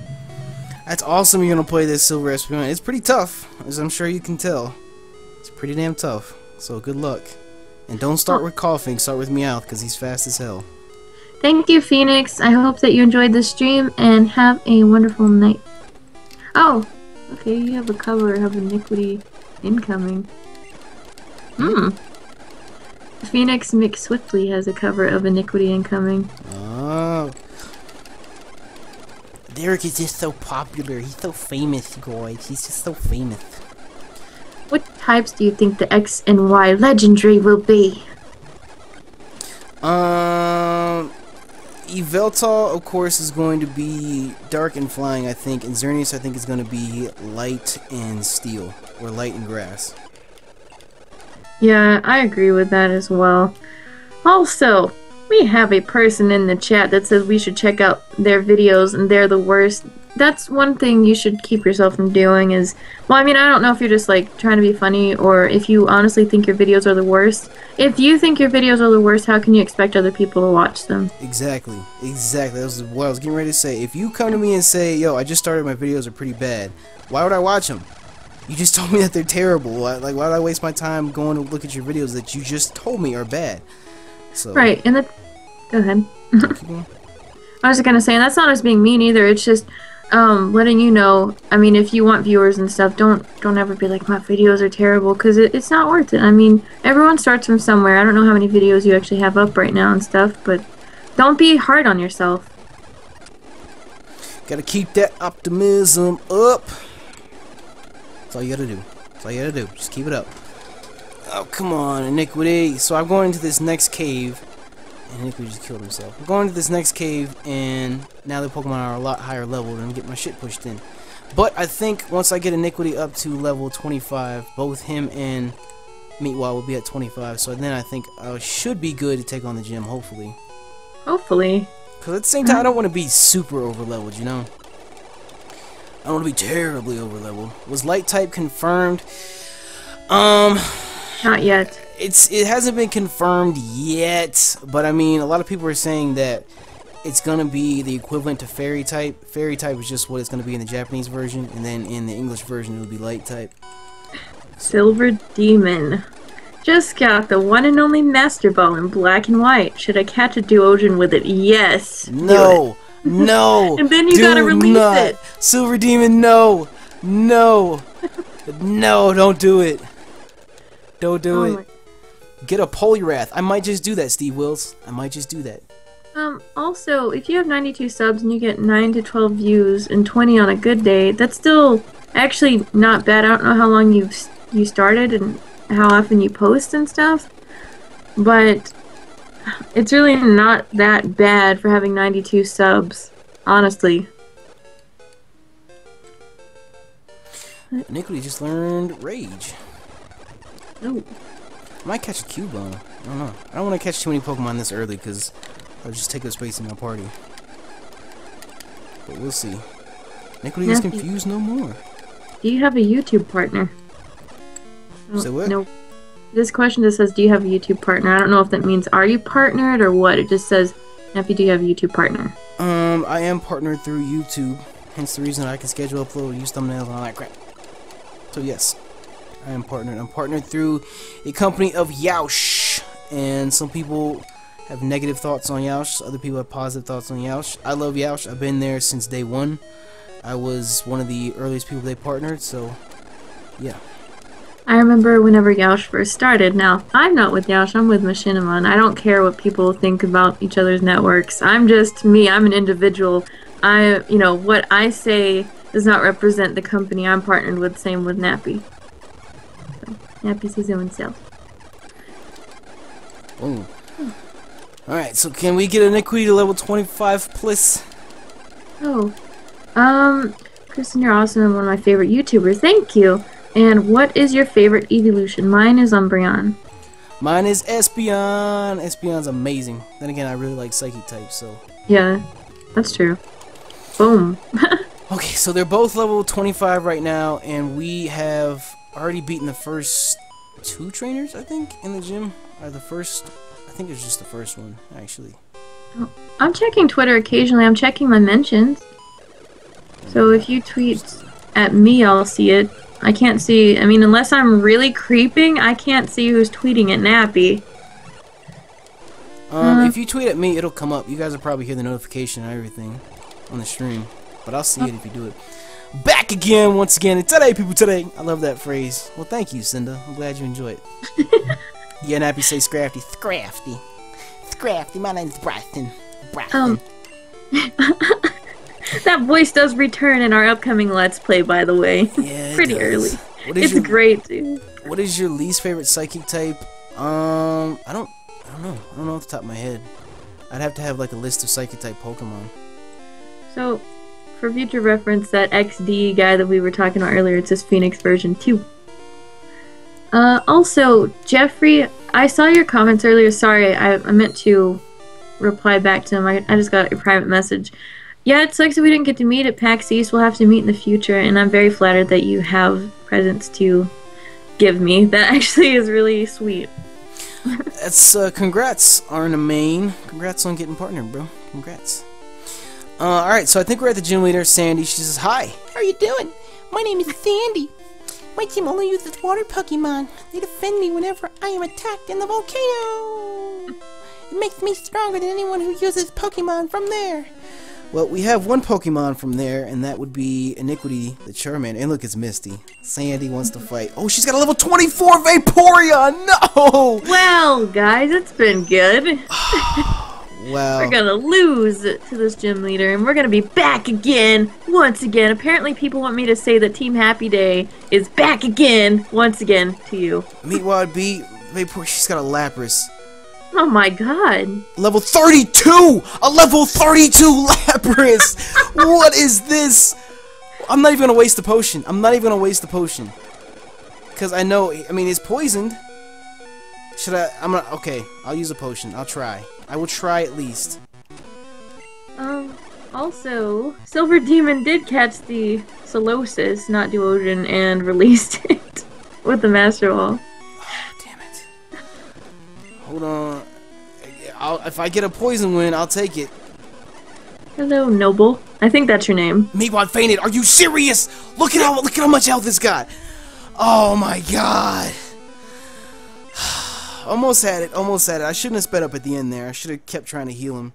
That's awesome you're going to play this Silver Espeon. It's pretty tough, as I'm sure you can tell. It's pretty damn tough. So good luck. And don't start with coughing, start with Meowth, because he's fast as hell. Thank you, Phoenix. I hope that you enjoyed the stream, and have a wonderful night. Oh, okay, you have a cover of Iniquity incoming. Hmm. Phoenix McSwiftly has a cover of Iniquity incoming. Oh. Derek is just so popular. He's so famous, guys. He's just so famous. What types do you think the X and Y legendary will be? Um, Yveltal, of course, is going to be dark and flying, I think, and Xerneas, I think, is going to be light and steel, or light and grass. Yeah, I agree with that as well. Also, we have a person in the chat that says we should check out their videos, and they're the worst that's one thing you should keep yourself from doing is, well, I mean, I don't know if you're just, like, trying to be funny or if you honestly think your videos are the worst. If you think your videos are the worst, how can you expect other people to watch them? Exactly. Exactly. That was what I was getting ready to say. If you come to me and say, yo, I just started, my videos are pretty bad, why would I watch them? You just told me that they're terrible. Like, why would I waste my time going to look at your videos that you just told me are bad? So. Right, and that... Go ahead. I was just gonna say, and that's not us being mean either, it's just um, letting you know, I mean, if you want viewers and stuff, don't don't ever be like, my videos are terrible, because it, it's not worth it. I mean, everyone starts from somewhere. I don't know how many videos you actually have up right now and stuff, but don't be hard on yourself. Gotta keep that optimism up. That's all you gotta do. That's all you gotta do. Just keep it up. Oh, come on, Iniquity. So I'm going into this next cave. And Iniquity just killed himself. We're going to this next cave, and now the Pokemon are a lot higher level, and I'm getting my shit pushed in. But I think once I get Iniquity up to level twenty-five, both him and Meatwad will be at twenty-five, so then I think I should be good to take on the gym, hopefully. Hopefully. Because at the same time, I don't want to be super over-leveled, you know? I don't want to be terribly over-leveled. Was Light-type confirmed? Um... Not yet. It's it hasn't been confirmed yet, but I mean, a lot of people are saying that it's gonna be the equivalent to fairy type. Fairy type is just what it's gonna be in the Japanese version, and then in the English version, it'll be light type. Silver Demon just got the one and only Master Ball in Black and White. Should I catch a Duogen with it? Yes. No. It. No. And then you gotta release not. it. Silver Demon, no, no, no! Don't do it. Don't do oh it. Get a Poliwrath. I might just do that, Steve Wills. I might just do that. Um, also, if you have ninety-two subs and you get nine to twelve views and twenty on a good day, that's still actually not bad. I don't know how long you've you started and how often you post and stuff, but it's really not that bad for having ninety-two subs, honestly. Iniquity just learned Rage. Ooh. I might catch a Cubone. I don't know. I don't want to catch too many Pokemon this early because I'll just take up space in my party. But we'll see. Iniquity is confused no more. Do you have a YouTube partner? Oh, Say what? No. This question just says, do you have a YouTube partner? I don't know if that means are you partnered or what. It just says, Nappy, do you have a YouTube partner? Um, I am partnered through YouTube. Hence the reason I can schedule, upload, use thumbnails, and all that crap. So yes. I am partnered. I'm partnered through a company of Yaush, and some people have negative thoughts on Yaush, other people have positive thoughts on Yaush. I love Yaush. I've been there since day one. I was one of the earliest people they partnered, so yeah. I remember whenever Yaush first started. Now, I'm not with Yaush, I'm with Machinima, and I don't care what people think about each other's networks. I'm just me. I'm an individual. I, you know, what I say does not represent the company I'm partnered with, same with Nappy. Nappy's his own self. Boom. Oh. Alright, so can we get Iniquity to level twenty-five plus? Oh. Um, Kristen, you're awesome and one of my favorite YouTubers. Thank you. And what is your favorite evolution? Mine is Umbreon. Mine is Espeon. Espeon's amazing. Then again, I really like Psychic types, so. Yeah, that's true. Boom. Okay, so they're both level twenty-five right now, and we have already beaten the first two trainers, I think, in the gym. Or the first, I think it was just the first one, actually. Oh, I'm checking Twitter occasionally. I'm checking my mentions. So if you tweet at me, I'll see it. I can't see, I mean, unless I'm really creeping, I can't see who's tweeting at Nappy. Um, uh, if you tweet at me, it'll come up. You guys will probably hear the notification and everything on the stream. But I'll see oh. it if you do it. Back again, once again, and today, people, today. I love that phrase. Well, thank you, Cinda. I'm glad you enjoy it. Yeah, Nappy say Scrafty. Scrafty. Scrafty. My name's Braxton. Braxton. Um. That voice does return in our upcoming Let's Play, by the way. Yeah, Pretty does. early. What is it's your, great, dude. What is your least favorite psychic type? Um, I don't, I don't know. I don't know off the top of my head. I'd have to have, like, a list of psychic type Pokemon. So, for future reference, that X D guy that we were talking about earlier, it's his Phoenix version two. Uh, also, Jeffrey, I saw your comments earlier. Sorry, I, I meant to reply back to him. I, I just got a private message. Yeah, it sucks that we didn't get to meet at PAX East. We'll have to meet in the future, and I'm very flattered that you have presents to give me. That actually is really sweet. That's, uh, congrats, Arna Main. Congrats on getting partnered, bro. Congrats. Uh, alright, so I think we're at the gym leader, Sandy. She says, hi, how are you doing? My name is Sandy. My team only uses water Pokemon. They defend me whenever I am attacked in the volcano. It makes me stronger than anyone who uses Pokemon from there. Well, we have one Pokemon from there, and that would be Iniquity, the Charmander. And look, it's Misty. Sandy wants to fight. Oh, she's got a level twenty-four Vaporeon! No! Well, guys, it's been good. Wow. We're gonna lose to this gym leader, and we're gonna be back again, once again. Apparently people want me to say that Team Happy Day is back again, once again, to you. Meatwad beat Vaporeon. She's got a Lapras. Oh my god. Level thirty-two! A level thirty-two Lapras! What is this? I'm not even gonna waste the potion. I'm not even gonna waste the potion. Because I know, I mean, it's poisoned. Should I? I'm gonna. Okay, I'll use a potion. I'll try. I will try at least. Um, also, Silver Demon did catch the Solosis, not Duodon, and released it with the Master Ball. Hold on. I'll, if I get a poison win, I'll take it. Hello, Noble. I think that's your name. Meatwad fainted. Are you serious? Look at how look at how much health this got. Oh my god. Almost had it. Almost had it. I shouldn't have sped up at the end there. I should have kept trying to heal him.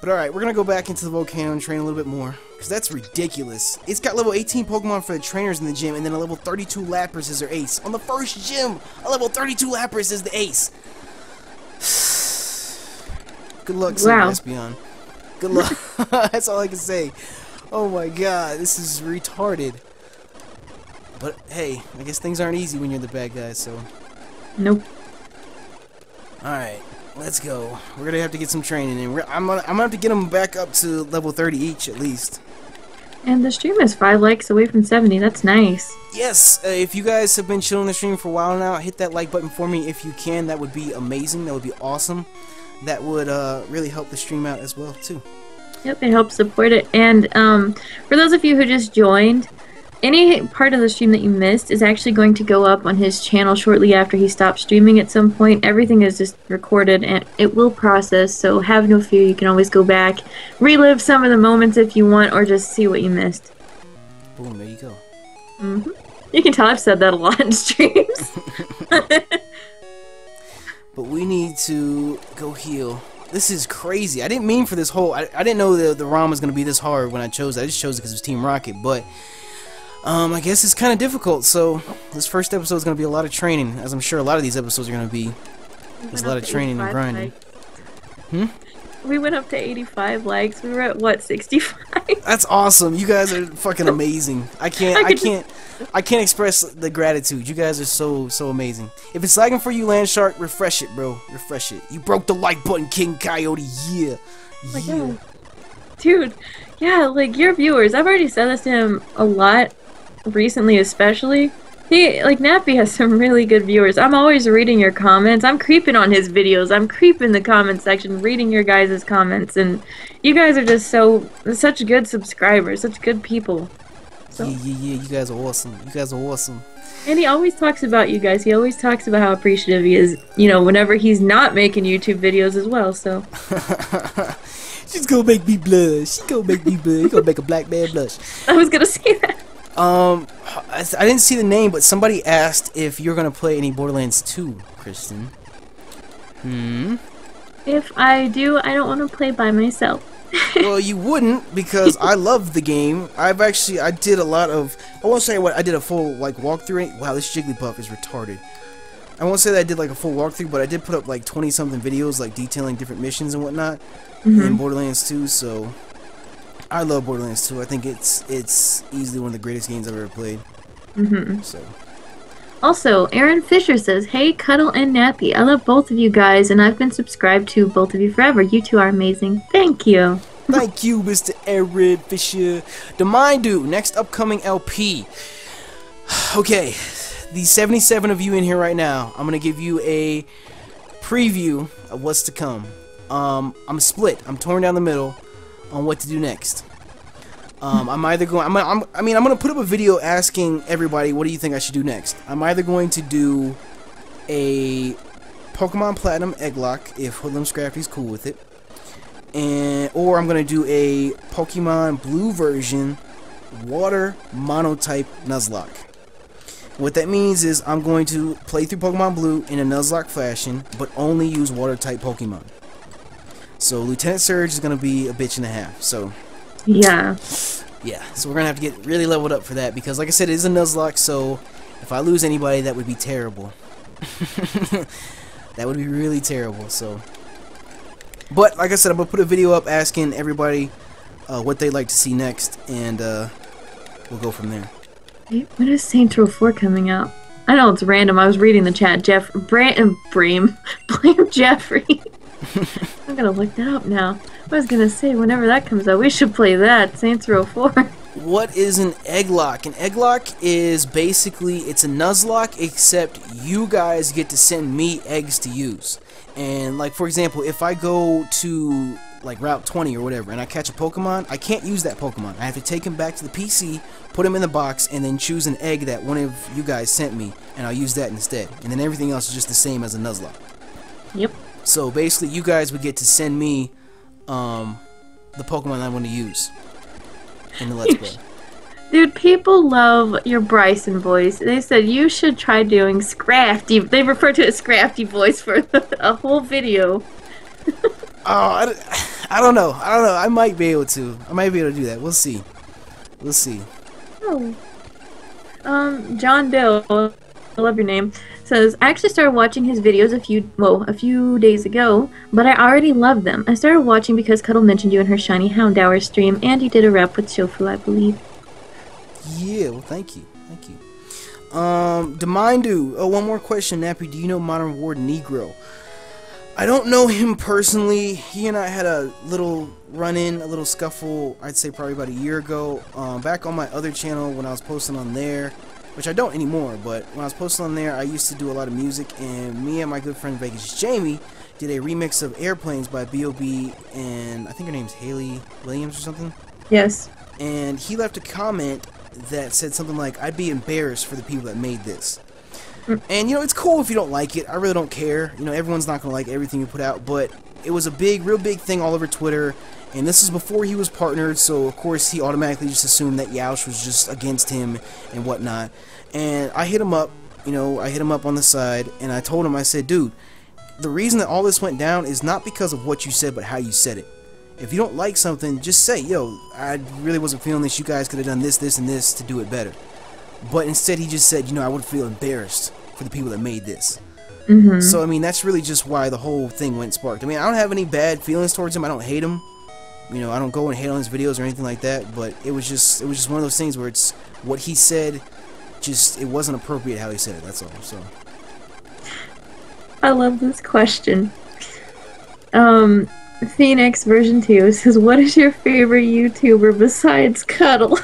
But all right, we're gonna go back into the volcano and train a little bit more because that's ridiculous. It's got level eighteen Pokemon for the trainers in the gym, and then a level thirty-two Lapras is their ace. On the first gym, a level thirty-two Lapras is the ace. Good luck, Cespion. Wow. Good luck. That's all I can say. Oh my god, this is retarded. But hey, I guess things aren't easy when you're the bad guy, so. Nope. Alright, let's go. We're gonna have to get some training in. We're, I'm, gonna, I'm gonna have to get them back up to level thirty each at least. And the stream is five likes away from seventy. That's nice. Yes. Uh, if you guys have been chilling the stream for a while now, hit that like button for me if you can. That would be amazing. That would be awesome. That would uh, really help the stream out as well too. Yep, it helps support it. And um, for those of you who just joined, any part of the stream that you missed is actually going to go up on his channel shortly after he stops streaming at some point. Everything is just recorded and it will process, so have no fear. You can always go back, relive some of the moments if you want, or just see what you missed. Boom, there you go. Mm-hmm. You can tell I've said that a lot in streams. But we need to go heal. This is crazy. I didn't mean for this whole... I, I didn't know the, the ROM was going to be this hard when I chose it. I just chose it because it was Team Rocket, but... Um, I guess it's kind of difficult, so this first episode is going to be a lot of training, as I'm sure a lot of these episodes are going to be. There's a lot of training and grinding. Likes. Hmm? We went up to eighty-five likes. We were at, what, sixty-five? That's awesome. You guys are fucking amazing. I can't, I can't, I can't express the gratitude. You guys are so, so amazing. If it's lagging for you, Landshark, refresh it, bro. Refresh it. You broke the like button, King Coyote. Yeah. Like, yeah. Dude, yeah, like, your viewers, I've already said this to him a lot. Recently, especially, he like Nappy has some really good viewers. I'm always reading your comments. I'm creeping on his videos. I'm creeping the comment section, reading your guys' comments, and you guys are just so such good subscribers, such good people. So. Yeah, yeah, yeah. You guys are awesome. You guys are awesome. And he always talks about you guys. He always talks about how appreciative he is. You know, whenever he's not making YouTube videos as well. So. She's gonna make me blush. She's gonna make me blush. She's gonna make a black man blush. I was gonna say that. Um, I, I didn't see the name, but somebody asked if you're gonna play any Borderlands two, Kristen. Hmm. If I do, I don't want to play by myself. Well, you wouldn't because I love the game. I've actually I did a lot of. I won't say what I did a full like walkthrough. Wow, this Jigglypuff is retarded. I won't say that I did like a full walkthrough, but I did put up like twenty something videos like detailing different missions and whatnot mm-hmm. in Borderlands two. So. I love Borderlands two. I think it's it's easily one of the greatest games I've ever played. Mm-hmm. So. Also, Aaron Fisher says, "Hey, Cuddle and Nappy, I love both of you guys, and I've been subscribed to both of you forever. You two are amazing. Thank you." Thank you, Mister Aaron Fisher. The Mind Dude, next upcoming L P. Okay, the seventy-seven of you in here right now. I'm gonna give you a preview of what's to come. Um, I'm split. I'm torn down the middle. on what to do next. Um, I'm either going. I'm, I'm, I mean, I'm gonna put up a video asking everybody, what do you think I should do next? I'm either going to do a Pokémon Platinum egg lock if Hoodlum Scrafty's cool with it, and or I'm gonna do a Pokémon Blue version Water Monotype Nuzlocke. What that means is I'm going to play through Pokemon Blue in a Nuzlocke fashion, but only use Water-type Pokemon. So Lieutenant Surge is going to be a bitch and a half. So yeah, yeah. So we're going to have to get really leveled up for that, because like I said, it is a Nuzlocke, so if I lose anybody, that would be terrible. That would be really terrible. So, but like I said, I'm going to put a video up asking everybody uh, what they'd like to see next, and uh, we'll go from there. When is Saints Row four coming out? I know it's random. I was reading the chat. Jeff, Brant, and Brame, blame Jeffrey. I'm gonna look that up now. I was gonna say, whenever that comes out, we should play that. Saints Row four. What is an egg lock? An egg lock is basically, it's a Nuzlocke, except you guys get to send me eggs to use. And like, for example, if I go to like Route twenty or whatever, and I catch a Pokemon, I can't use that Pokemon. I have to take him back to the P C, put him in the box, and then choose an egg that one of you guys sent me, and I'll use that instead. And then everything else is just the same as a Nuzlocke. Yep. So basically, you guys would get to send me um, the Pokemon I want to use in the Let's Play. Dude, people love your Bryson voice. They said you should try doing Scrafty. They refer to it as Scrafty voice for a whole video. Oh, I, I don't know. I don't know. I might be able to. I might be able to do that. We'll see. We'll see. Oh. Um, John Doe, I love your name, says, I actually started watching his videos a few, well, a few days ago, but I already loved them. I started watching because Cuddle mentioned you in her Shiny Houndour stream, and you did a rep with Shofu, I believe. Yeah, well, thank you. Thank you. Um, Demindu, oh, one more question, Nappy. Do you know Modern War Negro? I don't know him personally. He and I had a little run-in, a little scuffle, I'd say probably about a year ago, um, back on my other channel when I was posting on there, which I don't anymore, but when I was posting on there, I used to do a lot of music, and me and my good friend Vegas Jamie did a remix of Airplanes by B O B, and I think her name's Haley Williams or something? Yes. And he left a comment that said something like, I'd be embarrassed for the people that made this. And, you know, it's cool if you don't like it. I really don't care. You know, everyone's not going to like everything you put out. But it was a big, real big thing all over Twitter. And this is before he was partnered. So, of course, he automatically just assumed that Yaush was just against him and whatnot. And I hit him up. You know, I hit him up on the side. And I told him, I said, dude, the reason that all this went down is not because of what you said, but how you said it. If you don't like something, just say, yo, I really wasn't feeling this. You guys could have done this, this, and this to do it better. But instead he just said, you know, I would feel embarrassed for the people that made this. Mm-hmm. So, I mean, that's really just why the whole thing went sparked. I mean, I don't have any bad feelings towards him. I don't hate him. You know, I don't go and hate on his videos or anything like that. But it was just it was just one of those things where it's what he said, just it wasn't appropriate how he said it. That's all. So, I love this question. Um, Phoenix version two says, what is your favorite YouTuber besides Cuddle?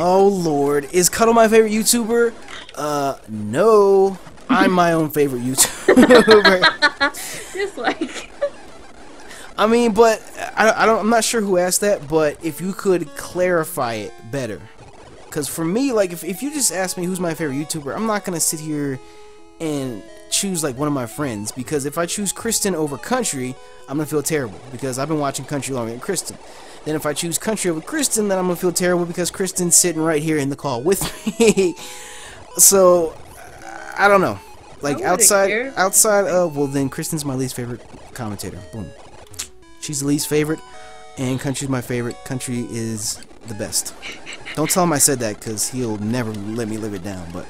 Oh lord, is Cuddle my favorite YouTuber? Uh, no. I'm my own favorite YouTuber. Just like... I mean, but, I, I don't, I'm not sure who asked that, but if you could clarify it better. Because for me, like, if, if you just ask me who's my favorite YouTuber, I'm not going to sit here and choose, like, one of my friends. Because if I choose Kristen over Country, I'm going to feel terrible. Because I've been watching Country longer than Kristen. Then if I choose Country over Kristen, then I'm going to feel terrible because Kristen's sitting right here in the call with me. So, I don't know. Like, outside, outside of, well then, Kristen's my least favorite commentator. Boom. She's the least favorite, and Country's my favorite. Country is the best. Don't tell him I said that because he'll never let me live it down, but...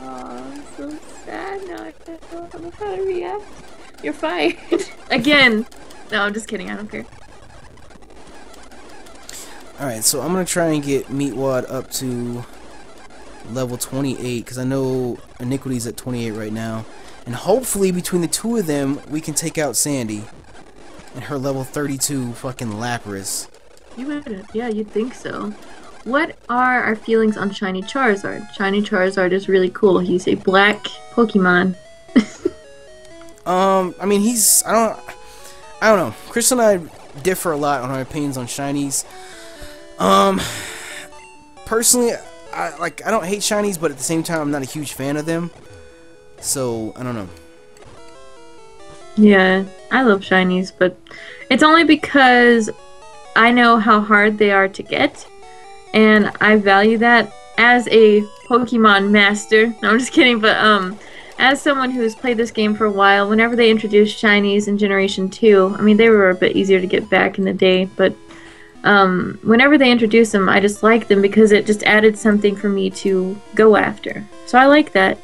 Aw, I'm so sad now. I don't know how to react. You're fired. Again. No, I'm just kidding. I don't care. Alright, so I'm going to try and get Meatwad up to level twenty-eight, because I know Iniquity's at twenty-eight right now. And hopefully, between the two of them, we can take out Sandy and her level thirty-two fucking Lapras. You would, yeah, you'd think so. What are our feelings on Shiny Charizard? Shiny Charizard is really cool. He's a black Pokemon. Um, I mean, he's, I don't, I don't know. Kristen and I differ a lot on our opinions on shinies. Um, personally, I like I don't hate shinies, but at the same time, I'm not a huge fan of them. So I don't know. Yeah, I love shinies, but it's only because I know how hard they are to get, and I value that as a Pokemon master. No, I'm just kidding, but um, as someone who's played this game for a while, whenever they introduced shinies in Generation two, I mean, they were a bit easier to get back in the day, but um, whenever they introduced them, I just liked them because it just added something for me to go after. So I like that.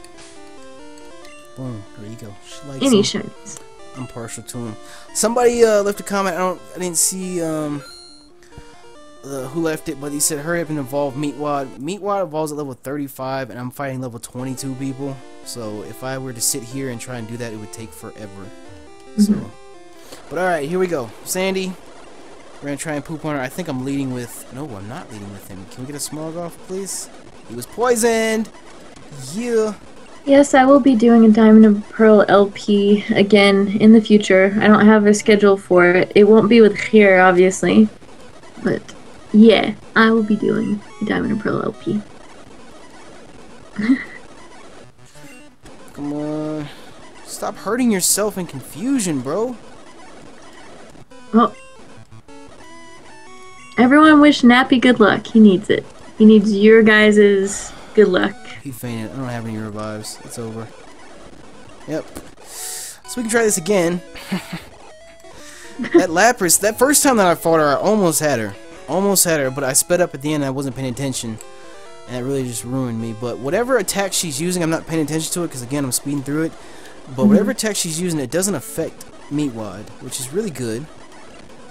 Boom, there you go. She likes Any them. shinies. I'm partial to him. Somebody uh, left a comment. I don't. I didn't see um, uh, who left it, but he said, "Hurry up and evolve Meatwad." Meatwad evolves at level thirty-five, and I'm fighting level twenty-two people. So if I were to sit here and try and do that, it would take forever. Mm-hmm. So, but all right, here we go. Sandy, we're gonna try and poop on her. I think I'm leading with. No, I'm not leading with him. Can we get a Smogoff, please? He was poisoned. Yeah. Yes, I will be doing a Diamond and Pearl L P again in the future. I don't have a schedule for it. It won't be with here, obviously. But, yeah, I will be doing a Diamond and Pearl L P. Come on. Stop hurting yourself in confusion, bro. Well, everyone wish Nappy good luck. He needs it. He needs your guys's good luck. He fainted. I don't have any revives. It's over. Yep. So we can try this again. That Lapras, that first time that I fought her, I almost had her. Almost had her, but I sped up at the end and I wasn't paying attention. And it really just ruined me. But whatever attack she's using, I'm not paying attention to it because, again, I'm speeding through it. But mm-hmm. whatever attack she's using, it doesn't affect Meatwad, which is really good.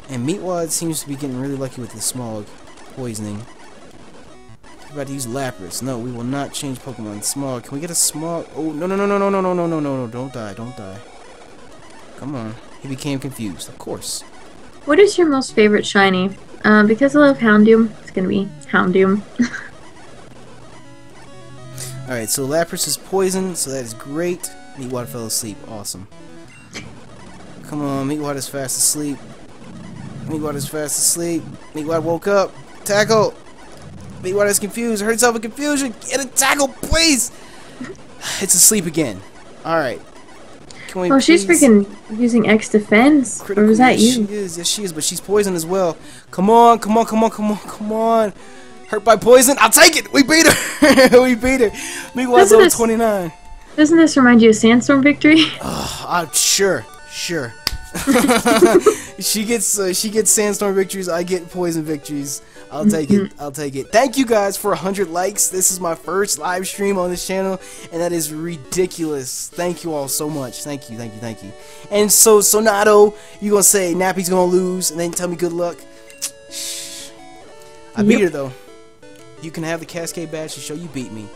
And Meatwad seems to be getting really lucky with the Smog poisoning. About to use Lapras. No, we will not change Pokemon. Smog. Can we get a Smog? Oh, no, no, no, no, no, no, no, no, no, no, no. Don't die. Don't die. Come on. He became confused. Of course. What is your most favorite shiny? Um, because I love Houndoom, it's going to be Houndoom. Alright, so Lapras is poison, so that is great. Meatwad fell asleep. Awesome. Come on. Meatwad is fast asleep. Meatwad is fast asleep. Meatwad woke up. Tackle! Meatwad is confused. Hurt itself in confusion. Get a tackle, please. It's asleep again. All right. Can we oh, she's freaking using X defense. Critical. Or was that you? She is. Yes, she is. But she's poisoned as well. Come on, come on, come on, come on, come on. Hurt by poison. I'll take it. We beat her. we beat her. Meatwad's level twenty-nine. Doesn't this remind you of Sandstorm victory? Oh, I'm sure, sure. she gets uh, she gets Sandstorm victories. I get poison victories. I'll take it. I'll take it. Thank you guys for one hundred likes. This is my first live stream on this channel, and that is ridiculous. Thank you all so much. Thank you, thank you, thank you. And so, Sonato, you're going to say Nappy's going to lose, and then tell me good luck. I yep. beat her, though. You can have the Cascade Badge to show you beat me.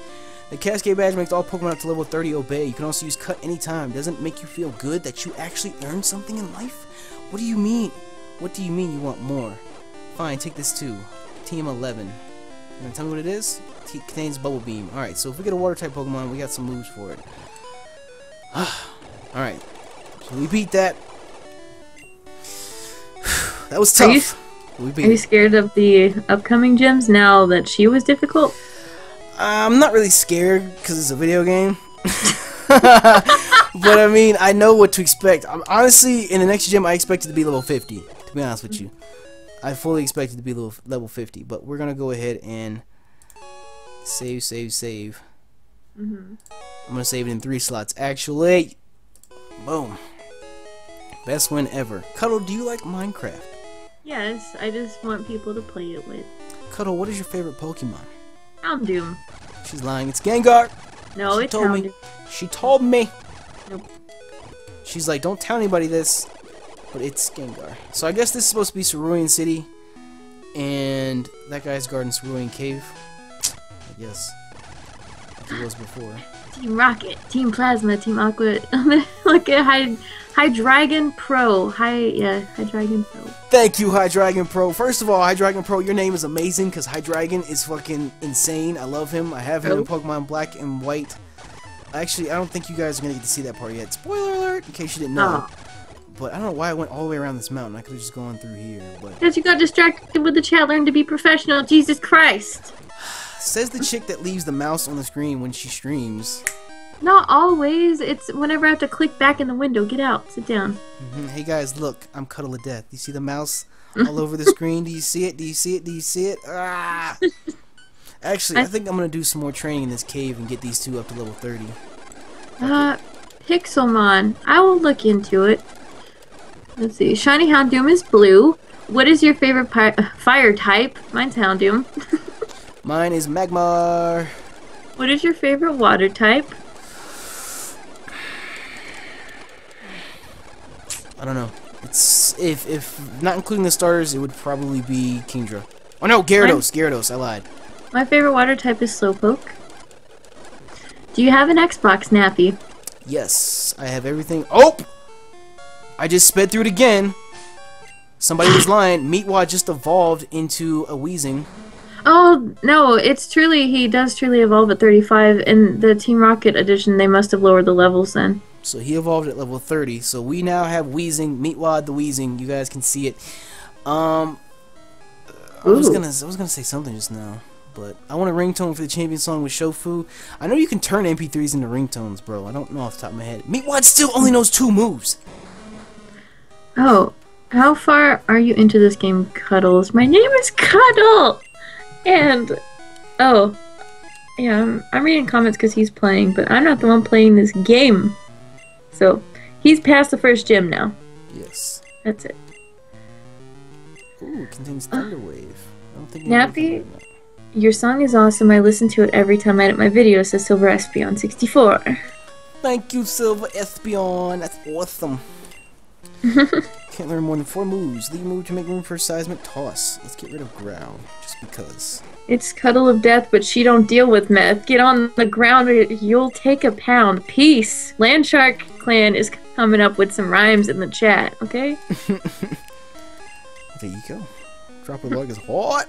The Cascade Badge makes all Pokemon up to level thirty obey. You can also use Cut anytime. Doesn't it make you feel good that you actually earned something in life? What do you mean? What do you mean you want more? Fine, take this, too. Team eleven. You wanna tell me what it is? It contains Bubble Beam. Alright, so if we get a water type Pokemon, we got some moves for it. Alright. So we beat that. That was tough. Are you, we beat are you scared of the upcoming gyms now that she was difficult? I'm not really scared because it's a video game. But I mean, I know what to expect. I'm, honestly, in the next gym, I expect it to be level fifty, to be honest with you. I fully expected to be level fifty, but we're gonna go ahead and save, save, save. Mm-hmm. I'm gonna save it in three slots, actually. Boom. Best win ever. Cuddle, do you like Minecraft? Yes, I just want people to play it with. Cuddle, what is your favorite Pokemon? Houndoom. She's lying. It's Gengar. No, she it's told me. She told me. Nope. She's like, don't tell anybody this. But it's Gengar. So I guess this is supposed to be Cerulean City. And that guy's guarding Cerulean Cave. I guess. Like it was before. Team Rocket, Team Plasma, Team Aqua. Look at Hyd Hydreigon Pro. Hi, yeah, Hydreigon Pro. Thank you, Hydreigon Pro. First of all, Hydreigon Pro, your name is amazing because Hydreigon is fucking insane. I love him. I have him oh. in Pokemon Black and White. Actually, I don't think you guys are going to get to see that part yet. Spoiler alert, in case you didn't know. Oh. But I don't know why I went all the way around this mountain. I could have just gone through here, but... Because you got distracted with the chat. Learn to be professional. Jesus Christ. Says the chick that leaves the mouse on the screen when she streams. Not always. It's whenever I have to click back in the window. Get out. Sit down. Mm-hmm. Hey, guys, look. I'm Cuddle of Death. You see the mouse all over the screen? Do you see it? Do you see it? Do you see it? Ah! Actually, I, I think I'm going to do some more training in this cave and get these two up to level thirty. Uh, Pixelmon. I will look into it. Let's see. Shiny Houndoom is blue. What is your favorite fire type? Mine's Houndoom. Mine is Magmar. What is your favorite water type? I don't know. It's if if not including the starters, it would probably be Kingdra. Oh no, Gyarados. Mine? Gyarados. I lied. My favorite water type is Slowpoke. Do you have an Xbox, Nappy? Yes, I have everything. Oh! I just sped through it again. Somebody was lying. Meatwad just evolved into a Weezing. Oh, no, it's truly, he does truly evolve at thirty-five. In the Team Rocket Edition, they must have lowered the levels then. So he evolved at level thirty. So we now have Weezing, Meatwad the Weezing. You guys can see it. Um, I was gonna, I was gonna say something just now, but I want a ringtone for the champion song with Shofu. I know you can turn M P threes into ringtones, bro. I don't know off the top of my head. Meatwad still only knows two moves. Oh, how far are you into this game, Cuddles? My name is Cuddle! And, oh, yeah, I'm, I'm reading comments because he's playing, but I'm not the one playing this game. So, he's past the first gym now. Yes. That's it. Ooh, it contains Thunderwave. Uh, I don't think Nappy, your song is awesome. I listen to it every time I edit my video, says Silver Espion sixty-four. Thank you, Silver Espion. That's awesome. Can't learn more than four moves. Leave move to make room for seismic toss. Let's get rid of ground, just because. It's Cuddle of Death, but she don't deal with meth. Get on the ground or you'll take a pound. Peace. Landshark Clan is coming up with some rhymes in the chat, okay? There you go. Drop a log is hot.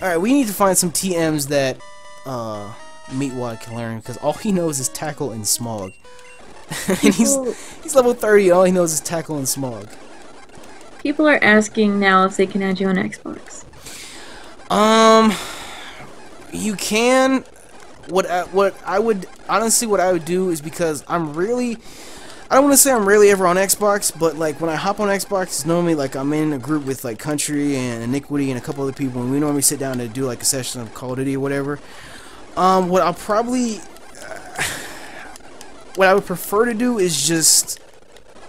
Alright, we need to find some T Ms that uh, Meatwad can learn, because all he knows is Tackle and Smog. And he's, he's level thirty, all he knows is Tackle and Smog. People are asking now if they can add you on Xbox. Um, you can. What I, what I would, honestly what I would do is, because I'm really, I don't want to say I'm rarely ever on Xbox, but like when I hop on Xbox, it's normally like I'm in a group with like Country and Iniquity and a couple other people, and we normally sit down to do like a session of Call of Duty or whatever. Um, what I'll probably... Uh, What I would prefer to do is just,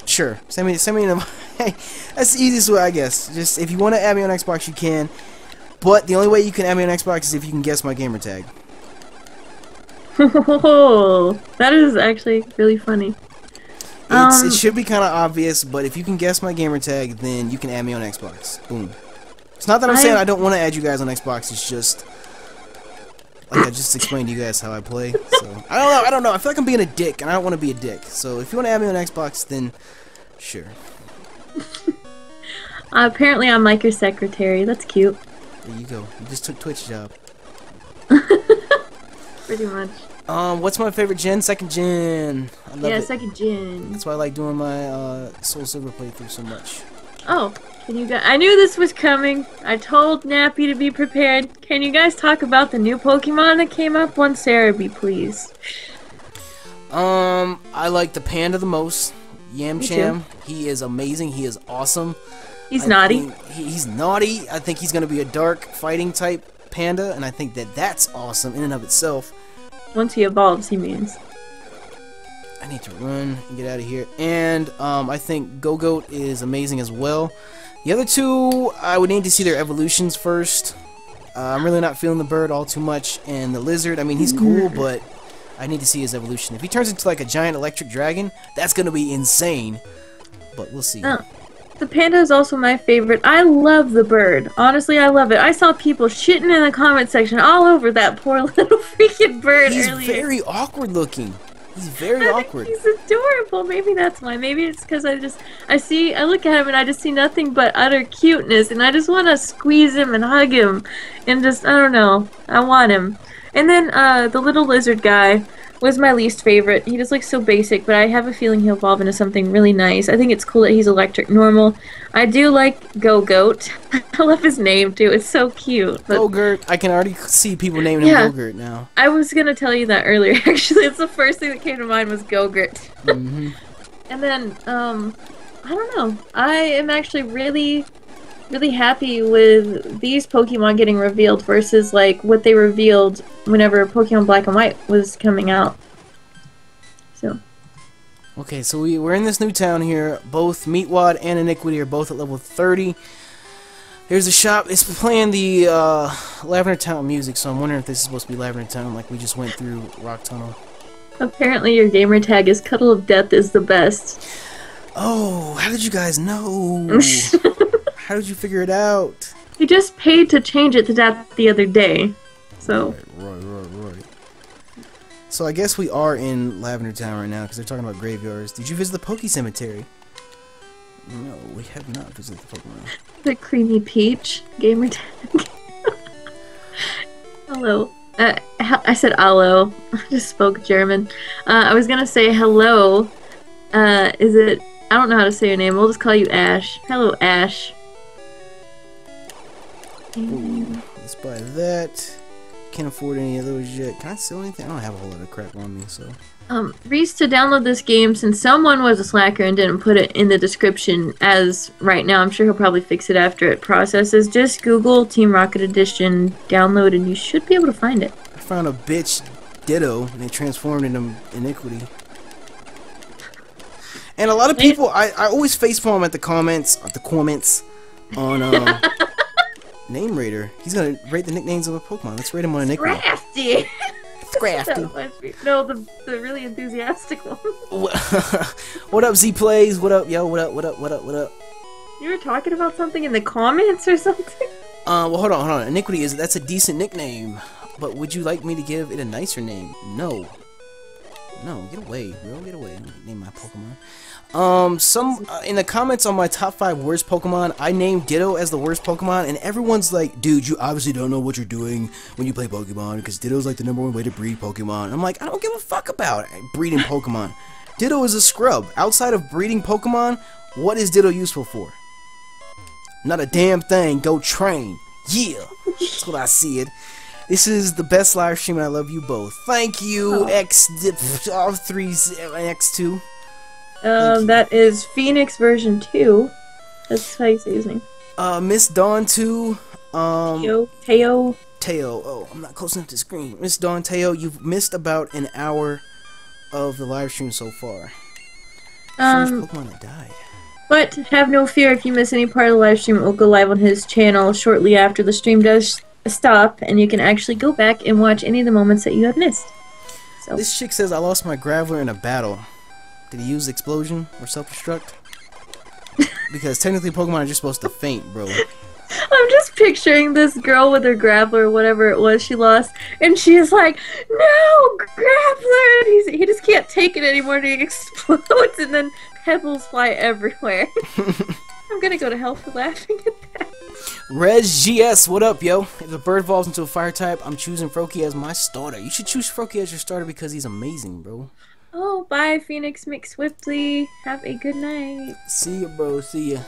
sure, send me, send me an invite. That's the easiest way, I guess. Just if you want to add me on Xbox, you can. But the only way you can add me on Xbox is if you can guess my gamer tag. Oh, that is actually really funny. It's, um, it should be kind of obvious, but if you can guess my gamer tag, then you can add me on Xbox. Boom. It's not that I'm I... saying I don't want to add you guys on Xbox. It's just. Like I just explained to you guys how I play, so... I don't know, I don't know, I feel like I'm being a dick, and I don't want to be a dick. So if you want to add me on Xbox, then... Sure. uh, apparently I'm like your secretary, that's cute. There you go, you just took Twitch job. Pretty much. Um, what's my favorite gen? Second gen. I love yeah, it. second gen. That's why I like doing my uh, SoulSilver playthrough so much. Oh, can you guys? I knew this was coming. I told Nappy to be prepared. Can you guys talk about the new Pokemon that came up on Cerebi, please? Um, I like the panda the most. Yamcham. He is amazing. He is awesome. He's I naughty. He, he's naughty. I think he's going to be a dark fighting type panda, and I think that that's awesome in and of itself. Once he evolves, he means. I need to run and get out of here. And um, I think Go-Goat is amazing as well. The other two, I would need to see their evolutions first. Uh, I'm really not feeling the bird all too much. And the lizard, I mean, he's cool, but I need to see his evolution. If he turns into like a giant electric dragon, that's going to be insane. But we'll see. Oh, the panda is also my favorite. I love the bird. Honestly, I love it. I saw people shitting in the comment section all over that poor little freaking bird he's earlier. He's very awkward looking. He's very awkward. He's adorable. Maybe that's why. Maybe it's because I just, I see, I look at him and I just see nothing but utter cuteness. And I just want to squeeze him and hug him. And just, I don't know. I want him. And then uh, the little lizard guy. was my least favorite. He just looks so basic, but I have a feeling he'll evolve into something really nice. I think it's cool that he's electric normal. I do like Go Goat. I love his name too. It's so cute. Go Goat. I can already see people naming yeah, him Go Goat now. I was gonna tell you that earlier. Actually, it's the first thing that came to mind was Go Goat. Mm-hmm. And then, um, I don't know. I am actually really, really happy with these Pokemon getting revealed versus like what they revealed whenever Pokemon Black and White was coming out. So. Okay, so we, we're in this new town here. Both Meatwad and Iniquity are both at level thirty. Here's a shop. It's playing the uh, Lavender Town music, so I'm wondering if this is supposed to be Lavender Town like we just went through Rock Tunnel. Apparently your gamer tag is Cuddle of Death is the best. Oh, how did you guys know? How did you figure it out? You just paid to change it to that the other day, so. Right, right, right, right. So I guess we are in Lavender Town right now because they're talking about graveyards. Did you visit the Poke Cemetery? No, we have not visited the Pokemon. The Creamy Peach gamer tag. Hello. Uh, I said allo. I just spoke German. Uh, I was gonna say hello. Uh, is it? I don't know how to say your name. We'll just call you Ash. Hello, Ash. Ooh, let's buy that. Can't afford any of those yet. Can I sell anything? I don't have a whole lot of crap on me, so. Um, Reese to download this game since someone was a slacker and didn't put it in the description as right now. I'm sure he'll probably fix it after it processes. Just Google Team Rocket Edition download and you should be able to find it. I found a bitch Ditto and it transformed into Iniquity. And a lot of people, I, I always facepalm at the comments, at the comments on, um, Name Raider. He's gonna rate the nicknames of a Pokemon. Let's rate him on a nickname. Scrafty! Scrafty. No, the, the really enthusiastic one. What up, Z Plays? What up, yo? What up, what up, what up, what up? You were talking about something in the comments or something? Uh, well, hold on, hold on. Iniquity is, that's a decent nickname. But would you like me to give it a nicer name? No. No, get away, bro. Get away. Name my Pokemon. Um, some uh, in the comments on my top five worst Pokemon, I named Ditto as the worst Pokemon, and everyone's like, "Dude, you obviously don't know what you're doing when you play Pokemon, because Ditto's like the number one way to breed Pokemon." I'm like, I don't give a fuck about breeding Pokemon. Ditto is a scrub. Outside of breeding Pokemon, what is Ditto useful for? Not a damn thing. Go train. Yeah, that's what I see it. This is the best live stream, and I love you both. Thank you, oh. X three X two. Um, you. That is Phoenix version two. That's how you say his name. Uh, Miss Dawn two. Um, Teo. Teo. Teo. Oh, I'm not close enough to screen. Miss Dawn Teo, you've missed about an hour of the live stream so far. Um, so much Pokemon that died. But have no fear if you miss any part of the live stream. It will go live on his channel shortly after the stream does stop, and you can actually go back and watch any of the moments that you have missed. So. This chick says, I lost my Graveler in a battle. Did he use Explosion or Self-Destruct? Because technically Pokemon are just supposed to faint, bro. I'm just picturing this girl with her Graveler, whatever it was she lost, and she's like, no, Graveler! And he's, he just can't take it anymore, and he explodes, and then pebbles fly everywhere. I'm gonna go to hell for laughing at that. ResGS, what up, yo? If a bird evolves into a fire type, I'm choosing Froakie as my starter. You should choose Froakie as your starter because he's amazing, bro. Oh, bye, Phoenix McSwiftly. Have a good night. See ya, bro. See ya.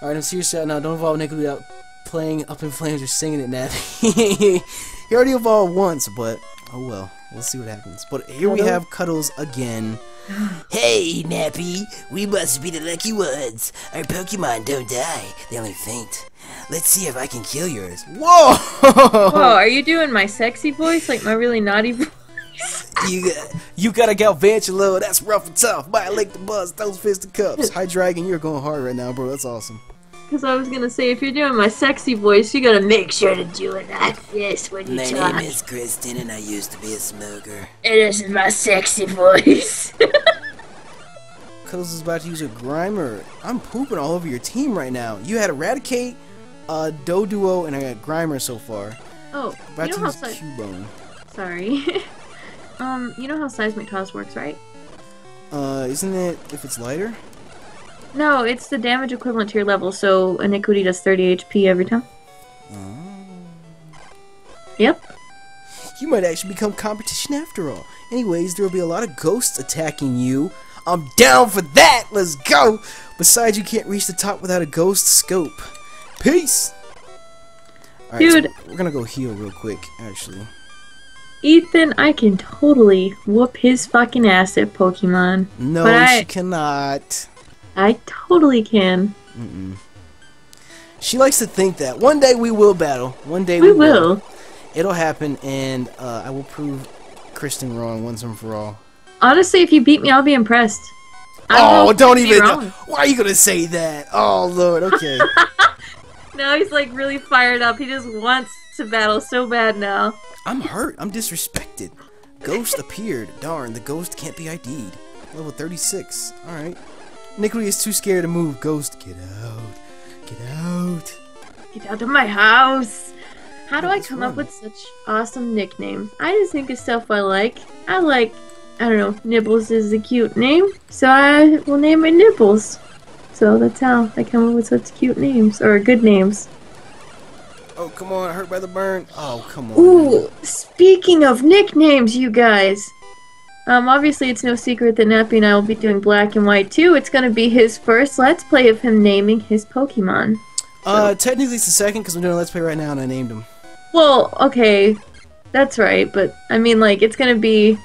Alright, I'm serious out now. Don't evolve Nickel without playing Up in Flames or singing it, Nappy. He already evolved once, but oh well. We'll see what happens. But here Cuddle. We have Cuddles again. Hey, Nappy! We must be the lucky ones. Our Pokemon don't die. They only faint. Let's see if I can kill yours. Whoa! Whoa, are you doing my sexy voice? Like my really naughty voice? you, got, you got a Galvantula. That's rough and tough. Might lick the buzz. Those fist and cups. Hi, Dragon. You're going hard right now, bro. That's awesome. Because I was going to say, if you're doing my sexy voice, you got to make sure to do it like this when you talk. My name is Kristen, and I used to be a smoker. It is my sexy voice. Cuddles is about to use a Grimer. I'm pooping all over your team right now. You had Eradicate, uh, Doduo, and I got Grimer so far. Oh, about you know to how use Cubone. Sorry. um, you know how Seismic Toss works, right? Uh, isn't it if it's lighter? No, it's the damage equivalent to your level, so Iniquity does thirty H P every time. Oh. Yep. You might actually become competition after all. Anyways, there will be a lot of ghosts attacking you. I'm down for that! Let's go! Besides, you can't reach the top without a ghost scope. Peace! All right, dude. So we're gonna go heal real quick, actually. Ethan, I can totally whoop his fucking ass at Pokemon. No, but she I, cannot. I totally can. Mm-mm. She likes to think that. One day we will battle. One day we, we will. will. It'll happen, and uh, I will prove Kristen wrong once and for all. Honestly, if you beat me, I'll be impressed. I oh, don't even. No. Why are you gonna say that? Oh, Lord. Okay. Now he's like really fired up. He just wants to battle so bad now. I'm hurt. I'm disrespected. Ghost appeared. Darn, the ghost can't be I D'd. Level thirty-six. All right. Iniquity is too scared to move. Ghost, get out. Get out. Get out of my house. How do I come up with such awesome nicknames? I just think of stuff I like. I like, I don't know, Nibbles is a cute name, so I will name it Nibbles. So that's how I come up with such cute names, or good names. Oh, come on, I hurt by the burn. Oh, come on. Ooh, speaking of nicknames, you guys. Um, obviously it's no secret that Nappy and I will be doing Black and White two. It's gonna be his first Let's Play of him naming his Pokemon. So. Uh, technically it's the second, because I'm doing a Let's Play right now and I named him. Well, okay, that's right, but I mean, like, it's gonna be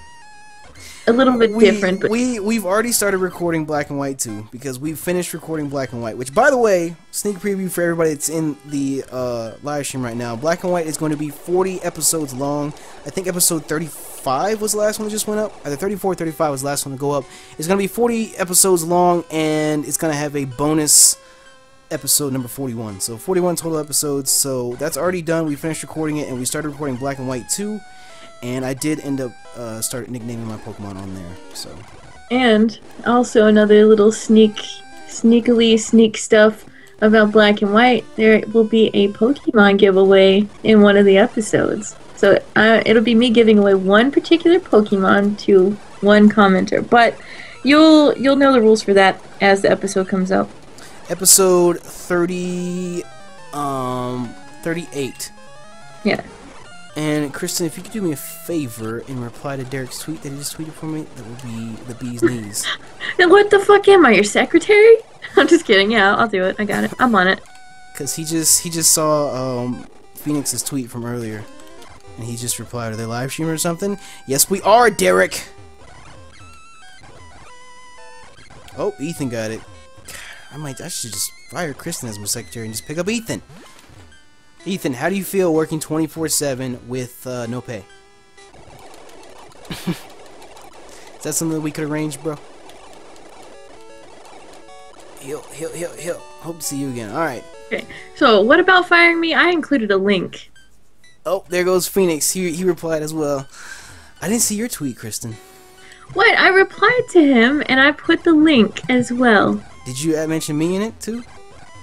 a little bit we, different. But we, we've already started recording Black and White two, because we've finished recording Black and White, which, by the way, sneak preview for everybody that's in the uh, live stream right now, Black and White is going to be forty episodes long. I think episode thirty-five was the last one that just went up. Either thirty-four or thirty-five was the last one to go up. It's going to be forty episodes long, and it's going to have a bonus episode number forty-one. So forty-one total episodes, so that's already done. We finished recording it, and we started recording Black and White two. And I did end up uh, start nicknaming my Pokemon on there, so. And also another little sneak, sneakily sneak stuff about Black and White. There will be a Pokemon giveaway in one of the episodes. So uh, it'll be me giving away one particular Pokemon to one commenter. But you'll you'll know the rules for that as the episode comes up. Episode thirty, um, thirty-eight. Yeah. And Kristen, if you could do me a favor and reply to Derek's tweet that he just tweeted for me, that would be the bee's knees. What the fuck am I, your secretary? I'm just kidding. Yeah, I'll do it. I got it. I'm on it. Cause he just he just saw um, Phoenix's tweet from earlier, and he just replied, "Are they live streaming or something?" Yes, we are, Derek. Oh, Ethan got it. God, I might. I should just fire Kristen as my secretary and just pick up Ethan. Ethan, how do you feel working twenty-four seven with uh, no pay? Is that something that we could arrange, bro? Heal, heal, heal, heal. Hope to see you again. Alright. Okay, so what about firing me? I included a link. Oh, there goes Phoenix. He, he replied as well. I didn't see your tweet, Kristen. What? I replied to him, and I put the link as well. Did you mention me in it, too?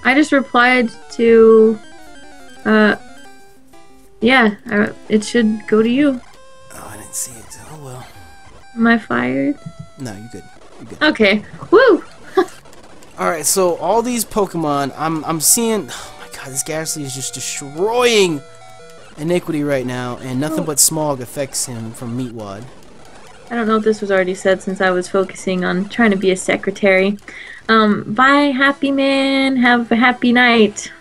I just replied to... Uh, yeah, I, it should go to you. Oh, I didn't see it. Oh, well. Am I fired? No, you're good. You're good. Okay. Woo! Alright, so all these Pokemon, I'm I'm seeing... Oh my god, this Ghastly is just destroying Iniquity right now, and nothing oh. but smog affects him from Meatwad. I don't know if this was already said since I was focusing on trying to be a secretary. Um, bye, happy man. Have a happy night.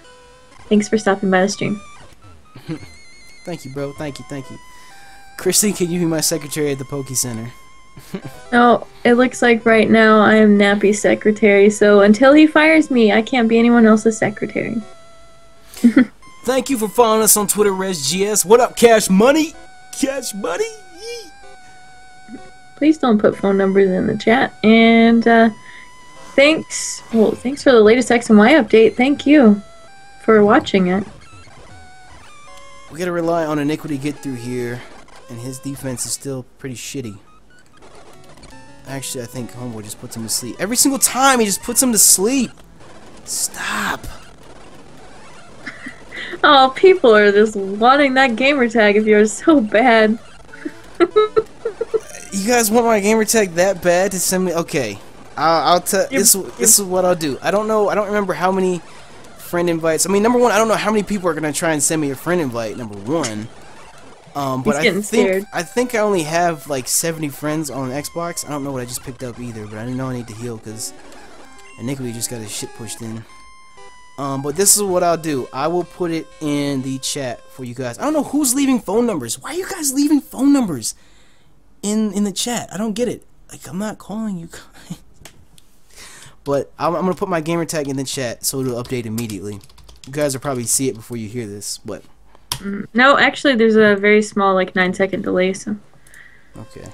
Thanks for stopping by the stream. Thank you, bro. Thank you, thank you. Kristen, can you be my secretary at the Poke Center? Oh, it looks like right now I am Nappy's secretary, so until he fires me, I can't be anyone else's secretary. Thank you for following us on Twitter, ResGS. What up, Cash Money? Cash Money? Please don't put phone numbers in the chat. And uh, thanks. Well, thanks for the latest X and Y update. Thank you for watching it. We gotta rely on Iniquity get through here, and his defense is still pretty shitty. Actually, I think Homeboy just puts him to sleep. Every single time he just puts him to sleep! Stop! Oh, people are just wanting that gamer tag of yours so bad. You guys want my gamer tag that bad to send me? Okay. I'll, I'll tell. This, this is what I'll do. I don't know, I don't remember how many friend invites. I mean, number one, I don't know how many people are gonna try and send me a friend invite. Number one, Um, but I think scared. I think I only have like seventy friends on Xbox. I don't know what I just picked up either, but I know I need to heal because Iniquity just got his shit pushed in. Um, but this is what I'll do. I will put it in the chat for you guys. I don't know who's leaving phone numbers. Why are you guys leaving phone numbers in in the chat? I don't get it. Like, I'm not calling you guys. But I'm, I'm gonna put my gamer tag in the chat so it'll update immediately. You guys will probably see it before you hear this, but. No, actually, there's a very small, like, nine second delay, so... Okay.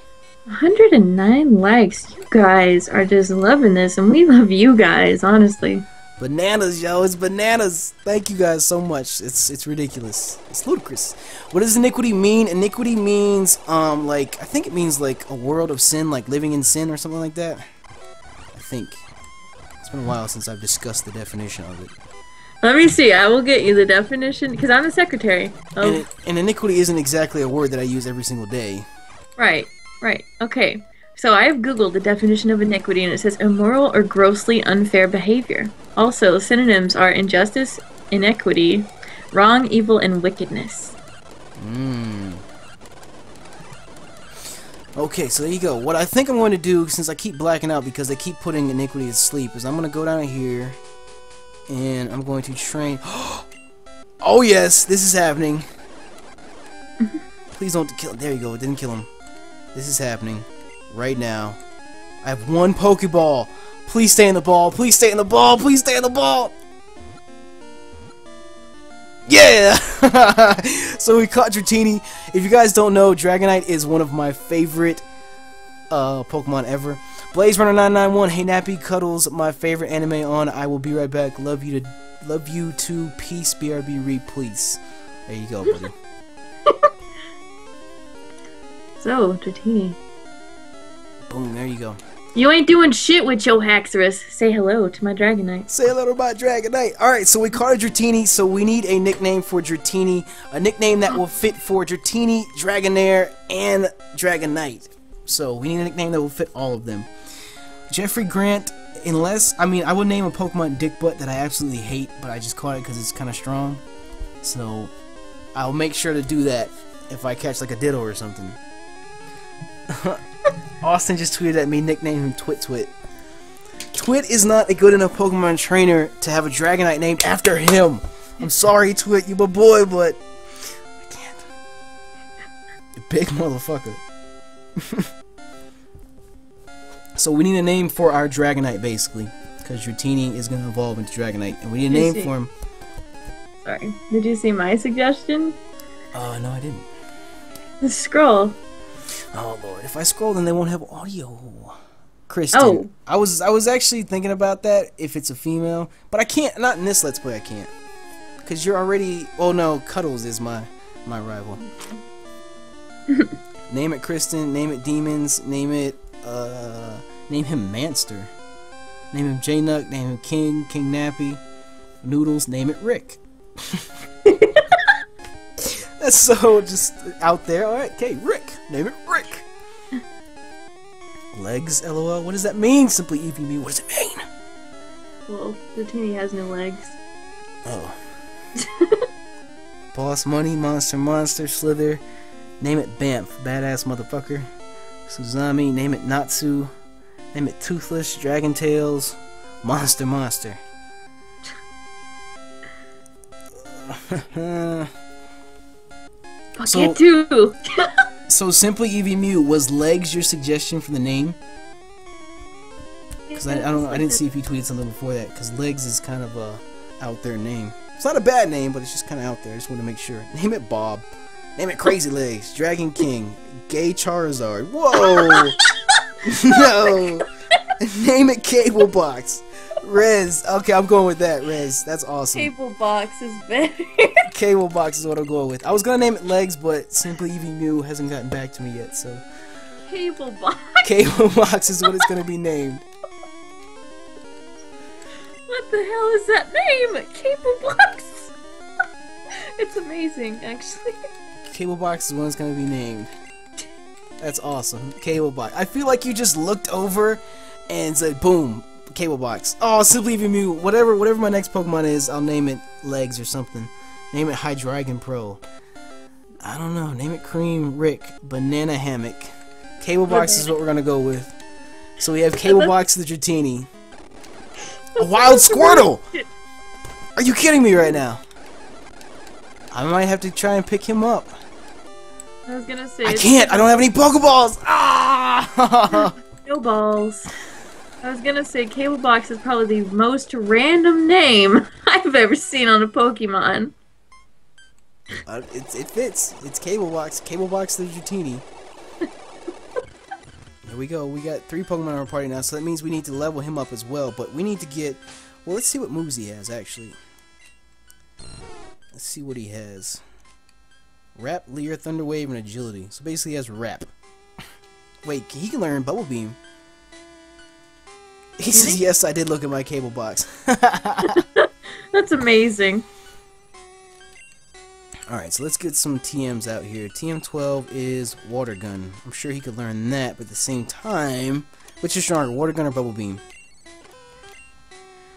one hundred nine likes. You guys are just loving this, and we love you guys, honestly. Bananas, yo. It's bananas. Thank you guys so much. It's it's ridiculous. It's ludicrous. What does iniquity mean? Iniquity means, um, like... I think it means, like, a world of sin, like living in sin or something like that. I think. It's been a while since I've discussed the definition of it. Let me see, I will get you the definition, because I'm the secretary. Oh. And, it, and iniquity isn't exactly a word that I use every single day. Right, right, okay. So I have Googled the definition of iniquity, and it says immoral or grossly unfair behavior. Also, synonyms are injustice, inequity, wrong, evil, and wickedness. Mm. Okay, so there you go. What I think I'm going to do, since I keep blacking out because they keep putting iniquity to sleep, is I'm going to go down here... and I'm going to train. Oh yes, this is happening. Please don't kill. There you go. It didn't kill him. This is happening right now. I have one Pokeball. Please stay in the ball. Please stay in the ball. Please stay in the ball. Yeah. So we caught Dratini. If you guys don't know, Dragonite is one of my favorite uh, Pokemon ever. Blaze Runner nine nine one, hey Nappy, Cuddles, my favorite anime on. I will be right back. Love you to, love you to peace. B R B, read please. There you go, buddy. So, Dratini. Boom, there you go. You ain't doing shit with your Haxorus. Say hello to my Dragonite. Say hello to my Dragonite. All right, so we caught a Dratini, so we need a nickname for Dratini, a nickname that will fit for Dratini, Dragonair, and Dragonite. So we need a nickname that will fit all of them. Jeffrey Grant, unless, I mean, I would name a Pokemon Dick Butt that I absolutely hate, but I just caught it because it's kind of strong. So I'll make sure to do that if I catch like a Ditto or something. Austin just tweeted at me, nickname him Twit Twit. Twit is not a good enough Pokemon trainer to have a Dragonite named after him. I'm sorry, Twit, you my boy, but I can't. You big motherfucker. So we need a name for our Dragonite, basically, because Dratini is going to evolve into Dragonite, and we need a name see? for him. Sorry, did you see my suggestion? Uh, no, I didn't. Let's scroll. Oh Lord, if I scroll, then they won't have audio. Kristen, oh. I was I was actually thinking about that if it's a female, but I can't. Not in this Let's Play, I can't, because you're already. Oh no, Cuddles is my my rival. Name it Kristen, name it Demons, name it, uh, name him Manster. Name him J-Nuck, name him King, King Nappy, Noodles, name it Rick. That's so just out there. Alright, okay, Rick, name it Rick. Legs, lol, what does that mean? Simply E V B, what does it mean? Well, Dratini has no legs. Oh. Boss Money, Monster, Monster, Slither. Name it Banff, badass motherfucker. Suzami, name it Natsu. Name it Toothless, Dragon Tails, Monster Monster. Fuck so, it too! So Simply Eevee Mew, was Legs your suggestion for the name? Because I, I don't know, I didn't see if you tweeted something before that, because Legs is kind of a out there name. It's not a bad name, but it's just kind of out there. I just want to make sure. Name it Bob. Name it Crazy Legs, Dragon King, Gay Charizard. Whoa! No! Name it Cable Box. Rez. Okay, I'm going with that, Rez. That's awesome. Cable Box is better. Cable Box is what I'm going with. I was going to name it Legs, but Simply Eevee Mew hasn't gotten back to me yet, so. Cable Box? Cable Box is what it's going to be named. What the hell is that name? Cable Box? It's amazing, actually. Cable Box is one that's gonna be named. That's awesome. Cable Box. I feel like you just looked over and said, boom, Cable Box. Oh, Simply Eevee Mew. Whatever whatever my next Pokemon is, I'll name it Legs or something. Name it Hydreigon Pro. I don't know. Name it Cream Rick. Banana Hammock. Cable Box is what we're gonna go with. So we have Cable Box the Dratini. A wild Squirtle! Are you kidding me right now? I might have to try and pick him up. I was gonna say I can't! I don't have any Pokeballs! Ah! No balls. I was gonna say Cable Box is probably the most random name I've ever seen on a Pokemon. Uh, it, it fits. It's Cable Box. Cable Box the Dratini. There we go. We got three Pokemon in our party now, so that means we need to level him up as well. But we need to get... Well, let's see what moves he has, actually. Let's see what he has. Rap, Leer, Thunder Wave, and Agility. So basically he has Rap. Wait, he can learn Bubble Beam. He says, yes, I did look at my Cable Box. That's amazing. Alright, so let's get some T Ms out here. T M twelve is Water Gun. I'm sure he could learn that, but at the same time... Which is stronger, Water Gun or Bubble Beam?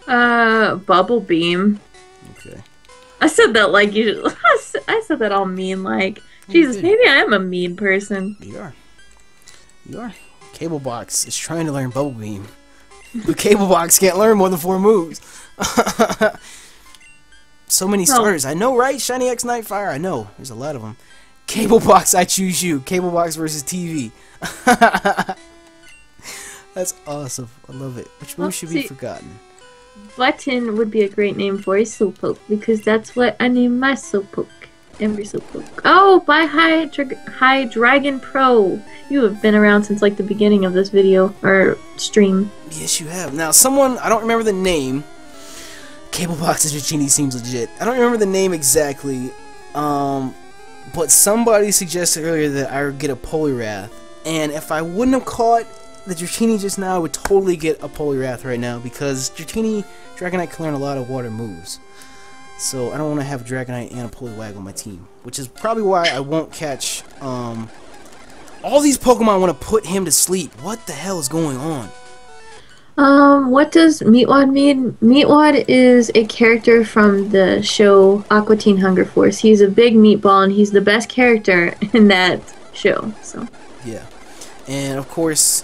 Uh, Bubble Beam. Okay. I said that like you... I said that all mean like. Jesus, maybe I am a mean person. You are. You are. Cable Box is trying to learn Bubble Beam. But Cable Box can't learn more than four moves. So many starters. I know, right? Shiny X Nightfire. I know. There's a lot of them. Cable Box, I choose you. Cable Box versus T V. That's awesome. I love it. Which move should be forgotten? Button would be a great name for a Slowpoke because that's what I named my Slowpoke. Every Slowpoke. Oh, by High High Dragon Pro. You have been around since like the beginning of this video or stream. Yes, you have. Now, someone I don't remember the name. Cable Box Dratini seems legit. I don't remember the name exactly, um, but somebody suggested earlier that I would get a Poliwrath, and if I wouldn't have caught the Dratini just now, I would totally get a Poliwrath right now, because Dratini, Dragonite can learn a lot of water moves. So I don't want to have Dragonite and a Poliwag on my team, which is probably why I won't catch, um, all these Pokemon want to put him to sleep. What the hell is going on? Um, what does Meatwad mean? Meatwad is a character from the show Aqua Teen Hunger Force. He's a big meatball and he's the best character in that show. So yeah. And of course,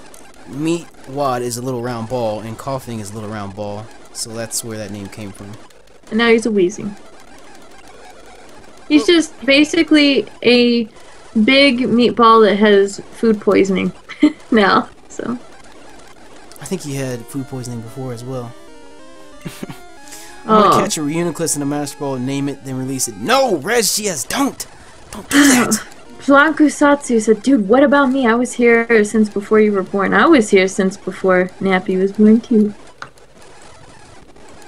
Meatwad is a little round ball and Coughing is a little round ball. So that's where that name came from. And now he's a Weezing. He's just basically a big meatball that has food poisoning now, so... I think he had food poisoning before as well. I'm oh. gonna catch a Reuniclus in a Master Ball, name it, then release it. No, Regias, don't! Don't do that! Plan Kusatsu said, dude, what about me? I was here since before you were born. I was here since before Nappy was born, too.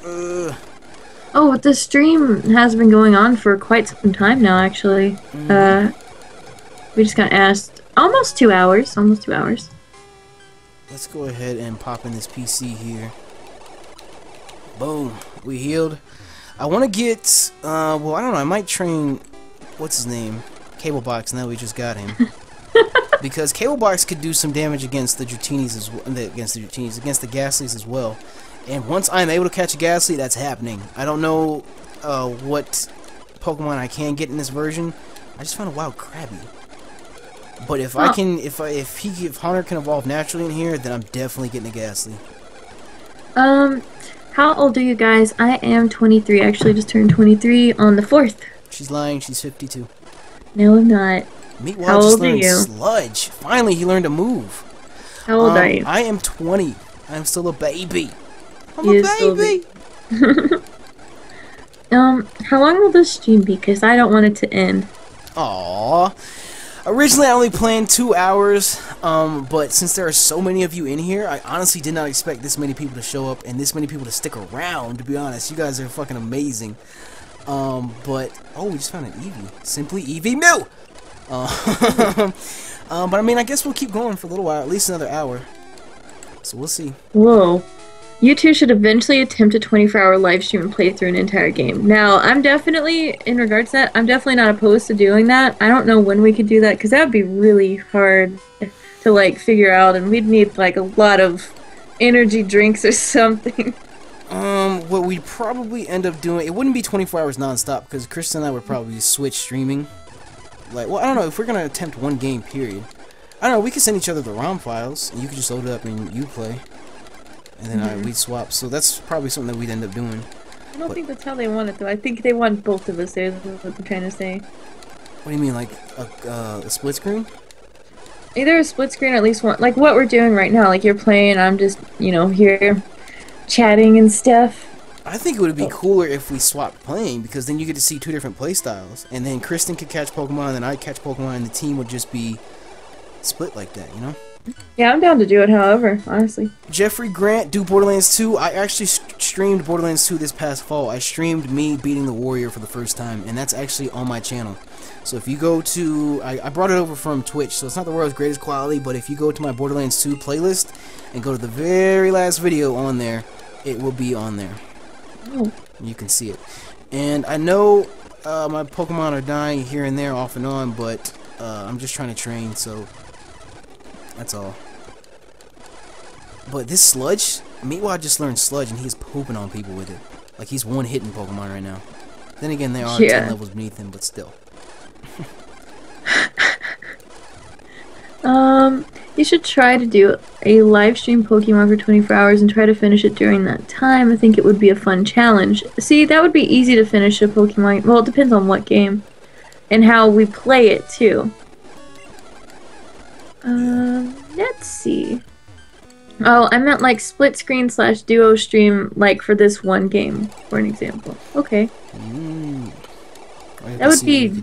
Uh. Oh, the stream has been going on for quite some time now, actually. Mm. Uh, we just got asked. Almost two hours. Almost two hours. Let's go ahead and pop in this P C here. Boom. We healed. I want to get, uh, well, I don't know. I might train, what's his name? Cable Box, now we just got him. Because Cable Box could do some damage against the Dratinis as well, against the Dratinis, against the Ghastlies as well. And once I'm able to catch a Ghastly, that's happening. I don't know, uh, what Pokemon I can get in this version. I just found a wild Krabby. But if oh. I can, if I, if he, if Hunter can evolve naturally in here, then I'm definitely getting a Ghastly. Um, how old are you guys? I am twenty-three. I actually just turned twenty-three on the fourth. She's lying. She's fifty-two. No, I'm not. Meatwad how just old learned are you? Sludge. Finally, he learned to move. How old um, are you? I am twenty. I'm still a baby. I'm you a baby. um, how long will this stream be? Because I don't want it to end. Aww. Originally, I only planned two hours, um, but since there are so many of you in here, I honestly did not expect this many people to show up and this many people to stick around, to be honest. You guys are fucking amazing. Um, but, oh, we just found an Eevee. Simply Eevee Mew! Uh, um, but, I mean, I guess we'll keep going for a little while, at least another hour. So, we'll see. Whoa. You two should eventually attempt a twenty-four hour live stream and play through an entire game. Now, I'm definitely, in regards to that, I'm definitely not opposed to doing that. I don't know when we could do that, because that would be really hard to, like, figure out, and we'd need, like, a lot of energy drinks or something. Um, what we'd probably end up doing, it wouldn't be twenty-four hours non-stop, because Kristen and I would probably switch streaming. like, well, I don't know, if we're gonna attempt one game period, I don't know, we could send each other the ROM files, and you could just load it up and you play, and then mm-hmm. I, we'd swap, so that's probably something that we'd end up doing. I don't but, think that's how they want it, though. I think they want both of us there, is what they're trying to say. What do you mean, like, a, uh, a split screen? Either a split screen or at least one, like what we're doing right now, like you're playing, I'm just, you know, here chatting and stuff. I think it would be cooler if we swapped playing, because then you get to see two different play styles, and then Kristen could catch Pokemon, and I'd catch Pokemon, and the team would just be split like that, you know? Yeah, I'm down to do it, however, honestly. Jeffrey Grant, do Borderlands two. I actually st streamed Borderlands two this past fall. I streamed me beating the Warrior for the first time, and that's actually on my channel. So if you go to... I, I brought it over from Twitch, so it's not the world's greatest quality, but if you go to my Borderlands two playlist and go to the very last video on there, it will be on there. Oh. You can see it. And I know uh, my Pokemon are dying here and there, off and on, but uh, I'm just trying to train, so... That's all. But this sludge, Meatwad just learned sludge, and he's pooping on people with it. Like he's one hitting Pokemon right now. Then again, they are yeah. ten levels beneath him, but still. um, you should try to do a live stream Pokemon for twenty-four hours and try to finish it during that time. I think it would be a fun challenge. See, that would be easy to finish a Pokemon. Well, it depends on what game and how we play it too. Um, uh, let's see. Oh, I meant like split screen slash duo stream, like for this one game, for an example. Okay. Mm. That would be.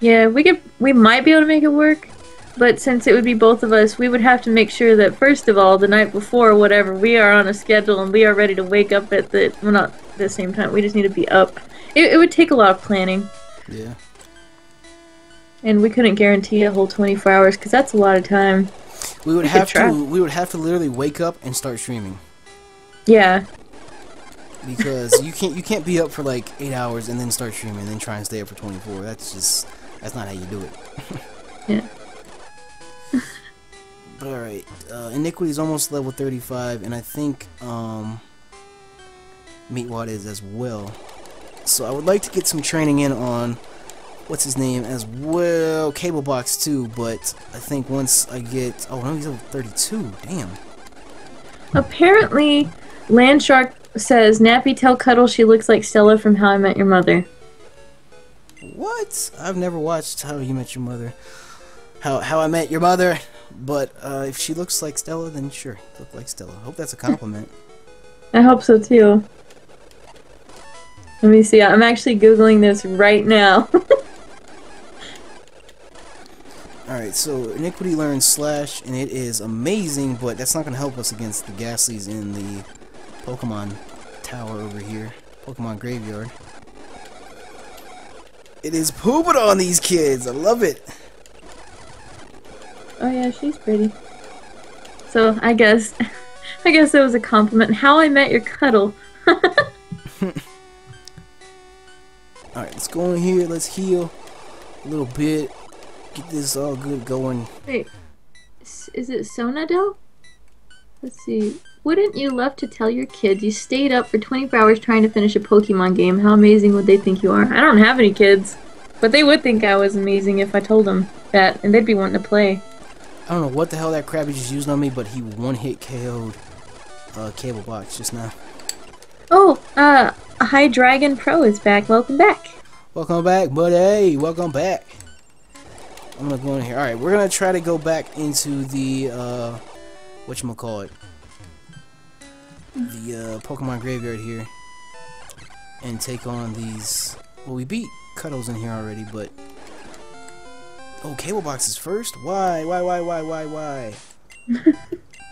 Yeah, we could. We might be able to make it work, but since it would be both of us, we would have to make sure that first of all, the night before, whatever, we are on a schedule and we are ready to wake up at the. Well, not at the same time. We just need to be up. It, it would take a lot of planning. Yeah. And we couldn't guarantee a whole twenty-four hours because that's a lot of time. We would we have to. We would have to literally wake up and start streaming. Yeah. Because you can't. You can't be up for like eight hours and then start streaming and then try and stay up for twenty-four. That's just. That's not how you do it. Yeah. But all right. Uh, Iniquity is almost level thirty-five, and I think um, Meatwad is as well. So I would like to get some training in on. What's his name as well? Cable Box too, but I think once I get oh no, he's level thirty-two. Damn. Apparently, Landshark says Nappy tell Cuddle she looks like Stella from How I Met Your Mother. What? I've never watched How You Met Your Mother. How How I Met Your Mother, but uh, if she looks like Stella, then sure, look like Stella. I hope that's a compliment. I hope so too. Let me see. I'm actually googling this right now. Alright, so Iniquity learns Slash, and it is amazing, but that's not going to help us against the Ghastlies in the Pokemon Tower over here. Pokemon Graveyard. It is pooping on these kids! I love it! Oh yeah, she's pretty. So, I guess... I guess that was a compliment. How I Met Your Cuddle. Alright, let's go in here, let's heal a little bit. Get this all good going. Wait, is it Sonado? Let's see. Wouldn't you love to tell your kids you stayed up for twenty-four hours trying to finish a Pokemon game? How amazing would they think you are? I don't have any kids, but they would think I was amazing if I told them that, and they'd be wanting to play. I don't know what the hell that crab he just used on me, but he one-hit K O'd uh, Cable Box just now. Oh, uh, Hi Dragon Pro is back. Welcome back. Welcome back, buddy. Welcome back. I'm gonna go in here. Alright, we're gonna try to go back into the, uh, whatchamacallit, the, uh, Pokemon Graveyard here, and take on these, well, we beat Cuddles in here already, but, oh, Cable Box is first? Why, why, why, why, why, why?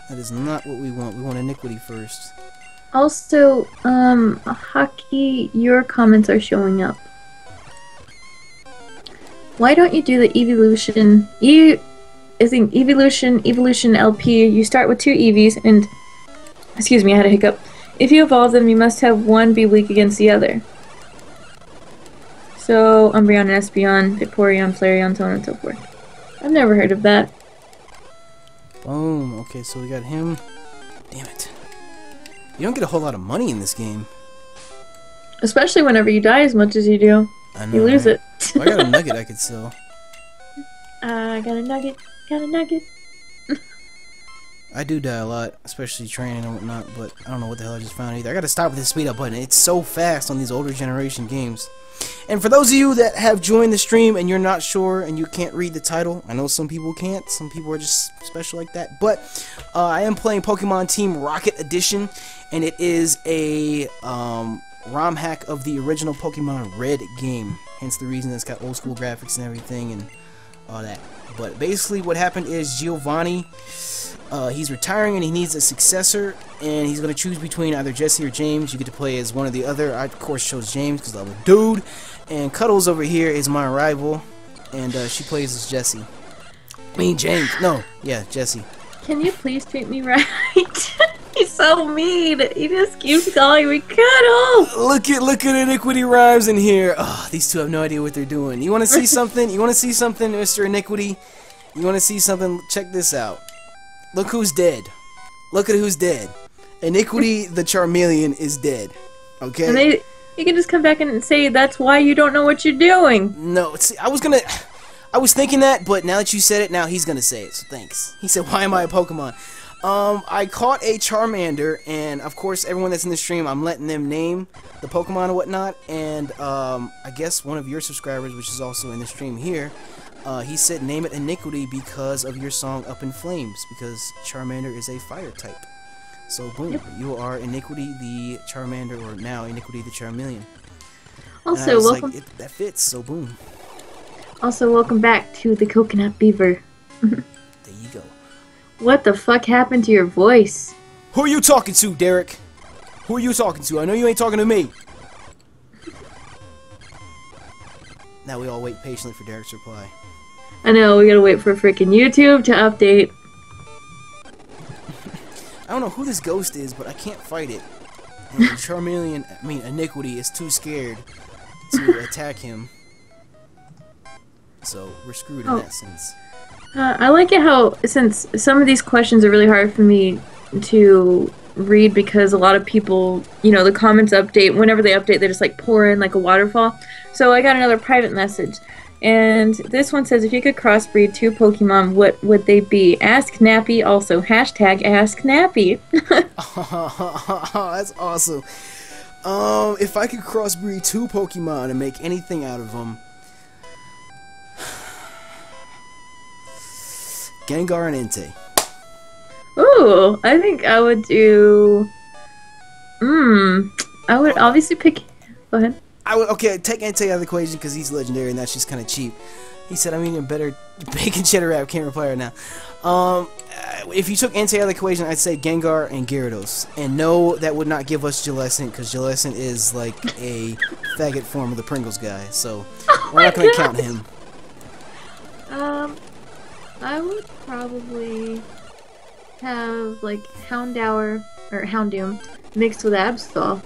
That is not what we want. We want Iniquity first. Also, um, Haki, your comments are showing up. Why don't you do the evolution? E is an evolution, evolution L P. You start with two Eevees, and excuse me, I had a hiccup. If you evolve them, you must have one be weak against the other. So Umbreon and Espeon, Vaporeon, Flareon, so on and so forth. I've never heard of that. Boom. Okay, so we got him. Damn it! You don't get a whole lot of money in this game, especially whenever you die as much as you do. I know, you lose right? it. Well, I got a nugget I could sell. I got a nugget, got a nugget. I do die a lot, especially training and whatnot, but I don't know what the hell I just found either. I gotta stop with this speed up button. It's so fast on these older generation games. And for those of you that have joined the stream and you're not sure and you can't read the title, I know some people can't, some people are just special like that, but uh, I am playing Pokemon Team Rocket Edition, and it is a um, ROM hack of the original Pokemon Red game, hence the reason it's got old school graphics and everything and all that. But basically what happened is Giovanni, uh, he's retiring and he needs a successor, and he's going to choose between either Jesse or James. You get to play as one or the other. I of course chose James because I'm a dude, and Cuddles over here is my rival, and uh, she plays as Jesse. I mean James, no, yeah, Jesse. Can you please treat me right? He's so mean. He just keeps calling me Cuddles. Look at look at Iniquity rhymes in here. Oh, these two have no idea what they're doing. You want to see something? You want to see something, Mister Iniquity? You want to see something? Check this out. Look who's dead. Look at who's dead. Iniquity the Charmeleon is dead. Okay. And they, you can just come back and say that's why you don't know what you're doing. No, see, I was gonna. I was thinking that, but now that you said it, now he's gonna say it. So thanks. He said, "Why am I a Pokemon?" Um, I caught a Charmander, and of course everyone that's in the stream, I'm letting them name the Pokemon and whatnot, and um, I guess one of your subscribers, which is also in the stream here, uh, he said name it Iniquity because of your song Up in Flames, because Charmander is a fire type. So boom, yep. You are Iniquity the Charmander, or now Iniquity the Charmeleon. Also, welcome. Like, it, that fits, so boom. Also, welcome back to the Coconut Beaver. There you go. What the fuck happened to your voice? Who are you talking to, Derek? Who are you talking to? I know you ain't talking to me. Now we all wait patiently for Derek's reply. I know, we gotta wait for freaking YouTube to update. I don't know who this ghost is, but I can't fight it. And Charmeleon, I mean, Iniquity is too scared to attack him. So, we're screwed in oh. that sense. Uh, I like it how, since some of these questions are really hard for me to read because a lot of people, you know, the comments update, whenever they update, they just like pour in like a waterfall. So I got another private message, and this one says, if you could crossbreed two Pokemon, what would they be? Ask Nappy, also, hashtag Ask Nappy. Oh, that's awesome. Um, if I could crossbreed two Pokemon and make anything out of them, Gengar and Entei. Ooh, I think I would do. Mmm. I would oh. obviously pick. Go ahead. I would okay. Take Entei out of the equation because he's legendary and that's just kind of cheap. He said, "I'm eating better bacon cheddar wrap." Can't reply right now. Um, if you took Entei out of the equation, I'd say Gengar and Gyarados. And no, that would not give us Gillescent because Gillescent is like a faggot form of the Pringles guy. So oh we're not gonna God. count him. Um. I would probably have like Houndour or Houndoom mixed with Absol.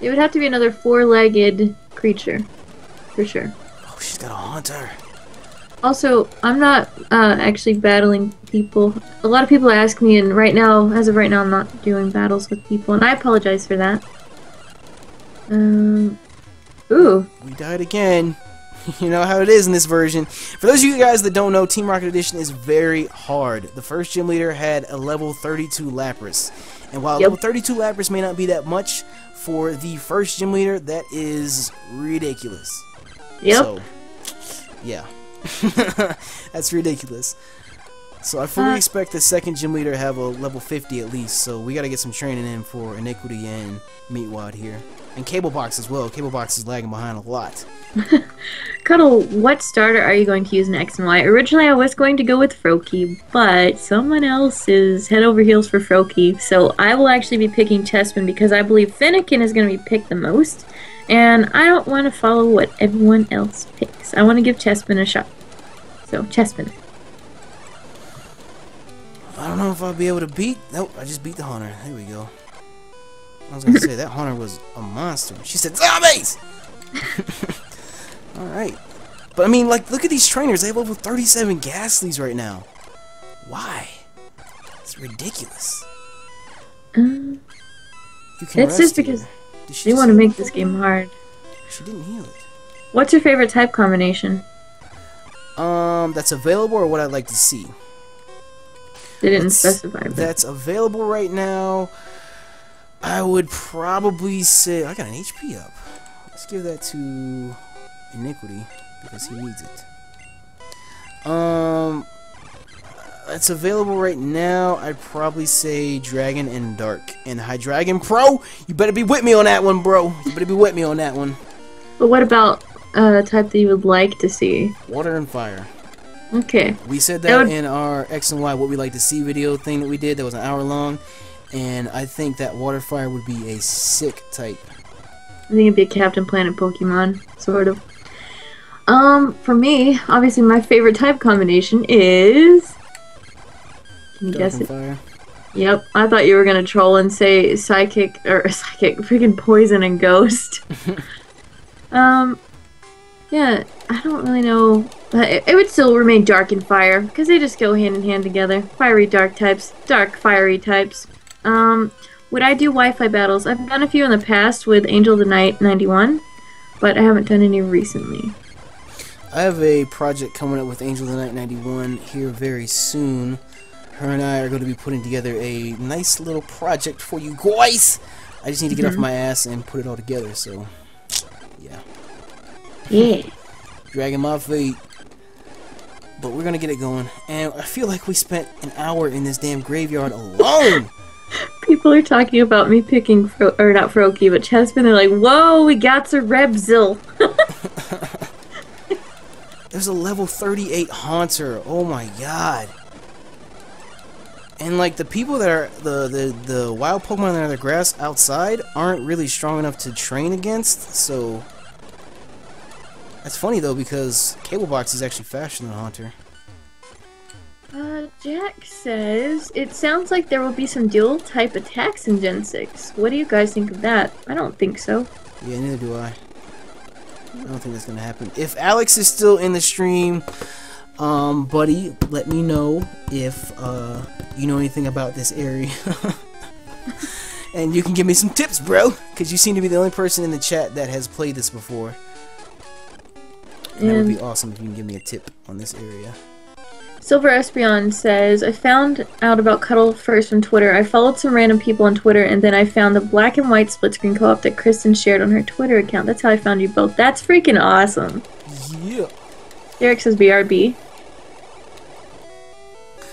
It would have to be another four-legged creature, for sure. Oh, she's got a haunter. Also, I'm not uh, actually battling people. A lot of people ask me, and right now, as of right now, I'm not doing battles with people, and I apologize for that. Um, ooh. We died again. You know how it is in this version. For those of you guys that don't know, Team Rocket Edition is very hard. The first gym leader had a level thirty-two Lapras. And while yep. level thirty-two Lapras may not be that much, for the first gym leader, that is ridiculous. Yep. So, yeah. That's ridiculous. So I fully uh, expect the second gym leader to have a level fifty at least. So we got to get some training in for Iniquity and Meatwad here. And Cable Box as well. Cable Box is lagging behind a lot. Cuddle, what starter are you going to use in X and Y? Originally, I was going to go with Froakie, but someone else is head over heels for Froakie. So I will actually be picking Chespin because I believe Finnegan is going to be picked the most. And I don't want to follow what everyone else picks. I want to give Chespin a shot. So, Chespin. I don't know if I'll be able to beat... Nope, I just beat the Haunter. There we go. I was gonna say that Haunter was a monster. She said zombies. All right, but I mean, like, look at these trainers. They have level thirty-seven Ghastlies right now. Why? It's ridiculous. Um, you can it's just because they want to make this game hard. She didn't heal it. What's your favorite type combination? um, that's available or what I'd like to see? They didn't that's, specify. But... that's available right now. I would probably say... I got an H P up. Let's give that to Iniquity because he needs it. Um, that's available right now. I'd probably say Dragon and Dark. And Hydreigon Pro, you better be with me on that one, bro. You better be with me on that one. But what about uh, a type that you would like to see? Water and Fire. Okay. We said that, that would... in our X and Y, what we like to see video thing that we did that was an hour long. And I think that Water Fire would be a sick type. I think it'd be a Captain Planet Pokemon, sort of. Um, for me, obviously my favorite type combination is... Can you Dark guess it? Fire. Yep, I thought you were gonna troll and say Psychic, or Psychic, freaking Poison and Ghost. um, yeah, I don't really know. It would still remain Dark and Fire, because they just go hand in hand together. Fiery Dark types, Dark Fiery types. Um, would I do Wi-Fi battles? I've done a few in the past with Angel of the Night ninety-one, but I haven't done any recently. I have a project coming up with Angel of the Night ninety-one here very soon. Her and I are going to be putting together a nice little project for you guys. I just need to get mm-hmm. off my ass and put it all together, so, yeah. Yeah. Dragging my feet. But we're going to get it going. And I feel like we spent an hour in this damn graveyard alone. People are talking about me picking, Fro or not Froakie, but Chespin. They're like, whoa, we got to Rebzil. There's a level thirty-eight Haunter. Oh my god. And like the people that are, the, the, the wild Pokemon that are in the grass outside aren't really strong enough to train against, so... That's funny though, because Cable Box is actually faster than Haunter. Uh, Jack says, it sounds like there will be some dual type attacks in Gen six. What do you guys think of that? I don't think so. Yeah, neither do I. I don't think that's going to happen. If Alex is still in the stream, um, buddy, let me know if uh, you know anything about this area. And you can give me some tips, bro, because you seem to be the only person in the chat that has played this before. And, and that would be awesome if you can give me a tip on this area. Silver Espeon says, I found out about Cuddle first from Twitter. I followed some random people on Twitter, and then I found the Black and White split-screen co-op that Kristen shared on her Twitter account. That's how I found you both. That's freaking awesome. Yeah. Derek says B R B.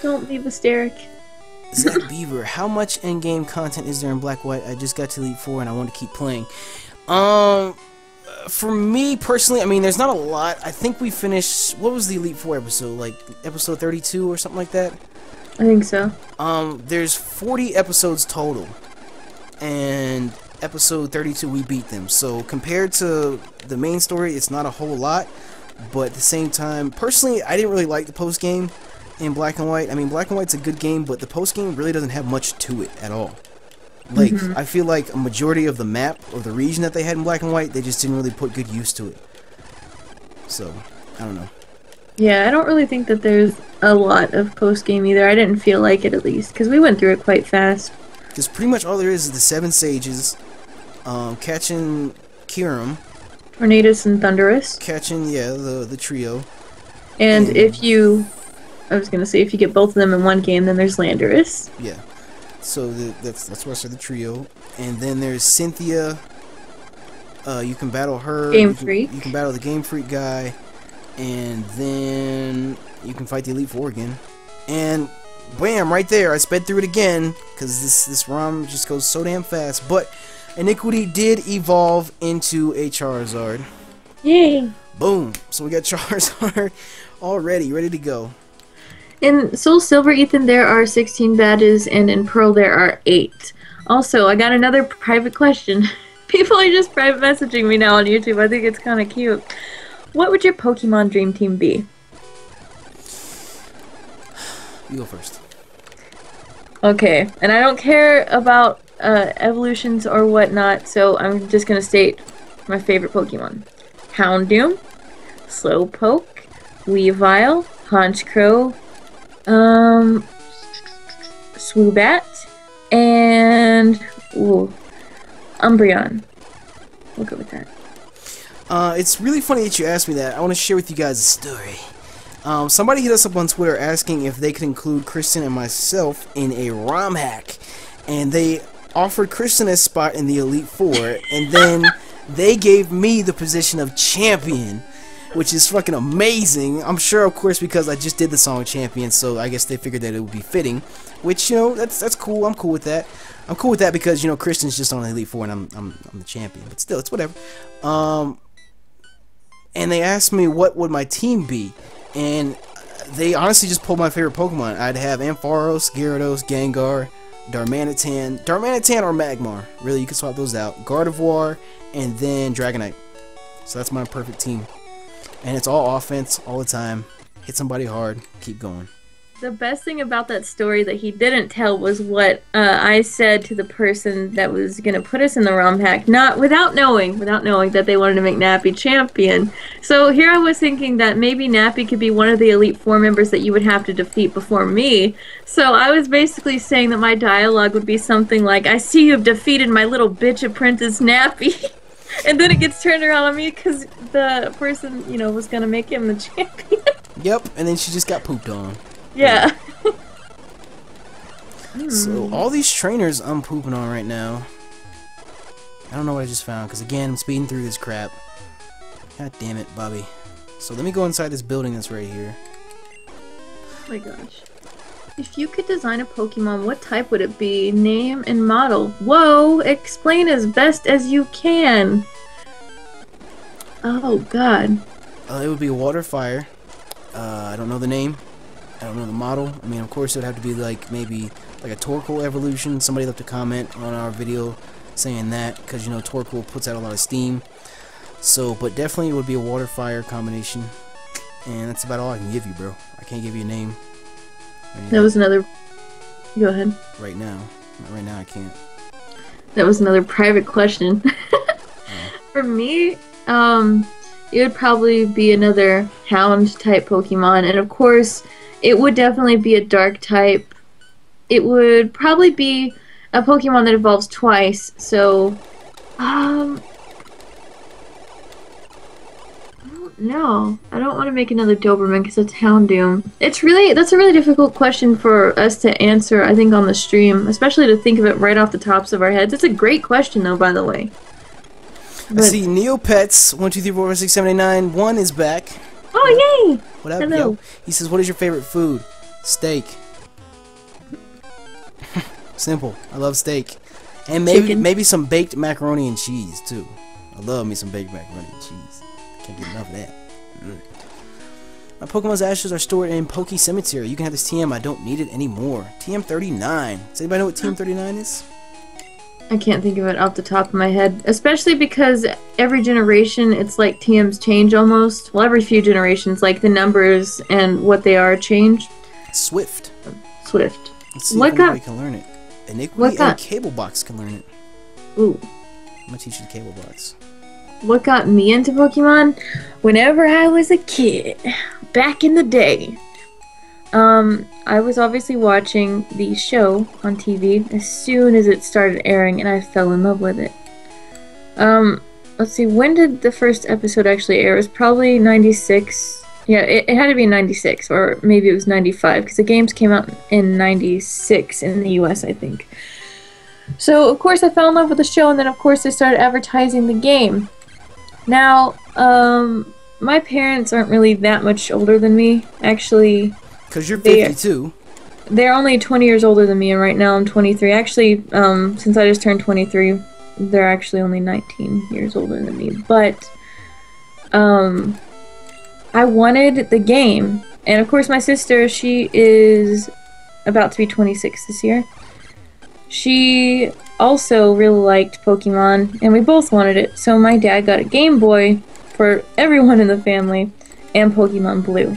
Don't leave us, Derek. Zach Beaver, how much in-game content is there in Black White? I just got to Elite four, and I want to keep playing. Um... For me, personally, I mean, there's not a lot. I think we finished... What was the Elite four episode? Like, episode thirty-two or something like that? I think so. Um, there's forty episodes total. And episode thirty-two, we beat them. So, compared to the main story, it's not a whole lot. But at the same time... Personally, I didn't really like the post-game in Black and White. I mean, Black and White's a good game, but the post-game really doesn't have much to it at all. Like, mm-hmm. I feel like a majority of the map, or the region that they had in Black and White, they just didn't really put good use to it. So, I don't know. Yeah, I don't really think that there's a lot of post-game either. I didn't feel like it, at least, because we went through it quite fast. Because pretty much all there is is the Seven Sages, um, catching Kyurem. Tornadus and Thundurus. Catching, yeah, the, the trio. And, and if you... I was going to say, if you get both of them in one game, then there's Landorus. Yeah. So the, that's that's where I said the trio, and then there's Cynthia. Uh, you can battle her. Game Freak. You can, you can battle the Game Freak guy, and then you can fight the Elite Four again. And bam, right there, I sped through it again because this this ROM just goes so damn fast. But Iniquity did evolve into a Charizard. Yay! Boom! So we got Charizard already, ready to go. In SoulSilver, Ethan, there are sixteen badges, and in Pearl, there are eight. Also, I got another private question. People are just private messaging me now on YouTube. I think it's kind of cute. What would your Pokemon dream team be? You go first. Okay, and I don't care about uh, evolutions or whatnot, so I'm just going to state my favorite Pokemon. Houndoom, Slowpoke, Weavile, Honchkrow, Um, Swoobat, and ooh, Umbreon. We'll go with that. Uh, it's really funny that you asked me that. I want to share with you guys a story. Um, somebody hit us up on Twitter asking if they could include Kristen and myself in a ROM hack, and they offered Kristen a spot in the Elite Four, and then they gave me the position of champion, which is fucking amazing. I'm sure, of course, because I just did the song Champion, so I guess they figured that it would be fitting, which, you know, that's that's cool. I'm cool with that. I'm cool with that because, you know, Kristen's just on the Elite Four and I'm, I'm, I'm the champion, but still, it's whatever. Um, and they asked me what would my team be, and they honestly just pulled my favorite Pokemon. I'd have Ampharos, Gyarados, Gengar, Darmanitan, Darmanitan or Magmar. Really, you can swap those out. Gardevoir, and then Dragonite. So that's my perfect team. And it's all offense, all the time. Hit somebody hard, keep going. The best thing about that story that he didn't tell was what uh, I said to the person that was going to put us in the ROM hack, not without knowing, without knowing that they wanted to make Nappy champion. So here I was thinking that maybe Nappy could be one of the Elite Four members that you would have to defeat before me. So I was basically saying that my dialogue would be something like, I see you've defeated my little bitch apprentice Nappy. And then it gets turned around on me because the person, you know, was going to make him the champion. Yep, and then she just got pooped on. Yeah. So, all these trainers I'm pooping on right now. I don't know what I just found, because again, I'm speeding through this crap. God damn it, Bobby. So, let me go inside this building that's right here. Oh my gosh. If you could design a Pokemon, what type would it be? Name and model. Whoa! Explain as best as you can! Oh, God. Uh, it would be water, fire. Uh, I don't know the name. I don't know the model. I mean, of course, it would have to be, like, maybe, like a Torkoal evolution. Somebody left a comment on our video saying that, because, you know, Torkoal puts out a lot of steam. So, but definitely it would be a water-fire combination. And that's about all I can give you, bro. I can't give you a name. Right that was another... Go ahead. Right now. Not right now, I can't. That was another private question. uh-huh. For me, um, it would probably be another Hound-type Pokemon. And of course, it would definitely be a Dark-type. It would probably be a Pokemon that evolves twice. So, um... No, I don't want to make another Doberman because it's Houndoom. It's really, that's a really difficult question for us to answer, I think, on the stream, especially to think of it right off the tops of our heads. It's a great question, though, by the way. But I see Neopets, one two three four five six seven eight nine, one is back. Oh, yay! What up? Hello. Yo? He says, what is your favorite food? Steak. Simple. I love steak. And maybe, Chicken. maybe some baked macaroni and cheese, too. I love me some baked macaroni and cheese. Can't get enough of that. Mm. My Pokemon's ashes are stored in Poke Cemetery. You can have this T M. I don't need it anymore. T M thirty-nine. Does anybody know what T M thirty-nine is? I can't think of it off the top of my head. Especially because every generation, it's like T Ms change almost. Well, every few generations, like the numbers and what they are change. Swift. Swift. Let's see what if anybody can learn it. Iniquity and Cable Box can learn it. Ooh. I'm going to teach you the Cable Box. What got me into Pokemon? Whenever I was a kid, back in the day, um, I was obviously watching the show on T V as soon as it started airing, and I fell in love with it. Um, let's see, when did the first episode actually air? It was probably ninety-six. Yeah, it, it had to be ninety-six, or maybe it was ninety-five, because the games came out in ninety-six in the U S, I think. So, of course, I fell in love with the show, and then, of course, they started advertising the game. Now, um, my parents aren't really that much older than me, actually. Because you're fifty-two. They, they're only twenty years older than me, and right now I'm twenty-three. Actually, um, since I just turned twenty-three, they're actually only nineteen years older than me. But, um, I wanted the game. And, of course, my sister, she is about to be twenty-six this year. She also really liked Pokemon, and we both wanted it, so my dad got a Game Boy for everyone in the family, and Pokemon Blue.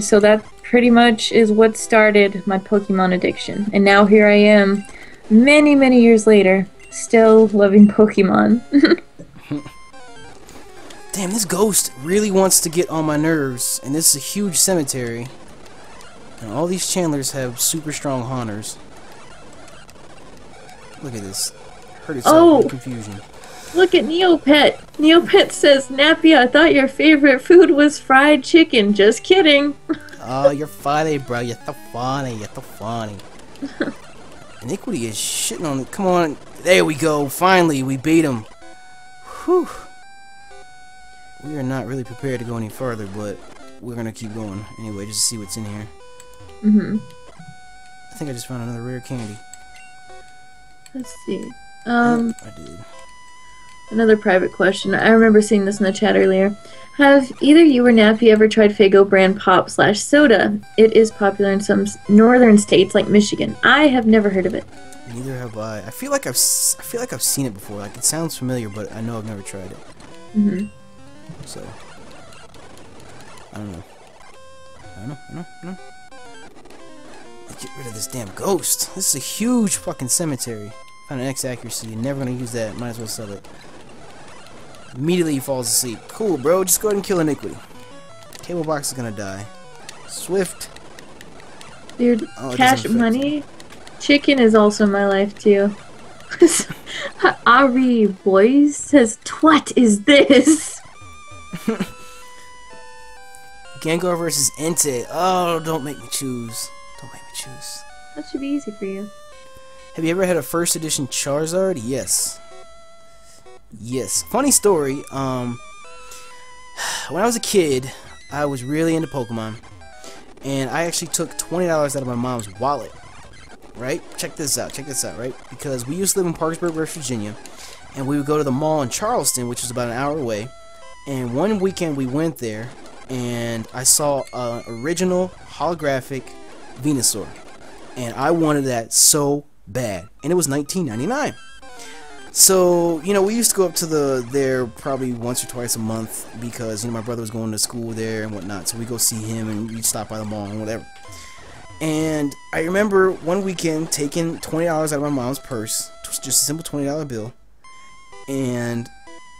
So that pretty much is what started my Pokemon addiction, and now here I am, many, many years later, still loving Pokemon. Damn, this ghost really wants to get on my nerves, and this is a huge cemetery, and all these Chandlers have super strong haunters. Look at this. Hurt itself oh. in confusion. Look at Neopet. Neopet says, Nappy, I thought your favorite food was fried chicken. Just kidding. Oh, you're funny, bro. You're so funny. You're so funny. Iniquity is shitting on him. Come on. There we go. Finally, we beat him. Whew. We are not really prepared to go any further, but we're going to keep going anyway, just to see what's in here. Mm-hmm. I think I just found another rare candy. Let's see. Um, I did. Another private question. I remember seeing this in the chat earlier. Have either you or Nappy ever tried Faygo brand pop slash soda? It is popular in some northern states like Michigan. I have never heard of it. Neither have I. I feel like I've s I feel like I've seen it before. Like it sounds familiar, but I know I've never tried it. Mm-hmm. So I don't know. I don't know. I don't know. Get rid of this damn ghost. This is a huge fucking cemetery. Found an X accuracy. Never gonna use that. Might as well sell it. Immediately he falls asleep. Cool, bro. Just go ahead and kill Iniquity. Cable Box is gonna die. Swift. Your oh, cash money. Him. Chicken is also my life too. Ari Boys says, "Twat is this?" Gengar versus Entei. Oh, don't make me choose. Don't make me choose. That should be easy for you. Have you ever had a first edition Charizard? Yes. Yes. Funny story. Um, when I was a kid, I was really into Pokemon, and I actually took twenty dollars out of my mom's wallet. Right? Check this out. Check this out. Right? Because we used to live in Parkersburg, West Virginia, and we would go to the mall in Charleston, which was about an hour away. And one weekend we went there, and I saw an original holographic Venusaur, and I wanted that so bad, and it was nineteen ninety-nine. So you know, we used to go up to the there probably once or twice a month because you know my brother was going to school there and whatnot. So we go see him, and we stop by the mall and whatever. And I remember one weekend taking twenty dollars out of my mom's purse, just a simple twenty dollar bill, and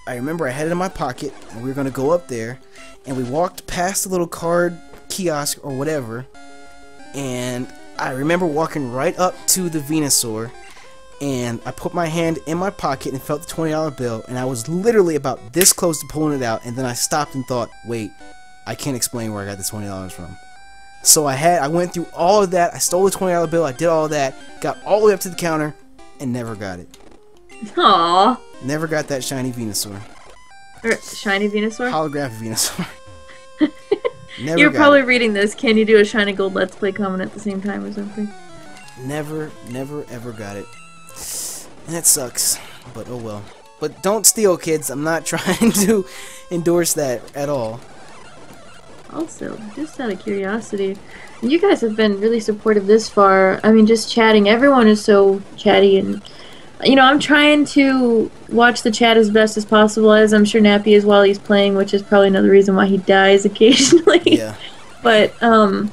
I remember I had it in my pocket, and we were gonna go up there, and we walked past the little card kiosk or whatever. And I remember walking right up to the Venusaur, and I put my hand in my pocket and felt the twenty dollar bill, and I was literally about this close to pulling it out, and then I stopped and thought, wait, I can't explain where I got the twenty dollars from. So I had, I went through all of that, I stole the twenty dollar bill, I did all that, got all the way up to the counter, and never got it. Aww. Never got that shiny Venusaur. Er, shiny Venusaur? Holographic Venusaur. Never You're probably it. reading this. Can you do a Shiny Gold Let's Play comment at the same time or something? Never, never, ever got it. And that sucks. But oh well. But don't steal, kids. I'm not trying to endorse that at all. Also, just out of curiosity, you guys have been really supportive this far. I mean, just chatting. Everyone is so chatty and... You know, I'm trying to watch the chat as best as possible, as I'm sure Nappy is while he's playing, which is probably another reason why he dies occasionally. Yeah. But, um,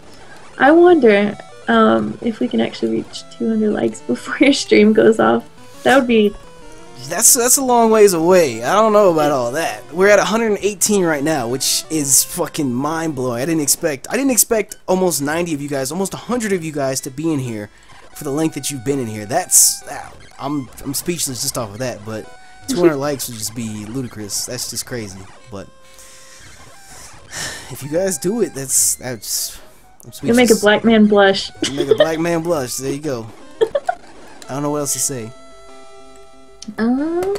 I wonder um, if we can actually reach two hundred likes before your stream goes off. That would be... That's, that's a long ways away. I don't know about all that. We're at one hundred eighteen right now, which is fucking mind-blowing. I didn't expect... I didn't expect almost ninety of you guys, almost one hundred of you guys to be in here for the length that you've been in here. That's... That, I'm I'm speechless just off of that, but two hundred likes would just be ludicrous. That's just crazy. But if you guys do it, that's that's. I'm speechless. You make a black man blush. You make a black man blush. There you go. I don't know what else to say. Um.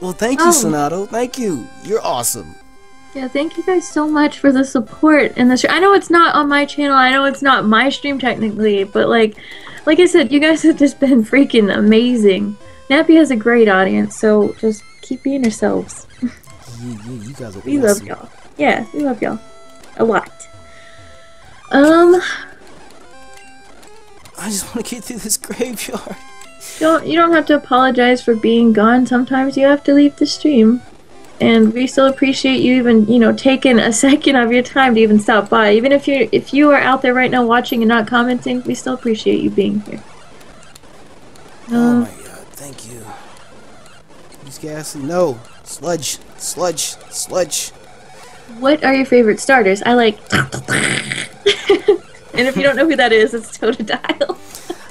Well, thank you, oh. Sonato. Thank you. You're awesome. Yeah, thank you guys so much for the support and the. I know it's not on my channel. I know it's not my stream technically, but like. Like I said, you guys have just been freaking amazing. Nappy has a great audience, so just keep being yourselves. you, you, you guys are we awesome. Love y'all. Yeah, we love y'all. A lot. Um... I just want to get through this graveyard. Don't, you don't have to apologize for being gone. Sometimes you have to leave the stream. And we still appreciate you even, you know, taking a second of your time to even stop by. Even if you if you are out there right now watching and not commenting, we still appreciate you being here. Uh, oh my god, thank you. Use gas? No. Sludge. Sludge. Sludge. What are your favorite starters? I like... And if you don't know who that is, it's Totodile.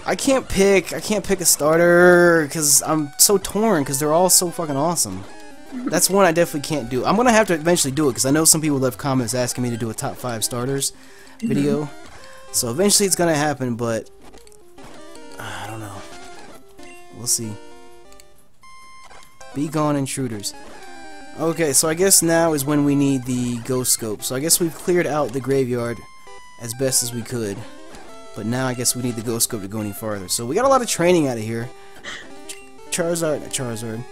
I can't pick. I can't pick a starter because I'm so torn because they're all so fucking awesome. That's one I definitely can't do. I'm gonna have to eventually do it because I know some people left comments asking me to do a top five starters mm-hmm. video. So eventually it's gonna happen, but I don't know. We'll see. Be gone, intruders. Okay, so I guess now is when we need the ghost scope. So I guess we've cleared out the graveyard as best as we could. But now I guess we need the ghost scope to go any farther. So we got a lot of training out of here. Charizard, not Charizard.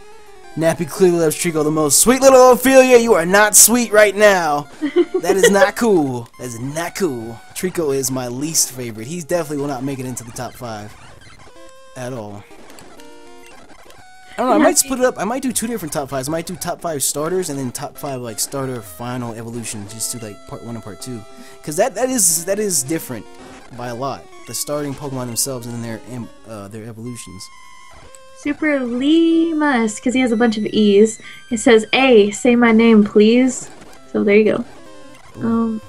Nappy clearly loves Trico the most. Sweet little Ophelia, you are not sweet right now. That is not cool. That is not cool. Trico is my least favorite. He definitely will not make it into the top five at all. I don't know. I might split it up. I might do two different top fives. I might do top five starters and then top five like starter final evolution, just to like part one and part two, because that that is that is different by a lot. The starting Pokemon themselves and their uh, their evolutions. Super Lemus, because he has a bunch of E's. It says, "A, say my name, please." So there you go. Um,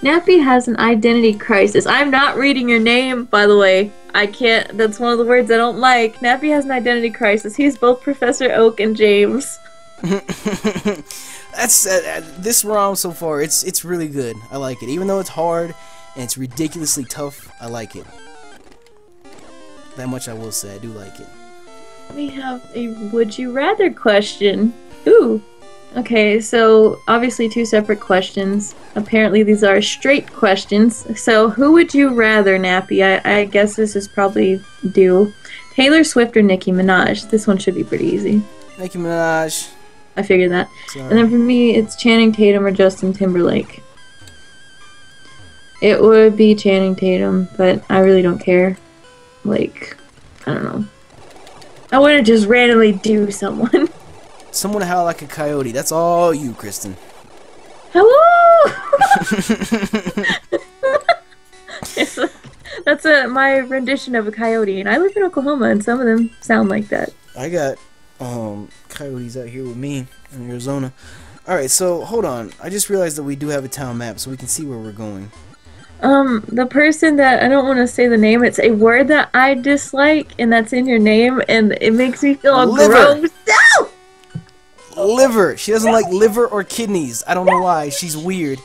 Nappy has an identity crisis. I'm not reading your name, by the way. I can't. That's one of the words I don't like. Nappy has an identity crisis. He's both Professor Oak and James. That's uh, this ROM so far. It's it's really good. I like it, even though it's hard and it's ridiculously tough. I like it. That much I will say. I do like it. We have a would you rather question. Ooh. Okay, so obviously two separate questions. Apparently these are straight questions. So who would you rather, Nappy? I, I guess this is probably due. Taylor Swift or Nicki Minaj? This one should be pretty easy. Nicki Minaj. I figured that. Sorry. And then for me, it's Channing Tatum or Justin Timberlake. It would be Channing Tatum, but I really don't care. Like, I don't know. I wouldn't just randomly do someone. Someone howl like a coyote. That's all you, Kristen. Hello! It's like, that's a, my rendition of a coyote. And I live in Oklahoma, and some of them sound like that. I got um, coyotes out here with me in Arizona. Alright, so hold on. I just realized that we do have a town map, so we can see where we're going. Um, the person that, I don't want to say the name, it's a word that I dislike, and that's in your name, and it makes me feel all gross. No! Liver. She doesn't like liver or kidneys. I don't know why. She's weird.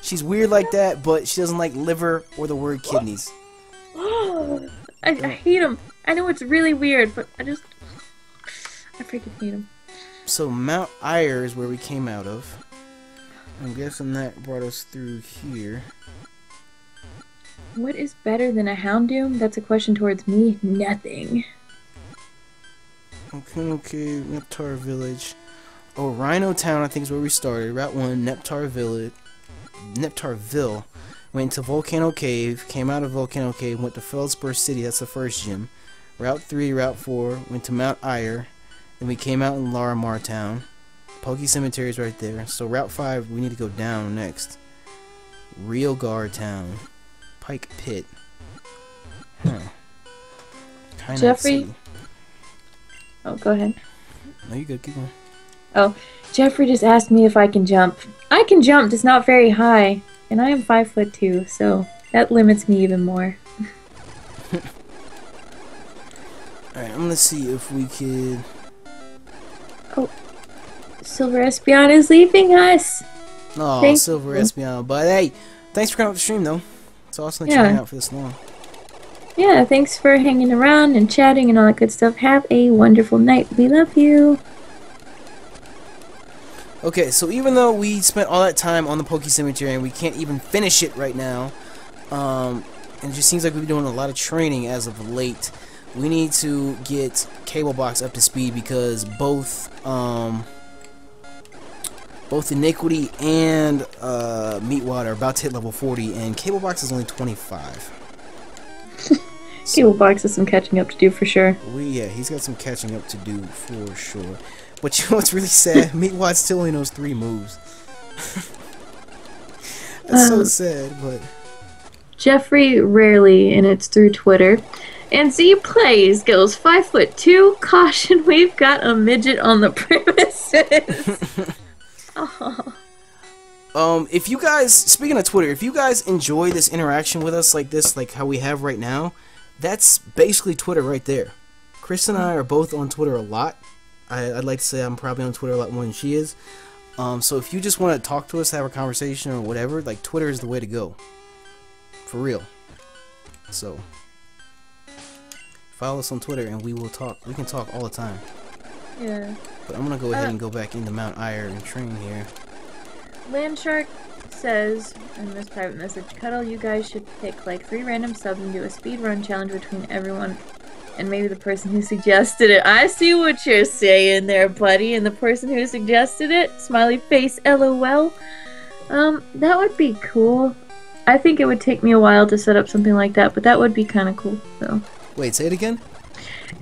She's weird like that, but she doesn't like liver or the word kidneys. I, I hate them. I know it's really weird, but I just... I freaking hate them. So Mount Eyre is where we came out of. I'm guessing that brought us through here. What is better than a Houndoom? That's a question towards me. Nothing. Okay, okay. Neptar Village. Oh, Rhino Town, I think, is where we started. Route one, Neptar Village, Neptarville. Went to Volcano Cave, came out of Volcano Cave, went to Feldspur City, that's the first gym. Route three, Route four, went to Mount Eyre, then we came out in Larimar Town. Poké Cemetery is right there. So Route five, we need to go down next. Realgar Town. Pike Pit. Huh. Kinda Jeffrey. Oh, go ahead. No, you good, keep going. Oh, Jeffrey just asked me if I can jump. I can jump, just not very high. And I am five foot two, so that limits me even more. Alright, I'm gonna see if we could... Oh, Silver Espeon is leaving us! Oh, Thanks. Silver Espeon, but hey, thanks for coming up the stream, though. It's awesome that yeah. you're hanging out for this long. Yeah, thanks for hanging around and chatting and all that good stuff. Have a wonderful night. We love you. Okay, so even though we spent all that time on the Poké Cemetery and we can't even finish it right now, um, and it just seems like we've been doing a lot of training as of late, we need to get Cable Box up to speed because both um, both Iniquity and uh, Meatwad are about to hit level forty, and Cable Box is only twenty-five. So Cable Box has some catching up to do for sure. We, yeah, he's got some catching up to do for sure. But you know what's really sad? Meatwad still only knows three moves. That's um, so sad, but... Jeffrey Rarely, and it's through Twitter. And Z Plays goes five foot two. Caution, we've got a midget on the premises. Oh. Um, if you guys... Speaking of Twitter, if you guys enjoy this interaction with us like this, like how we have right now, that's basically Twitter right there. Chris and I are both on Twitter a lot. I, I'd like to say I'm probably on Twitter a lot more than she is. Um, so if you just want to talk to us, have a conversation or whatever, like, Twitter is the way to go. For real. So follow us on Twitter and we will talk. We can talk all the time. Yeah. But I'm gonna go ahead uh, and go back into Mount Eyre and train here. Landshark says in this private message, Cuddle, you guys should pick like three random subs and do a speedrun challenge between everyone and maybe the person who suggested it. I see what you're saying there, buddy, and the person who suggested it, smiley face LOL. Um, that would be cool. I think it would take me a while to set up something like that, but that would be kind of cool, though. Wait, say it again?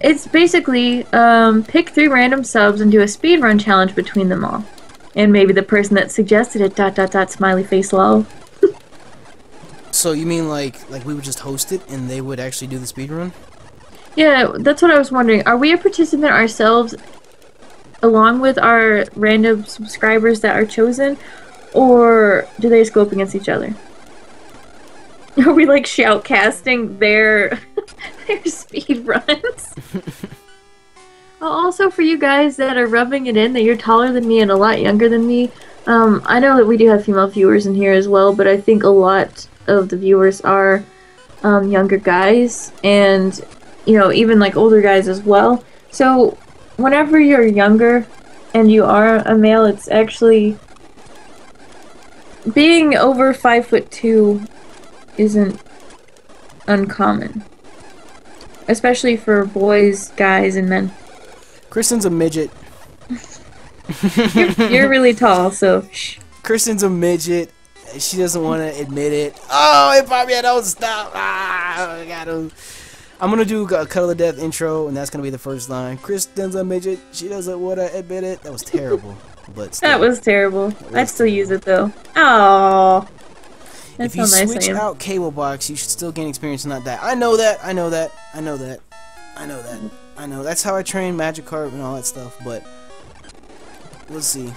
It's basically, um, pick three random subs and do a speedrun challenge between them all. And maybe the person that suggested it, dot dot dot, smiley face lol. So you mean like, like we would just host it and they would actually do the speedrun? Yeah, that's what I was wondering. Are we a participant ourselves along with our random subscribers that are chosen? Or do they just go up against each other? Are we like shoutcasting their their speed runs? Also, for you guys that are rubbing it in that you're taller than me and a lot younger than me, um, I know that we do have female viewers in here as well, but I think a lot of the viewers are um, younger guys and, you know, even like older guys as well. So whenever you're younger and you are a male, it's actually being over five foot two isn't uncommon, especially for boys, guys, and men. Kristen's a midget. you're, you're really tall, so shh. Kristen's a midget. She doesn't want to admit it. Oh, if I don't stop. Ah, I gotta. I'm gonna do a Cuddle of Death intro, and that's gonna be the first line. Kristen's a midget. She doesn't want to admit it. That was terrible, but still. That was terrible. I'd still use it though. Oh. If you switch out Cable Box, you should still gain experience and not die. I know that. I know that. I know that. I know that. I know. That's how I train Magikarp and all that stuff. But let's see.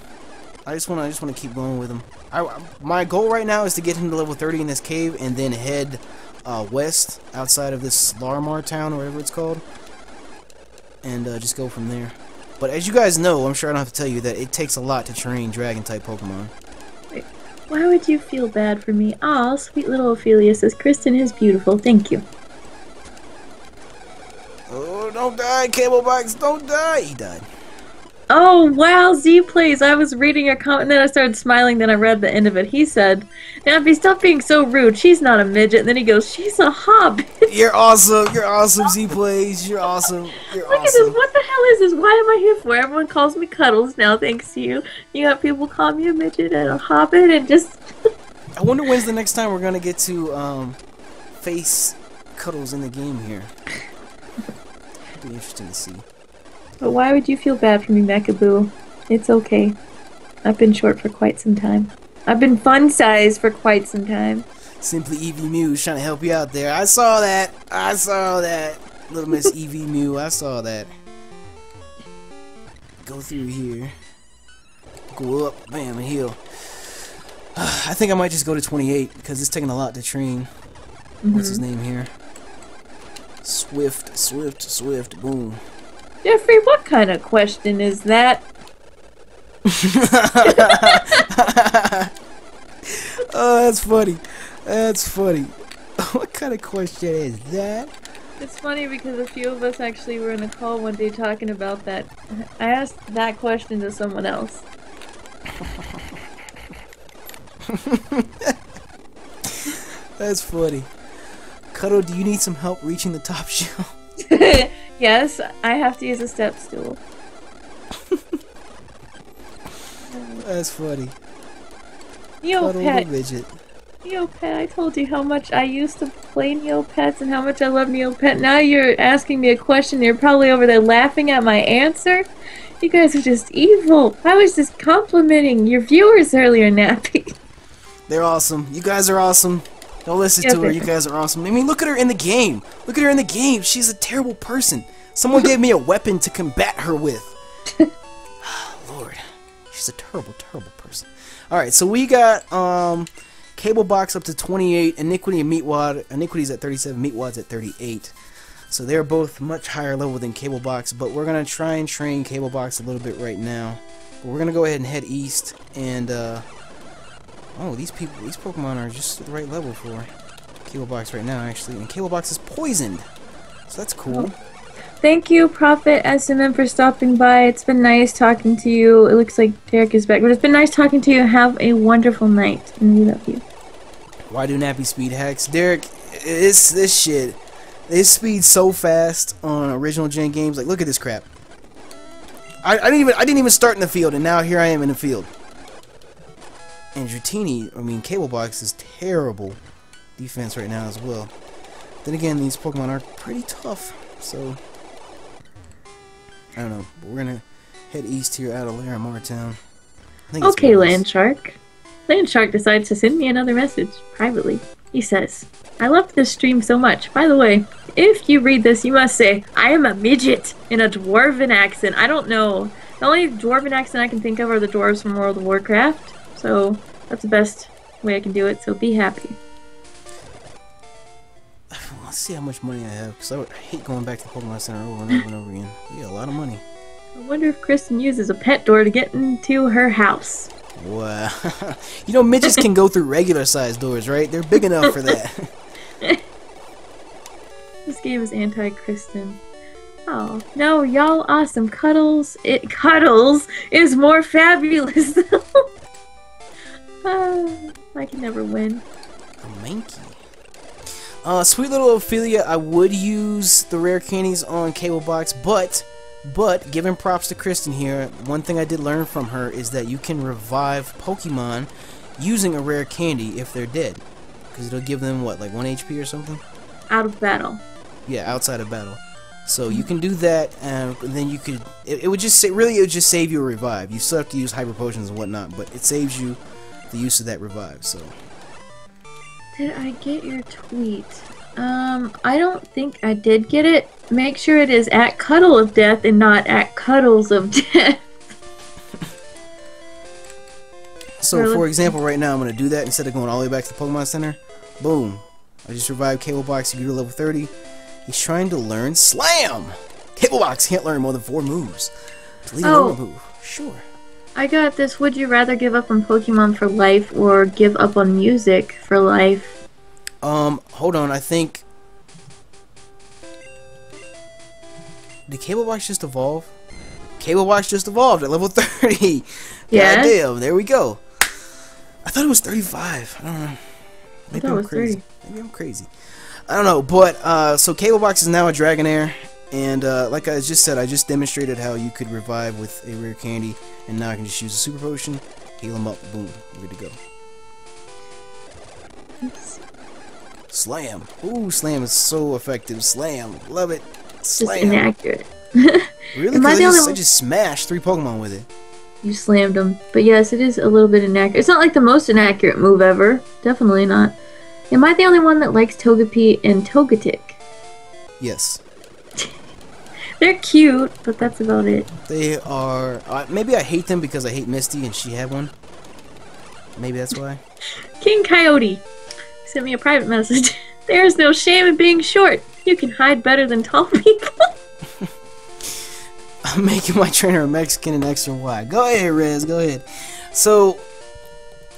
I just want to. I just want to keep going with him. I, my goal right now is to get him to level thirty in this cave and then head uh, west outside of this Slarmar town or whatever it's called, and uh, just go from there. But as you guys know, I'm sure I don't have to tell you that it takes a lot to train Dragon type Pokemon. Why would you feel bad for me? Aw, sweet little Ophelia says, Kristen is beautiful, thank you. Oh, don't die, Cable Box, don't die! He died. Oh, wow, Z plays. I was reading your comment, and then I started smiling, then I read the end of it. He said, Nappy, stop being so rude, she's not a midget. And then he goes, she's a hobbit. You're awesome, you're awesome, Z plays, you're awesome, you're Look awesome. Look at this, what the hell is this? Why am I here for? Everyone calls me Cuddles now, thanks to you. You got people call me a midget and a hobbit and just... I wonder when's the next time we're gonna get to um, face Cuddles in the game here. It'll be interesting to see. But why would you feel bad for me, Mekaboo? It's okay. I've been short for quite some time. I've been fun size for quite some time. Simply Eevee Mew trying to help you out there. I saw that. I saw that. Little Miss Eevee Mew, I saw that. Go through here. Go up, bam, and heal. I think I might just go to twenty-eight because it's taking a lot to train. Mm-hmm. What's his name here? Swift, Swift, Swift, boom. Jeffrey, what kind of question is that? Oh, that's funny. That's funny. What kind of question is that? It's funny because a few of us actually were in a call one day talking about that. I asked that question to someone else. That's funny. Cuddle, do you need some help reaching the top shelf? Yes, I have to use a step stool. That's funny. Neopet. Midget. Neopet, I told you how much I used to play Neopets and how much I love Neopet. Now you're asking me a question. You're probably over there laughing at my answer. You guys are just evil. I was just complimenting your viewers earlier, Nappy. They're awesome. You guys are awesome. Don't listen yeah, to her. You guys are awesome. I mean, look at her in the game. Look at her in the game. She's a terrible person. Someone gave me a weapon to combat her with. Lord. She's a terrible, terrible person. Alright, so we got um, Cable Box up to twenty-eight. Iniquity and Meatwad. Iniquity's at thirty-seven. Meatwad's at thirty-eight. So they're both much higher level than Cable Box, but we're going to try and train Cable Box a little bit right now. But we're going to go ahead and head east, and, uh... oh, these people, these Pokemon are just at the right level for Cable Box right now, actually. And Cable Box is poisoned! So that's cool. Oh. Thank you, Prophet S M M, for stopping by. It's been nice talking to you. It looks like Derek is back, but it's been nice talking to you. Have a wonderful night, and we love you. Why do Nappy speed hacks? Derek, it's this shit. It speeds so fast on original gen games. Like, look at this crap. I, I didn't even I didn't even start in the field, and now here I am in the field. And Dratini, I mean, Cable Box is terrible defense right now as well. Then again, these Pokemon are pretty tough, so I don't know. But we're gonna head east here out of Larimar Town. Okay, Landshark. Landshark decides to send me another message privately. He says, "I love this stream so much. By the way, if you read this, you must say I am a midget in a dwarven accent." I don't know. The only dwarven accent I can think of are the dwarves from World of Warcraft. So that's the best way I can do it, so be happy. Let's see how much money I have, because I, I hate going back to the Pokemon Center over and over and over again. We got a lot of money. I wonder if Kristen uses a pet door to get into her house. Wow. You know, midgets can go through regular sized doors, right? They're big enough for that. This game is anti-Kristen. Oh, no, y'all awesome. Cuddles, it cuddles is more fabulous though. Uh, I can never win. A Mankey. Uh, sweet little Ophelia, I would use the rare candies on Cable Box, but, but, giving props to Kristen here, one thing I did learn from her is that you can revive Pokemon using a rare candy if they're dead. Because it'll give them, what, like one H P or something? Out of battle. Yeah, outside of battle. So you can do that, and then you could, it, it would just, it really it would just save you a revive. You still have to use Hyper Potions and whatnot, but it saves you the use of that revive, so. Did I get your tweet? Um, I don't think I did get it. Make sure it is at Cuddle of Death and not at Cuddles of Death. So, for example, right now I'm going to do that instead of going all the way back to the Pokemon Center. Boom. I just revived Cable Box. He grew to level thirty. He's trying to learn Slam! Cable Box can't learn more than four moves. Delete another move. Sure. I got this. Would you rather give up on Pokemon for life or give up on music for life? Um, hold on. I think... did Cable Box just evolve? Cable Box just evolved at level thirty. Yeah. God damn, there we go. I thought it was thirty-five. I don't know. Maybe I'm crazy. thirty. Maybe I'm crazy. I don't know, but, uh, so Cable Box is now a Dragonair. And uh, like I just said, I just demonstrated how you could revive with a rare candy, and now I can just use a super potion, heal him up, boom, we're good to go. Oops. Slam! Ooh, slam is so effective. Slam, love it. Slam. Just inaccurate. Really? I just, I just smashed three Pokemon with it. You slammed them, but yes, it is a little bit inaccurate. It's not like the most inaccurate move ever. Definitely not. Am I the only one that likes Togepi and Togetic? Yes. They're cute, but that's about it. They are... Uh, maybe I hate them because I hate Misty and she had one. Maybe that's why. King Coyote sent me a private message. There is no shame in being short. You can hide better than tall people. I'm making my trainer a Mexican in X and Y. Go ahead, Rez. Go ahead. So...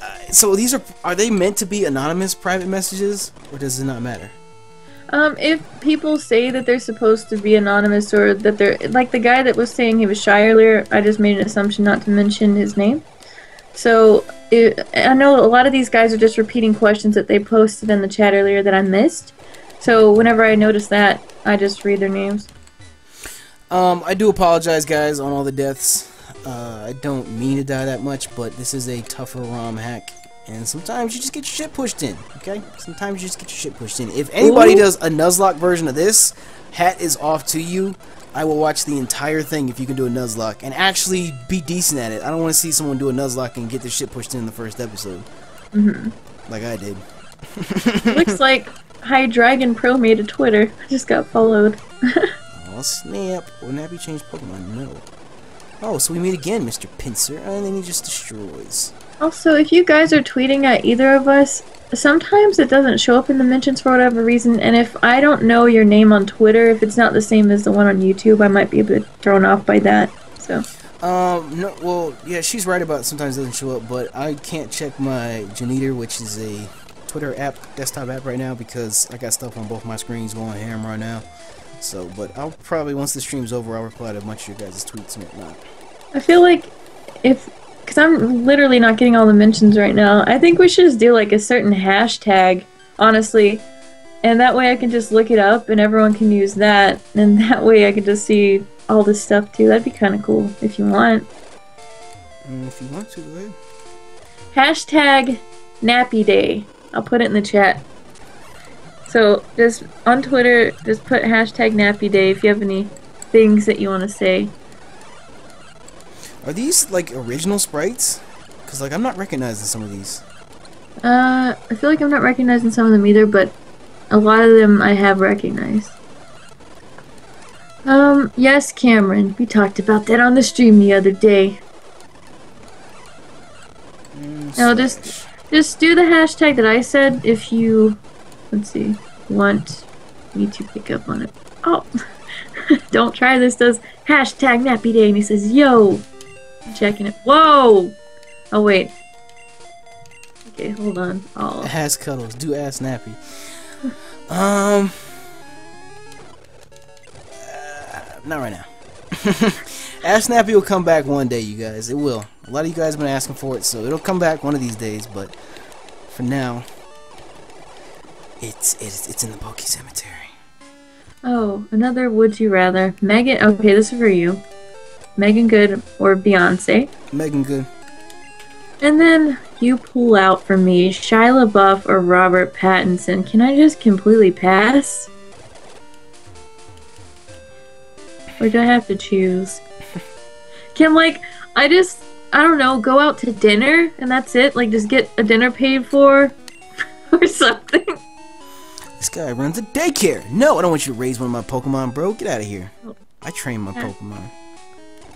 Uh, so these are... Are they meant to be anonymous private messages? Or does it not matter? Um, if people say that they're supposed to be anonymous or that they're... Like, the guy that was saying he was shy earlier, I just made an assumption not to mention his name. So, it, I know a lot of these guys are just repeating questions that they posted in the chat earlier that I missed. So, whenever I notice that, I just read their names. Um, I do apologize, guys, on all the deaths. Uh, I don't mean to die that much, but this is a tougher ROM hack. And sometimes you just get your shit pushed in, okay? Sometimes you just get your shit pushed in. If anybody Ooh. does a Nuzlocke version of this, hat is off to you. I will watch the entire thing if you can do a Nuzlocke. And actually be decent at it. I don't want to see someone do a Nuzlocke and get their shit pushed in in the first episode. Mm-hmm. Like I did. Looks like Hydreigon Pro made a Twitter. I just got followed. Oh snap. Will Nappy change Pokemon? No. Oh, so we meet again, Mister Pinsir. And then he just destroys. Also, if you guys are tweeting at either of us, sometimes it doesn't show up in the mentions for whatever reason, and if I don't know your name on Twitter, if it's not the same as the one on YouTube, I might be a bit thrown off by that, so. Um, no, well, yeah, she's right about it. Sometimes it doesn't show up, but I can't check my Janeater, which is a Twitter app, desktop app right now, because I got stuff on both my screens going ham right now. So, but I'll probably, once the stream's over, I'll reply to a bunch of your guys' tweets and whatnot. I feel like if... Because I'm literally not getting all the mentions right now. I think we should just do like a certain hashtag, honestly. And that way I can just look it up and everyone can use that. And that way I can just see all this stuff too. That'd be kind of cool if you want. Mm, if you want to, go ahead. Hashtag Nappy Day. I'll put it in the chat. So just on Twitter, just put hashtag Nappy Day if you have any things that you want to say. Are these, like, original sprites? Because, like, I'm not recognizing some of these. Uh, I feel like I'm not recognizing some of them either, but a lot of them I have recognized. Um, yes, Cameron. We talked about that on the stream the other day. Mm, now, just, just do the hashtag that I said if you, let's see, want me to pick up on it. Oh! Don't try this, does hashtag Nappy Day, and he says, yo! Checking it. Whoa! Oh, wait. Okay, hold on. I'll... Ass Cuddles. Do ass Nappy. um... Uh, not right now. Ass Nappy will come back one day, you guys. It will. A lot of you guys have been asking for it, so it'll come back one of these days, but for now, it's, it's, it's in the Poké Cemetery. Oh, another would you rather. Megan, okay, this is for you. Megan Good or Beyonce. Megan Good. And then you pull out for me Shia LaBeouf or Robert Pattinson. Can I just completely pass? Or do I have to choose? Can, like, I just, I don't know, go out to dinner and that's it? Like, just get a dinner paid for or something? This guy runs a daycare. No, I don't want you to raise one of my Pokemon, bro. Get out of here. I train my Pokemon.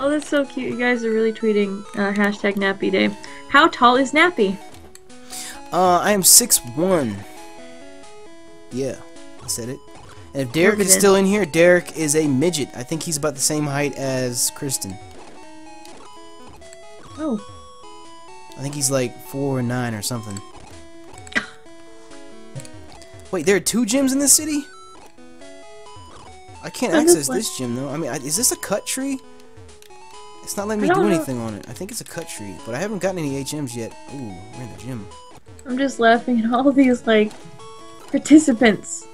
Oh, that's so cute. You guys are really tweeting uh, hashtag Nappy Day. How tall is Nappy? Uh, I am six one. Yeah, I said it. And if Derek is still in here, Derek is a midget. I think he's about the same height as Kristen. Oh. I think he's like four nine or something. Wait, there are two gyms in this city? I can't access this gym, though. I mean, is this a cut tree? It's not letting me do anything on it. I think it's a cut tree, but I haven't gotten any H Ms yet. Ooh, we're in the gym. I'm just laughing at all these, like, participants.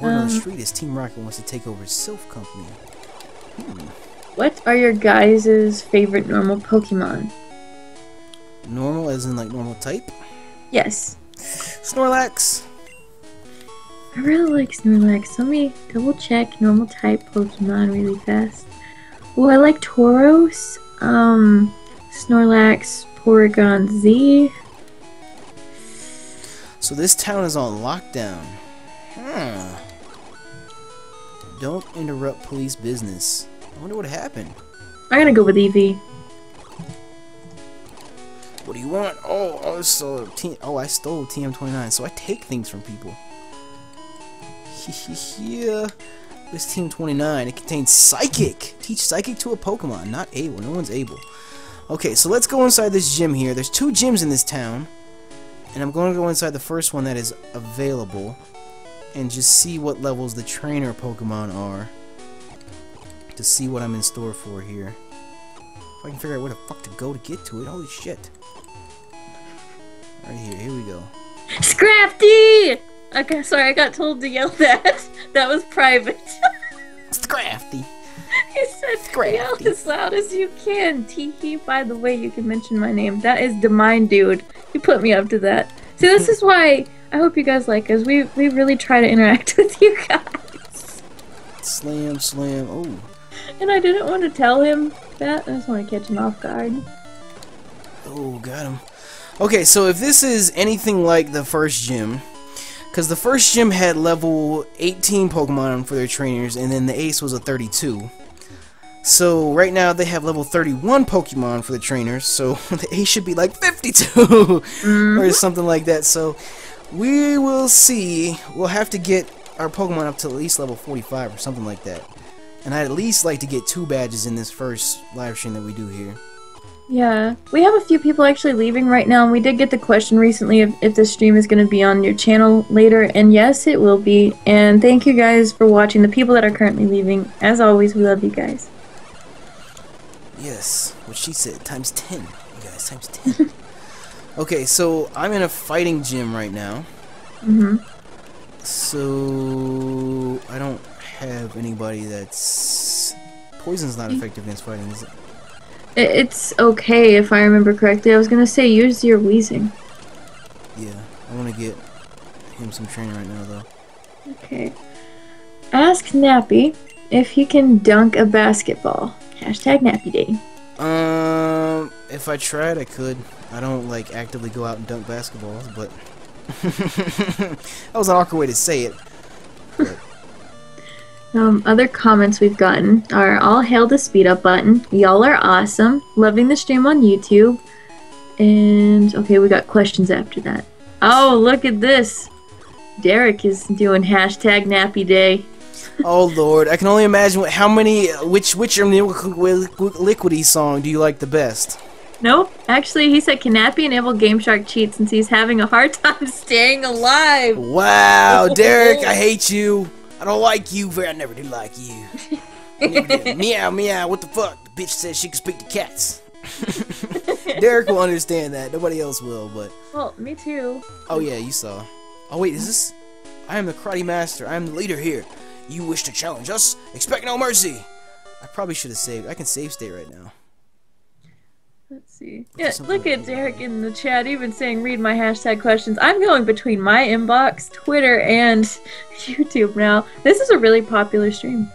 Word um, on the street is Team Rocket wants to take over Silph Company. Hmm. What are your guys' favorite normal Pokemon? Normal as in, like, normal type? Yes. Snorlax. I really like Snorlax. Let me double check normal type Pokemon really fast. Oh, I like Tauros, um, Snorlax, Porygon Z. So this town is on lockdown. Huh. Don't interrupt police business. I wonder what happened. I'm gonna go with Eevee. What do you want? Oh, oh, so T oh, I stole T M twenty-nine, so I take things from people. Yeah, this Team twenty-nine, it contains Psychic. Teach Psychic to a Pokemon. Not able. No one's able. Okay, so let's go inside this gym here. There's two gyms in this town, and I'm going to go inside the first one that is available and just see what levels the trainer Pokemon are to see what I'm in store for here. If I can figure out where the fuck to go to get to it. Holy shit. Right here. Here we go. Scrafty! Okay, sorry, I got told to yell that. That was private. Scrafty. He said, Scrafty. Yell as loud as you can. Teehee, by the way, you can mention my name. That is Demine Dude. You put me up to that. See, this is why I hope you guys like us. We, we really try to interact with you guys. Slam, slam, oh. And I didn't want to tell him that. I just want to catch him off guard. Oh, got him. Okay, so if this is anything like the first gym... Because the first gym had level eighteen Pokemon for their trainers, and then the ace was a thirty-two. So right now they have level thirty-one Pokemon for the trainers, so the A should be like fifty-two or something like that. So we will see. We'll have to get our Pokemon up to at least level forty-five or something like that. And I'd at least like to get two badges in this first live stream that we do here. Yeah, we have a few people actually leaving right now, and we did get the question recently of if this stream is going to be on your channel later, and yes, it will be. And thank you guys for watching, the people that are currently leaving. As always, we love you guys. Yes, what she said, times ten, you guys, times ten. Okay, so I'm in a fighting gym right now. Mm-hmm. So I don't have anybody that's... Poison's not effective against fighting, is it? It's okay, if I remember correctly. I was gonna say use your Weezing. Yeah, I wanna get him some training right now, though. Okay. Ask Nappy if he can dunk a basketball. Hashtag Nappy Day. Um, if I tried, I could. I don't like actively go out and dunk basketballs, but that was an awkward way to say it. But... Um, other comments we've gotten are all hail the speed up button, y'all are awesome, loving the stream on YouTube, and okay, we got questions after that. Oh, look at this! Derek is doing hashtag Nappy Day. Oh lord, I can only imagine what, how many, which, which Iniquity song do you like the best? Nope, actually he said, can Nappy enable GameShark cheat since he's having a hard time staying alive? Wow, Derek, I hate you. I don't like you, but I never did like you. Never did. Meow, meow, what the fuck? The bitch says she can speak to cats. Derek will understand that. Nobody else will, but... Well, me too. Oh, yeah, you saw. Oh, wait, is this... I am the karate master. I am the leader here. You wish to challenge us? Expect no mercy. I probably should have saved. I can save state right now. Let's see. Yeah, look at Derek in the chat even saying read my hashtag questions. I'm going between my inbox, Twitter, and YouTube now. This is a really popular stream.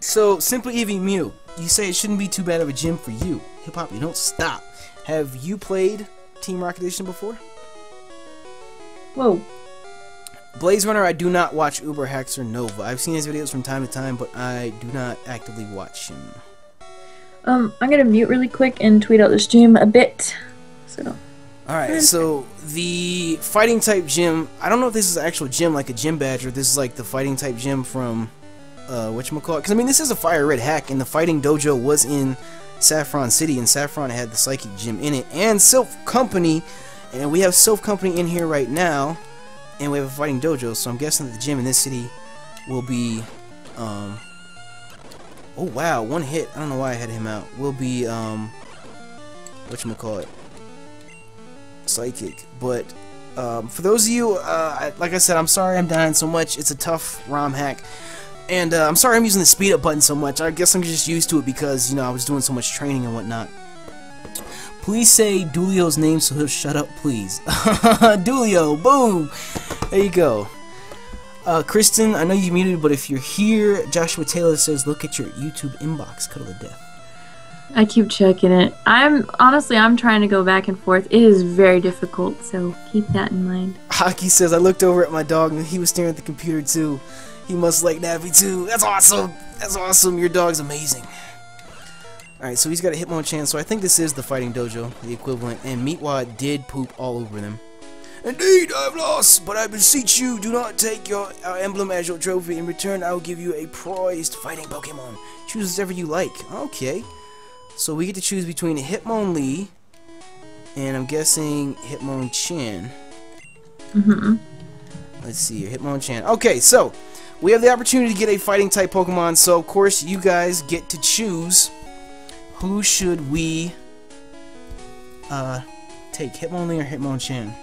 So, Simply Evie Mew, you say it shouldn't be too bad of a gym for you. Hip Hop, you don't stop. Have you played Team Rocket Edition before? Whoa. Blaze Runner, I do not watch Uber Hacks or Nova. I've seen his videos from time to time, but I do not actively watch him. Um, I'm gonna mute really quick and tweet out the stream a bit. So. Alright, so the fighting type gym, I don't know if this is an actual gym, like a gym badge, or this is like the fighting type gym from, uh, whatchamacallit? Because I mean, this is a Fire Red hack, and the fighting dojo was in Saffron City, and Saffron had the psychic gym in it, and Sylph Company, and we have Sylph Company in here right now, and we have a fighting dojo, so I'm guessing that the gym in this city will be, um, oh wow, one hit. I don't know why I had him out. Will be um whatchamacallit? Psychic. But um for those of you uh I, like I said, I'm sorry I'm dying so much. It's a tough ROM hack. And uh, I'm sorry I'm using the speed up button so much. I guess I'm just used to it because, you know, I was doing so much training and whatnot. Please say Dulio's name so he'll shut up, please. Dulio, boom! There you go. Uh, Kristen, I know you muted, but if you're here, Joshua Taylor says, look at your YouTube inbox, Cuddle of Death. I keep checking it. I'm honestly, I'm trying to go back and forth. It is very difficult, so keep that in mind. Hockey says, I looked over at my dog, and he was staring at the computer, too. He must like Nappy, too. That's awesome. That's awesome. Your dog's amazing. Alright, so he's got a Hitmonchan, so I think this is the Fighting Dojo, the equivalent, and Meatwad did poop all over them. Indeed, I have lost, but I beseech you, do not take your uh, emblem as your trophy. In return, I will give you a prized fighting Pokemon. Choose whatever you like. Okay. So we get to choose between Hitmonlee, and I'm guessing Hitmonchan. Mm-hmm. Let's see here, Hitmonchan. Okay, so we have the opportunity to get a fighting type Pokemon, so of course you guys get to choose who should we uh, take, Hitmonlee or Hitmonchan.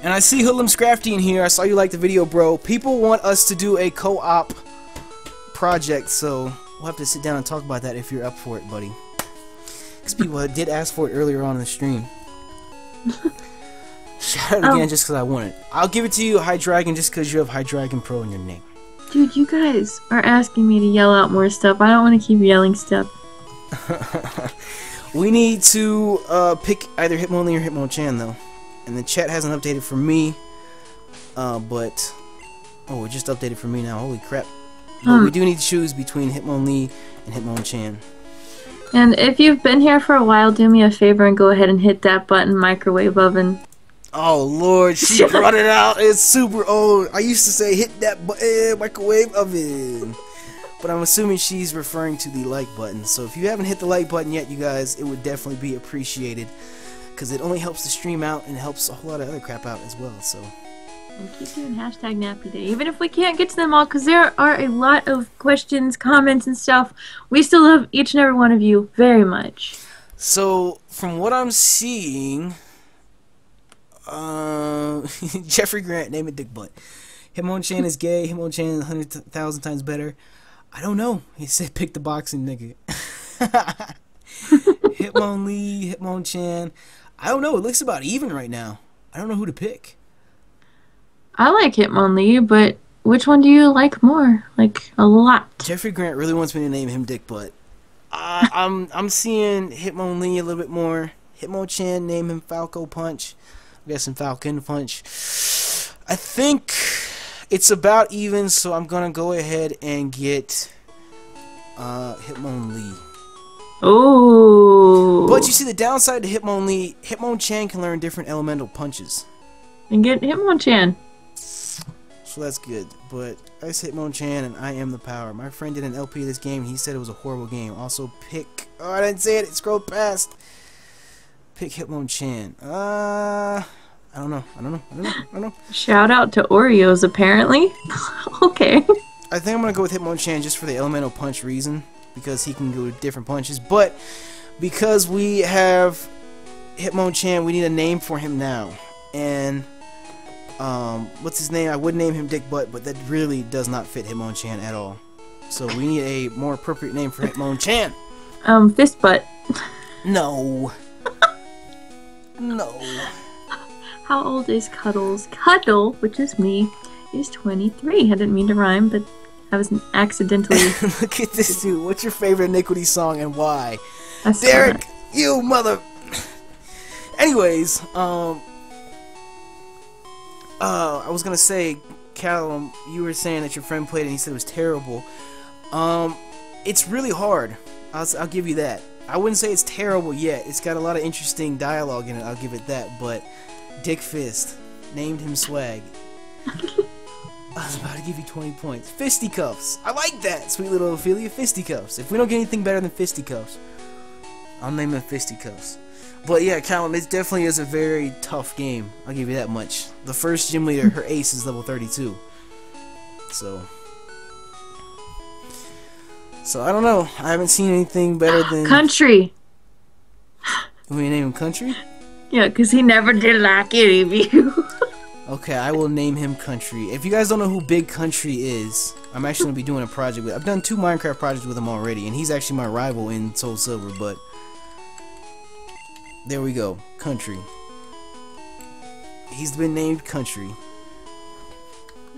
And I see Hoodlum Scrafty in here. I saw you like the video, bro. People want us to do a co-op project, so we'll have to sit down and talk about that if you're up for it, buddy. Because people did ask for it earlier on in the stream. Shout out again, oh. Just because I want it. I'll give it to you, Hydreigon, just because you have Hydreigon Pro in your name. Dude, you guys are asking me to yell out more stuff. I don't want to keep yelling stuff. We need to uh, pick either Hitmonlee or Hitmonchan, though. And the chat hasn't updated for me, uh, but oh, it just updated for me now. Holy crap! But um, we do need to choose between Hitmonlee and Hitmonchan. And if you've been here for a while, do me a favor and go ahead and hit that button, microwave oven. Oh lord, she brought it out. It's super old. I used to say hit that button, microwave oven. But I'm assuming she's referring to the like button. So if you haven't hit the like button yet, you guys, it would definitely be appreciated. Because it only helps the stream out and helps a whole lot of other crap out as well. So. And keep doing hashtag Nappy Day. Even if we can't get to them all, because there are a lot of questions, comments, and stuff, we still love each and every one of you very much. So, from what I'm seeing, uh, Jeffrey Grant, name it Dick Butt. Hitmonchan is gay. Hitmonchan is one hundred thousand times better. I don't know. He said pick the boxing nigga. Hitmonlee, Hitmonchan. I don't know. It looks about even right now. I don't know who to pick. I like Hitmonlee, but which one do you like more? Like a lot. Jeffrey Grant really wants me to name him Dick Butt. Uh, I'm I'm seeing Hitmonlee a little bit more. Hitmonchan, name him Falco Punch. I'm guessing Falcon Punch. I think it's about even, so I'm gonna go ahead and get uh, Hitmonlee. Oh! But you see, the downside to Hitmonlee, Hitmonchan can learn different elemental punches. And get Hitmonchan. So that's good, but I said Hitmonchan and I am the power. My friend did an L P of this game and he said it was a horrible game. Also pick... Oh, I didn't say it. It scrolled past. Pick Hitmonchan. Uh... I don't know. I don't know. I don't know. I don't know. Shout out to Oreos, apparently. Okay. I think I'm going to go with Hitmonchan just for the elemental punch reason. Because he can do different punches. But because we have Hitmonchan, we need a name for him now. And... Um, what's his name? I would name him Dick Butt, but that really does not fit Hitmonchan at all. So we need a more appropriate name for Hitmonchan. Um, Fist Butt. No. No. How old is Cuddles? Cuddle, which is me, is twenty-three. I didn't mean to rhyme, but I was accidentally... Look at this dude. What's your favorite Iniquity song and why? That's Derek, correct. You mother... Anyways, um... Uh, I was gonna say, Callum, you were saying that your friend played it and he said it was terrible. Um, it's really hard. I'll, I'll give you that. I wouldn't say it's terrible yet. It's got a lot of interesting dialogue in it, I'll give it that, but Dick Fist. Named him Swag. I was about to give you twenty points. Fisticuffs! I like that, sweet little Ophelia. Fisticuffs. If we don't get anything better than Fisticuffs, I'll name him Fisticuffs. But yeah, Callum, it definitely is a very tough game. I'll give you that much. The first gym leader, her ace is level thirty-two. So, so I don't know. I haven't seen anything better than Country. You want me to name him Country? Yeah, because he never did like any of you. Okay, I will name him Country. If you guys don't know who Big Country is, I'm actually gonna be doing a project with. I've done two Minecraft projects with him already, and he's actually my rival in SoulSilver, but. There we go. Country. He's been named Country.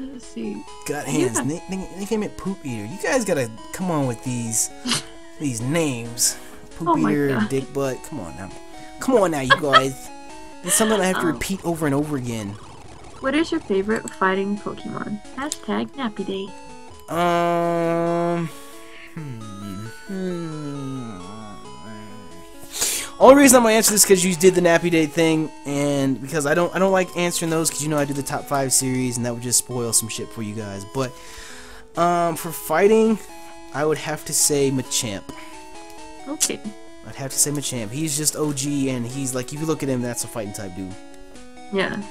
Let's see. Got hands. Yeah. Nick, Nick, Nick came at Poop Eater. You guys gotta come on with these these names. Poop oh Eater, Dick Butt. Come on now. Come on now, you guys. It's something I have to um, repeat over and over again. What is your favorite fighting Pokemon? Hashtag Nappy Day. Um. Hmm. hmm. Only reason I'm gonna answer this is because you did the Nappy Day thing, and because I don't I don't like answering those because you know I do the top five series, and that would just spoil some shit for you guys. But um, for fighting, I would have to say Machamp. Okay. I'd have to say Machamp. He's just O G, and he's like if you look at him, that's a fighting type dude. Yeah.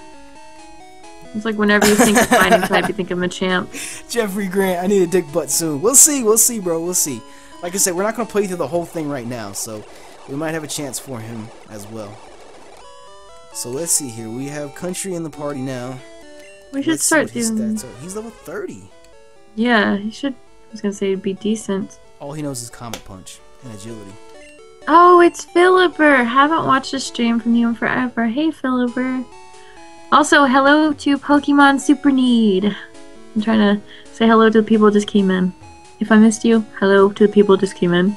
It's like whenever you think of fighting type, you think of Machamp. Jeffrey Grant, I need a Dick Butt soon. We'll see, we'll see, bro, we'll see. Like I said, we're not gonna play through the whole thing right now, so. We might have a chance for him as well. So let's see here. We have Country in the party now. We should let's start doing. He's level thirty. Yeah, he should. I was gonna say it'd be decent. All he knows is Comet Punch and Agility. Oh, it's Philipper. Haven't watched a stream from you in forever. Hey, Philipper. Also, hello to Pokemon Super Need. I'm trying to say hello to the people who just came in. If I missed you, hello to the people who just came in.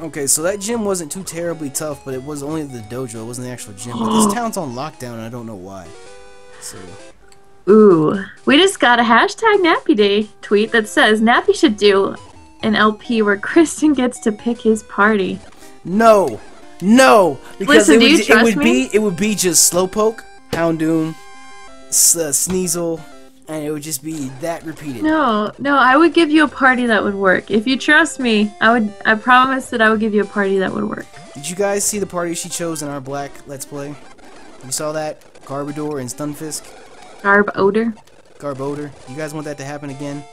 Okay, so that gym wasn't too terribly tough, but it was only the dojo. It wasn't the actual gym. But this town's on lockdown, and I don't know why. So. Ooh. We just got a hashtag Nappy Day tweet that says Nappy should do an L P where Kristen gets to pick his party. No, no, because Listen, it, do would, you trust it would me? be it would be just Slowpoke, Houndoom, S uh, Sneasel, and it would just be that repeated. No, no, I would give you a party that would work if you trust me. I would, I promise that I would give you a party that would work. Did you guys see the party she chose in our Black Let's Play? You saw that? Garbodor and Stunfisk. Garb odor. Garb odor. You guys want that to happen again?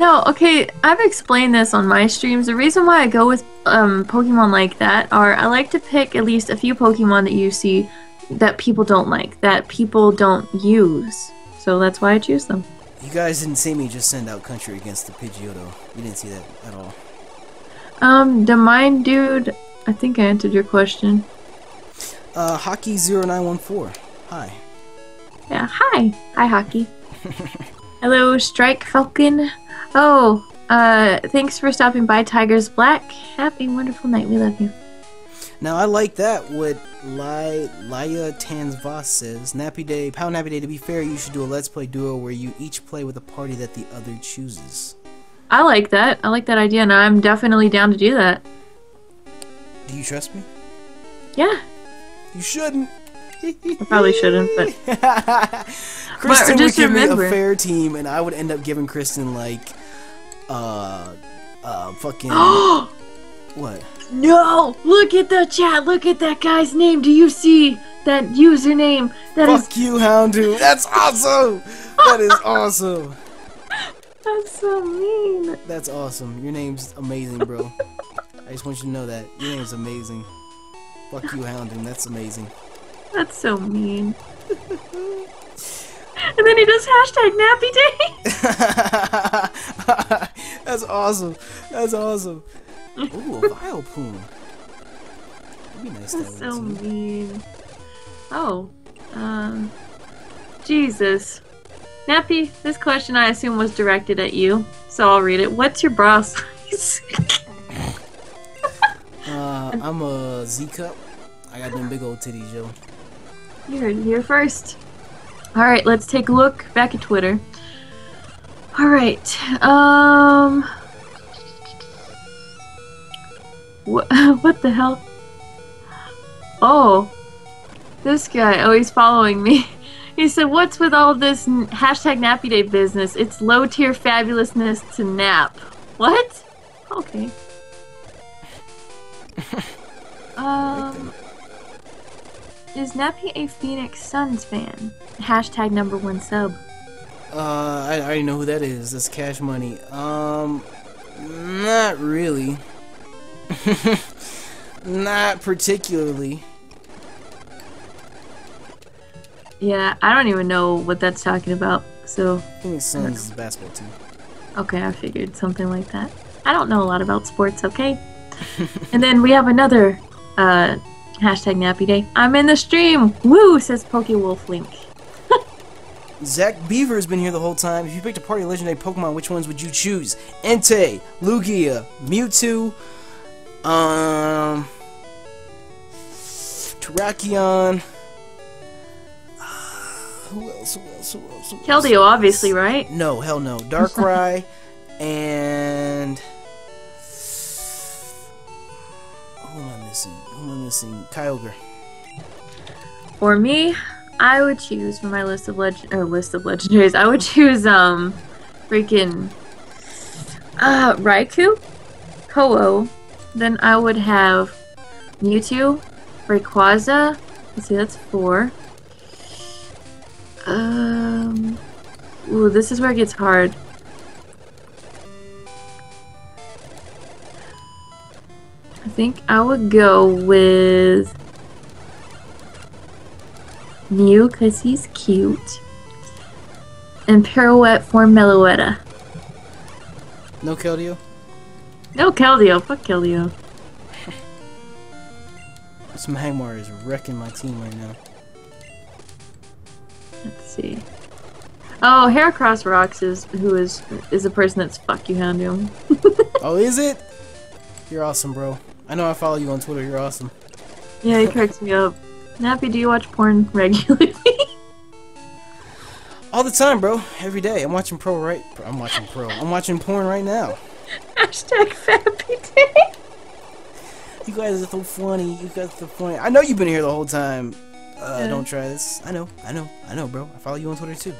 No, okay, I've explained this on my streams. The reason why I go with um, Pokemon like that are I like to pick at least a few Pokemon that you see that people don't like, that people don't use. So that's why I choose them. You guys didn't see me just send out Country against the Pidgeotto. You didn't see that at all. Um, the Mind Dude, I think I answered your question. Uh, Hockey zero nine one four. Hi. Yeah, hi. Hi, Hockey. Hello, Strike Falcon. Oh, uh, thanks for stopping by, Tigers Black. Have a wonderful night. We love you. Now, I like that, what Laya Tansvas says. Nappy Day, Pound Nappy Day, to be fair, you should do a Let's Play duo where you each play with a party that the other chooses. I like that. I like that idea, and I'm definitely down to do that. Do you trust me? Yeah. You shouldn't. I probably shouldn't, but... Kristen but just would give remember. me a fair team, and I would end up giving Kristen, like, uh, uh, fucking... What? No! Look at the chat! Look at that guy's name! Do you see that username? That Fuck is... you, Houndoom! That's awesome! That is awesome! That's so mean! That's awesome. Your name's amazing, bro. I just want you to know that. Your name's amazing. Fuck you, Houndoom. That's amazing. That's so mean. And then he does hashtag Nappy Day. That's awesome. That's awesome. Ooh, a Vileplume. That'd be nice. That's so mean. Oh, um, Jesus. Nappy, this question I assume was directed at you, so I'll read it. What's your bra size? uh, I'm a Z cup. I got them big old titties, yo. You heard it here first. Alright, let's take a look back at Twitter. Alright, um... What, what the hell? Oh. This guy, oh, he's following me. He said, what's with all this hashtag Nappy Day business? It's low-tier fabulousness to nap. What? Okay. um... Is Nappy a Phoenix Suns fan? Hashtag number one sub. Uh, I already know who that is. That's Cash Money. Um, not really. Not particularly. Yeah, I don't even know what that's talking about, so... Phoenix Suns is a basketball team. Okay, I figured something like that. I don't know a lot about sports, okay? And then we have another, uh... hashtag Nappy Day. I'm in the stream! Woo! Says PokeWolfLink. Zach Beaver's been here the whole time. If you picked a party of legendary Pokemon, which ones would you choose? Entei, Lugia, Mewtwo, um, Terrakion. Uh, who else? Who else? Who else? Who else? Keldeo, obviously, right? No, hell no. Darkrai and. Who am I missing? Who am I missing? Kyogre. For me, I would choose from my list of legend or list of legendaries. I would choose um, freaking uh Raikou, Ho-Oh. Then I would have Mewtwo, Rayquaza. Let's see, that's four. Um, ooh, this is where it gets hard. I think I would go with Mew because he's cute, and Pirouette for Meloetta. No Keldeo? No Keldeo, fuck Keldeo. Some Hangmar is wrecking my team right now. Let's see. Oh, Heracross Rocks is who is is a person that's fuck you Houndoom. Oh, is it? You're awesome, bro. I know I follow you on Twitter, you're awesome. Yeah, he cracks me up. Nappy, do you watch porn regularly? All the time, bro. Every day. I'm watching pro right... I'm watching pro. I'm watching porn right now. Hashtag Happy Day. You guys are so funny. You guys are so funny. I know you've been here the whole time. Uh, yeah. Don't try this. I know. I know. I know, bro. I follow you on Twitter too.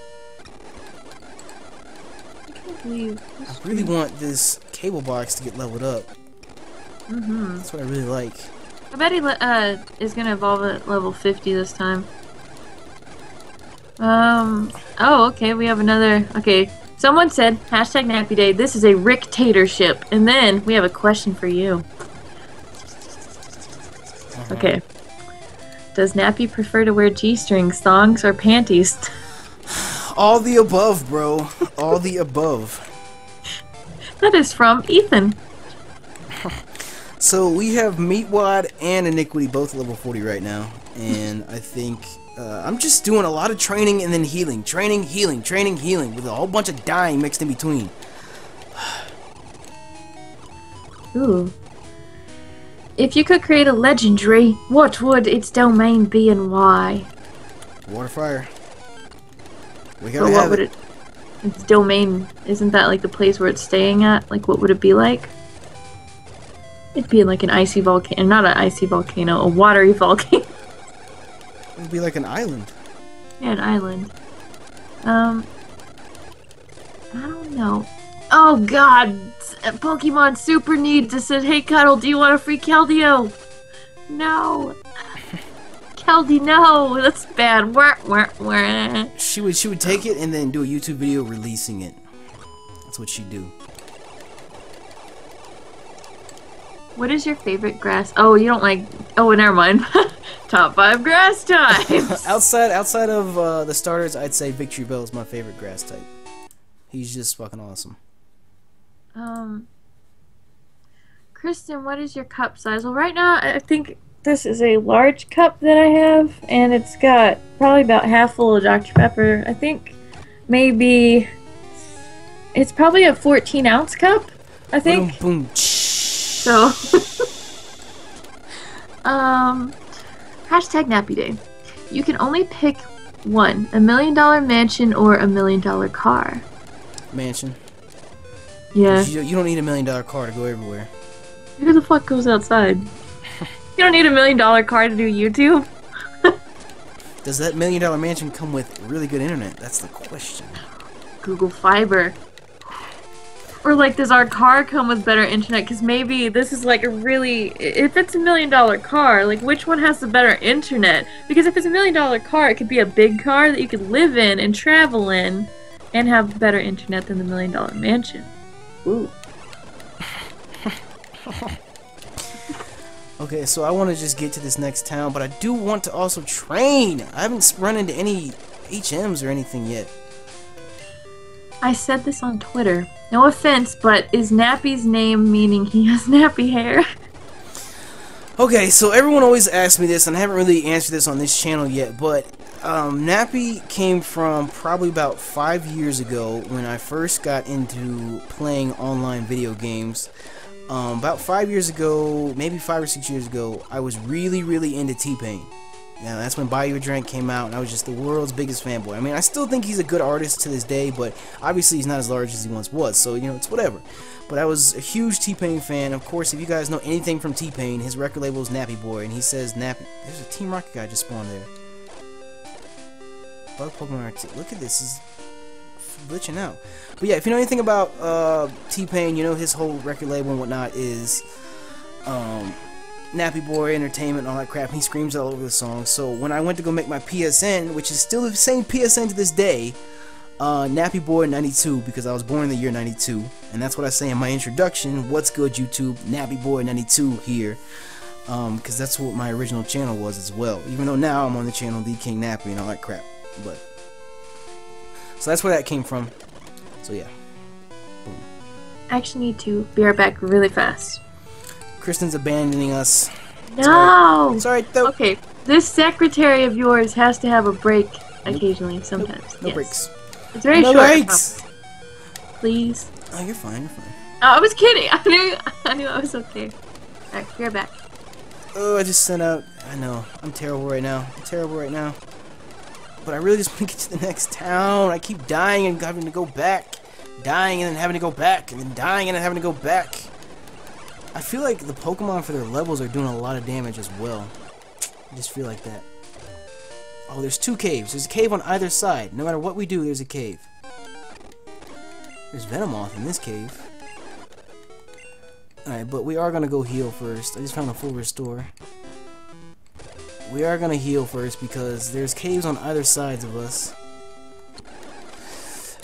I can't believe. I really want this cable box to get leveled up. Mm-hmm. That's what I really like. I bet he uh, is gonna evolve at level fifty this time. Um. Oh, okay. We have another. Okay. Someone said hashtag Nappy Day. This is a Ricktatorship. And then we have a question for you. Uh-huh. Okay. Does Nappy prefer to wear G-strings, thongs, or panties? All the above, bro. All the above. That is from Ethan. So we have Meatwad and Iniquity both level forty right now, and I think uh, I'm just doing a lot of training and then healing, training, healing, training, healing, with a whole bunch of dying mixed in between. Ooh. If you could create a legendary, what would its domain be and why? Water fire. We gotta have it. Its domain, isn't that like the place where it's staying at? Like what would it be like? It'd be like an icy volcano, not an icy volcano, a watery volcano. It'd be like an island. Yeah, an island. Um, I don't know. Oh God, Pokemon Super Needs just said, "Hey Cuddle, do you want a free Keldeo?" No, Keldy, no, that's bad. Wah, wah, wah. She would, she would take it and then do a YouTube video releasing it. That's what she'd do. What is your favorite grass? Oh, you don't like. Oh, never mind. Top five grass types. outside, outside of uh, the starters, I'd say Victory Bell is my favorite grass type. He's just fucking awesome. Um, Kristen, what is your cup size? Well, right now I think this is a large cup that I have, and it's got probably about half full of Doctor Pepper. I think maybe it's probably a fourteen ounce cup. I think. Boom, boom. So, um, hashtag Nappy Day. You can only pick one: a million dollar mansion or a million dollar car. Mansion. Yeah. You, you don't need a million dollar car to go everywhere. Who the fuck goes outside? You don't need a million dollar car to do YouTube. Does that million dollar mansion come with really good internet? That's the question. Google Fiber. Or like, does our car come with better internet? Because maybe this is like a really... If it's a million dollar car, like which one has the better internet? Because if it's a million dollar car, it could be a big car that you could live in and travel in and have better internet than the million dollar mansion. Ooh. Okay, so I want to just get to this next town, but I do want to also train. I haven't run into any H Ms or anything yet. I said this on Twitter. No offense, but is Nappy's name meaning he has nappy hair? Okay, so everyone always asks me this, and I haven't really answered this on this channel yet, but um, Nappy came from probably about five years ago when I first got into playing online video games. Um, about five years ago, maybe five or six years ago, I was really, really into T-Pain. Now, that's when Buy You a Drink came out, and I was just the world's biggest fanboy. I mean, I still think he's a good artist to this day, but obviously he's not as large as he once was, so, you know, it's whatever. But I was a huge T-Pain fan. Of course, if you guys know anything from T-Pain, his record label is Nappy Boy, and he says Nappy... There's a Team Rocket guy just spawned there. Bug Pokemon... Look at this. He's glitching out. But yeah, if you know anything about uh, T-Pain, you know his whole record label and whatnot is... Um... Nappy Boy Entertainment and all that crap, and he screams all over the song. So when I went to go make my P S N, which is still the same P S N to this day, uh, Nappy Boy ninety-two, because I was born in the year ninety-two, and that's what I say in my introduction. What's good, YouTube? Nappy Boy ninety-two here, um, because that's what my original channel was as well. Even though now I'm on the channel The King Nappy and all that crap, but so that's where that came from. So yeah. Boom. I actually need to be right back really fast. Kristen's abandoning us. No! It's alright, though. Okay, this secretary of yours has to have a break occasionally, sometimes. Nope. No yes. breaks. It's very no short. No breaks! Please. Oh, you're fine, you're fine. Oh, I was kidding! I knew I knew I was okay. Alright, you're back. Oh, I just sent out... I know, I'm terrible right now. I'm terrible right now. But I really just want to get to the next town. I keep dying and having to go back. dying and then having to go back, and then dying and then having to go back. I feel like the Pokemon for their levels are doing a lot of damage as well. I just feel like that. Oh, there's two caves. There's a cave on either side. No matter what we do, there's a cave. There's Venomoth in this cave. Alright, but we are gonna go heal first. I just found a full restore. We are gonna heal first because there's caves on either sides of us.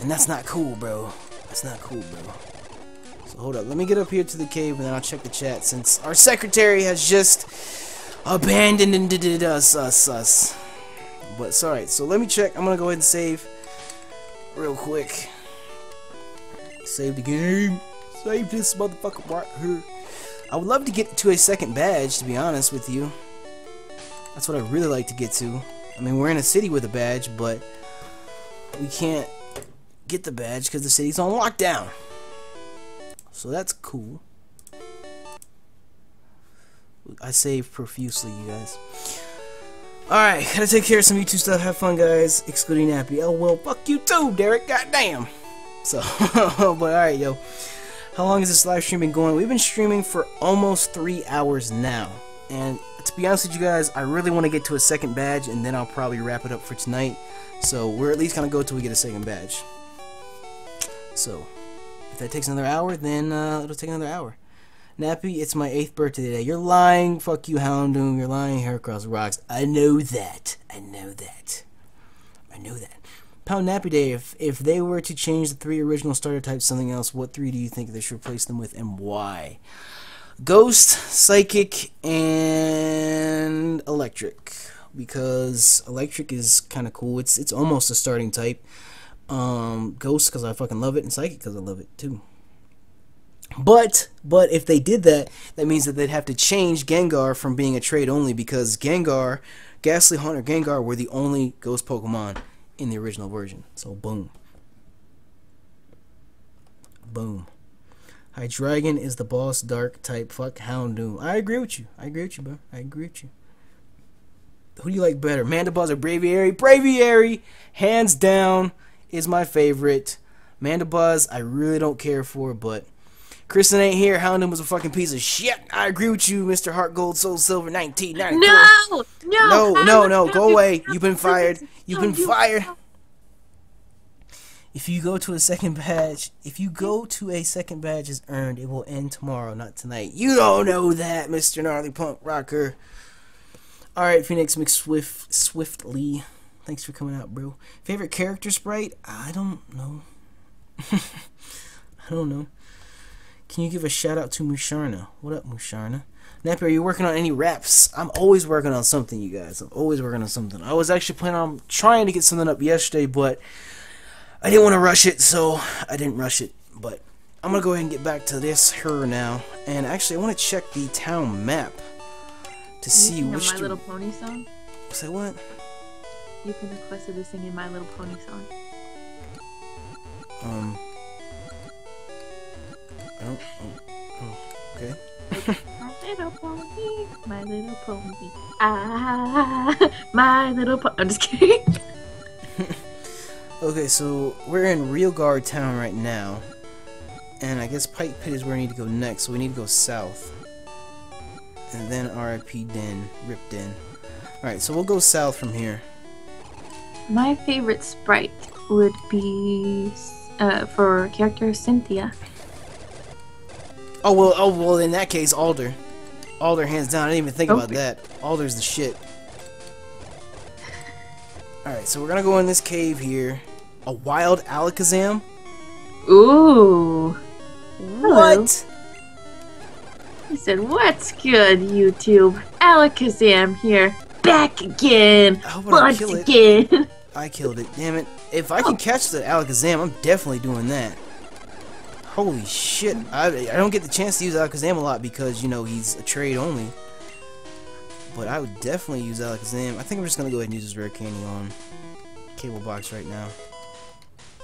And that's not cool, bro. That's not cool, bro. So hold up. Let me get up here to the cave and then I'll check the chat since our secretary has just abandoned us, us, us. But it's alright. So let me check. I'm gonna go ahead and save real quick. Save the game. Save this motherfucker right here. I would love to get to a second badge, to be honest with you. That's what I really like to get to. I mean, we're in a city with a badge, but we can't get the badge because the city's on lockdown. So that's cool. I save profusely, you guys. Alright, gotta take care of some YouTube stuff. Have fun, guys. Excluding Nappy. Oh, well, fuck you too, Derek. Goddamn. So, but alright, yo. How long has this live stream been going? We've been streaming for almost three hours now. And to be honest with you guys, I really want to get to a second badge, and then I'll probably wrap it up for tonight. So we're at least gonna go till we get a second badge. So if that takes another hour, then uh, it'll take another hour. Nappy, it's my eighth birthday today. You're lying, fuck you, Houndoom. You're lying. Hair across rocks. I know that. I know that. I know that. Pound Nappy Day. If if they were to change the three original starter types something else, what three do you think they should replace them with, and why? Ghost, Psychic, and Electric, because Electric is kind of cool. It's it's almost a starting type. Um, Ghost because I fucking love it, and Psychic because I love it too. But but if they did that, that means that they'd have to change Gengar from being a trade only, because Gengar, Ghastly Haunter Gengar, were the only Ghost Pokemon in the original version. So boom, boom. Hydreigon is the boss dark type. Fuck Houndoom. I agree with you. I agree with you, bro. I agree with you. Who do you like better? Mandibuzz or Braviary? Braviary, hands down, is my favorite. Mandibuzz, I really don't care for, but Kristen ain't here. Houndoom was a fucking piece of shit. I agree with you, Mister HeartGold SoulSilver nineteen ninety-four. No! No! No, no, no. Go away. You've been fired. You've been fired. If you go to a second badge, if you go to a second badge is earned, it will end tomorrow, not tonight. You don't know that, Mister Gnarly Punk Rocker. Alright, Phoenix McSwift, Swiftly. Thanks for coming out, bro. Favorite character sprite? I don't know. I don't know. Can you give a shout out to Musharna? What up, Musharna? Nappy, are you working on any raps? I'm always working on something, you guys. I'm always working on something. I was actually planning on trying to get something up yesterday, but I didn't want to rush it, so I didn't rush it, but I'm going to go ahead and get back to this her now, and actually I want to check the town map to see which... My Little Pony song? Say what? You can request her to sing in My Little Pony song. Um... I don't... Oh, oh, okay. My little pony, my little pony, ah, my little pony... I'm just kidding. Okay, so we're in Realguard Town right now, and I guess Pike Pit is where I need to go next, so we need to go south. And then R I P Den, Rip Den. Alright, so we'll go south from here. My favorite sprite would be, uh, for character Cynthia. Oh, well, oh, well, in that case, Alder. Alder, hands down, I didn't even think oh. about that. Alder's the shit. Alright, so we're gonna go in this cave here. A wild Alakazam? Ooh. What? He said, what's good, YouTube? Alakazam here. Back again. Once again. I killed it, damn it. If I can oh. catch the Alakazam, I'm definitely doing that. Holy shit. I, I don't get the chance to use Alakazam a lot because, you know, he's a trade only. But I would definitely use Alakazam. I think I'm just gonna go ahead and use this Rare Candy on Cable Box right now.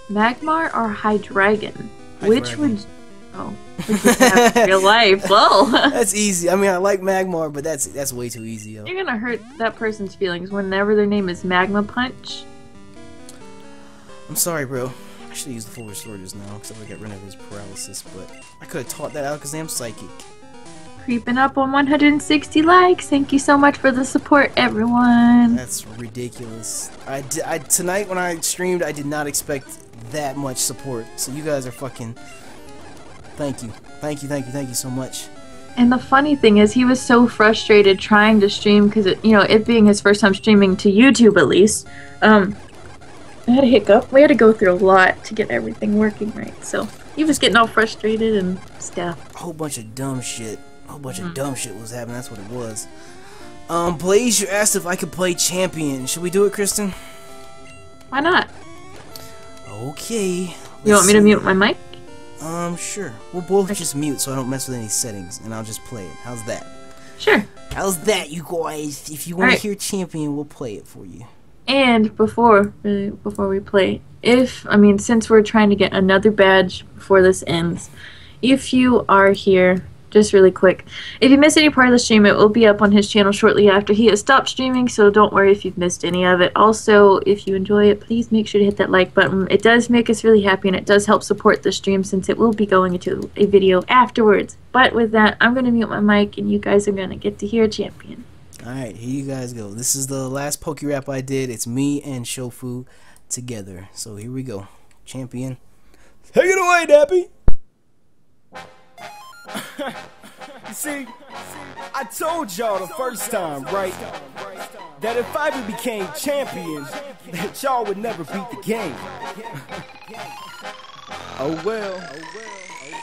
Magmar or Hydreigon? Hydreigon. Which would... Oh. Which would have in real life. Well. That's easy. I mean, I like Magmar, but that's that's way too easy. Yo. You're gonna hurt that person's feelings whenever their name is Magma Punch. I'm sorry, bro. I should have used the full restore just now, because I would have got rid of his paralysis, but I could have taught that out because I'm psychic. Creeping up on one hundred sixty likes. Thank you so much for the support, everyone. That's ridiculous. I, d I tonight when I streamed, I did not expect that much support. So you guys are fucking. Thank you, thank you, thank you, thank you so much. And the funny thing is, he was so frustrated trying to stream because you know it being his first time streaming to YouTube at least. Um, I had a hiccup. We had to go through a lot to get everything working right. So he was getting all frustrated and stuff. A whole bunch of dumb shit. A whole bunch mm. of dumb shit was happening. That's what it was. Um, Blaze, you asked if I could play champion. Should we do it, Kristen? Why not? Okay. You want me to mute my mic? Um, sure. We'll both okay. just mute so I don't mess with any settings, and I'll just play it. How's that? Sure. How's that, you guys? If you want right. to hear champion, we'll play it for you. And before, uh, before we play, if I mean, since we're trying to get another badge before this ends, if you are here, just really quick, if you miss any part of the stream, it will be up on his channel shortly after he has stopped streaming, so don't worry if you've missed any of it. Also, if you enjoy it, please make sure to hit that like button. It does make us really happy, and it does help support the stream since it will be going into a video afterwards. But with that, I'm going to mute my mic, and you guys are going to get to hear champion. Alright, here you guys go. This is the last Poké Rap I did. It's me and Shofu together. So here we go. Champion. Take it away, Nappy! You see, I told y'all the first time, right, that if I ever became champion, that y'all would never beat the game. Oh well.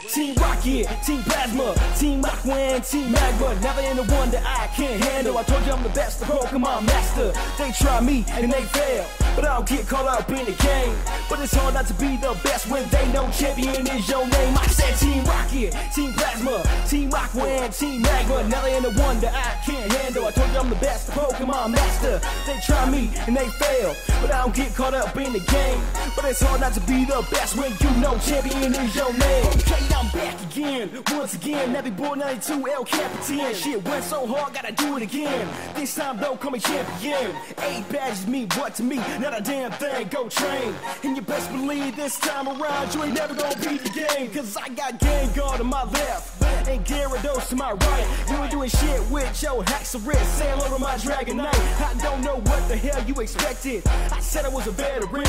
Team Rocket, Team Plasma, Team Aqua, and Team Magma. Never in the one that I can't handle. I told you I'm the best, the Pokemon master. They try me and they fail, but I don't get caught up in the game. But it's hard not to be the best when they know champion is your name. I said Team Rocket, Team Plasma, Team Aqua, and Team Magma. Never in the one that I can't handle. I told you I'm the best, the Pokemon master. They try me and they fail, but I don't get caught up in the game. But it's hard not to be the best when you know champion is your name. Okay, I'm back again, once again, Nappy Boy ninety-two, El Capitan. Shit went so hard, gotta do it again. This time though, call me champion. Eight badges mean what to me? Not a damn thing, go train. And you best believe this time around, you ain't never gonna beat the game. Cause I got Gengar to my left, and Gyarados to my right. You ain't doing shit with your hacks of wrist. Say hello to my Dragonite. I don't know what the hell you expected. I said I was a veteran.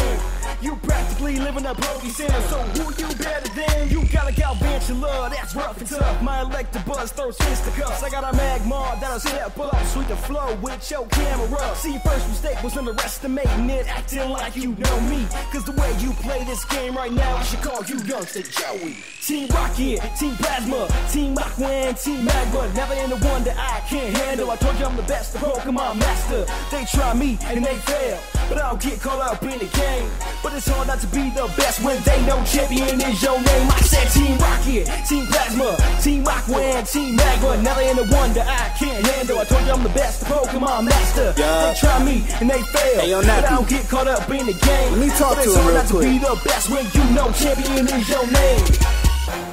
You practically living up Pokey Sam. So who you better than? You gotta get Ventura, that's rough and tough. My Electabuzz throws fisticuffs. I got a Magmar that'll step up, sweep the flow with your camera. See, your first mistake was underestimating it, acting like you know me. Cause the way you play this game right now, I should call you youngster Joey. Team Rocket, Team Plasma, Team Aqua, and Team Magma. Never in the one that I can't handle. I told you I'm the best, the Pokemon master. They try me and they fail, but I don't get caught up in the game. But it's hard not to be the best when they know champion is your name. I said Team Rocket, Team Plasma, Team Aqua, and Team Magma. Never in the one that I can't handle. I told you I'm the best, the Pokemon master. Yeah. They try me and they fail, hey, but I don't get caught up in the game. Let me talk but to him real quick. To be the best when you know champion is your name.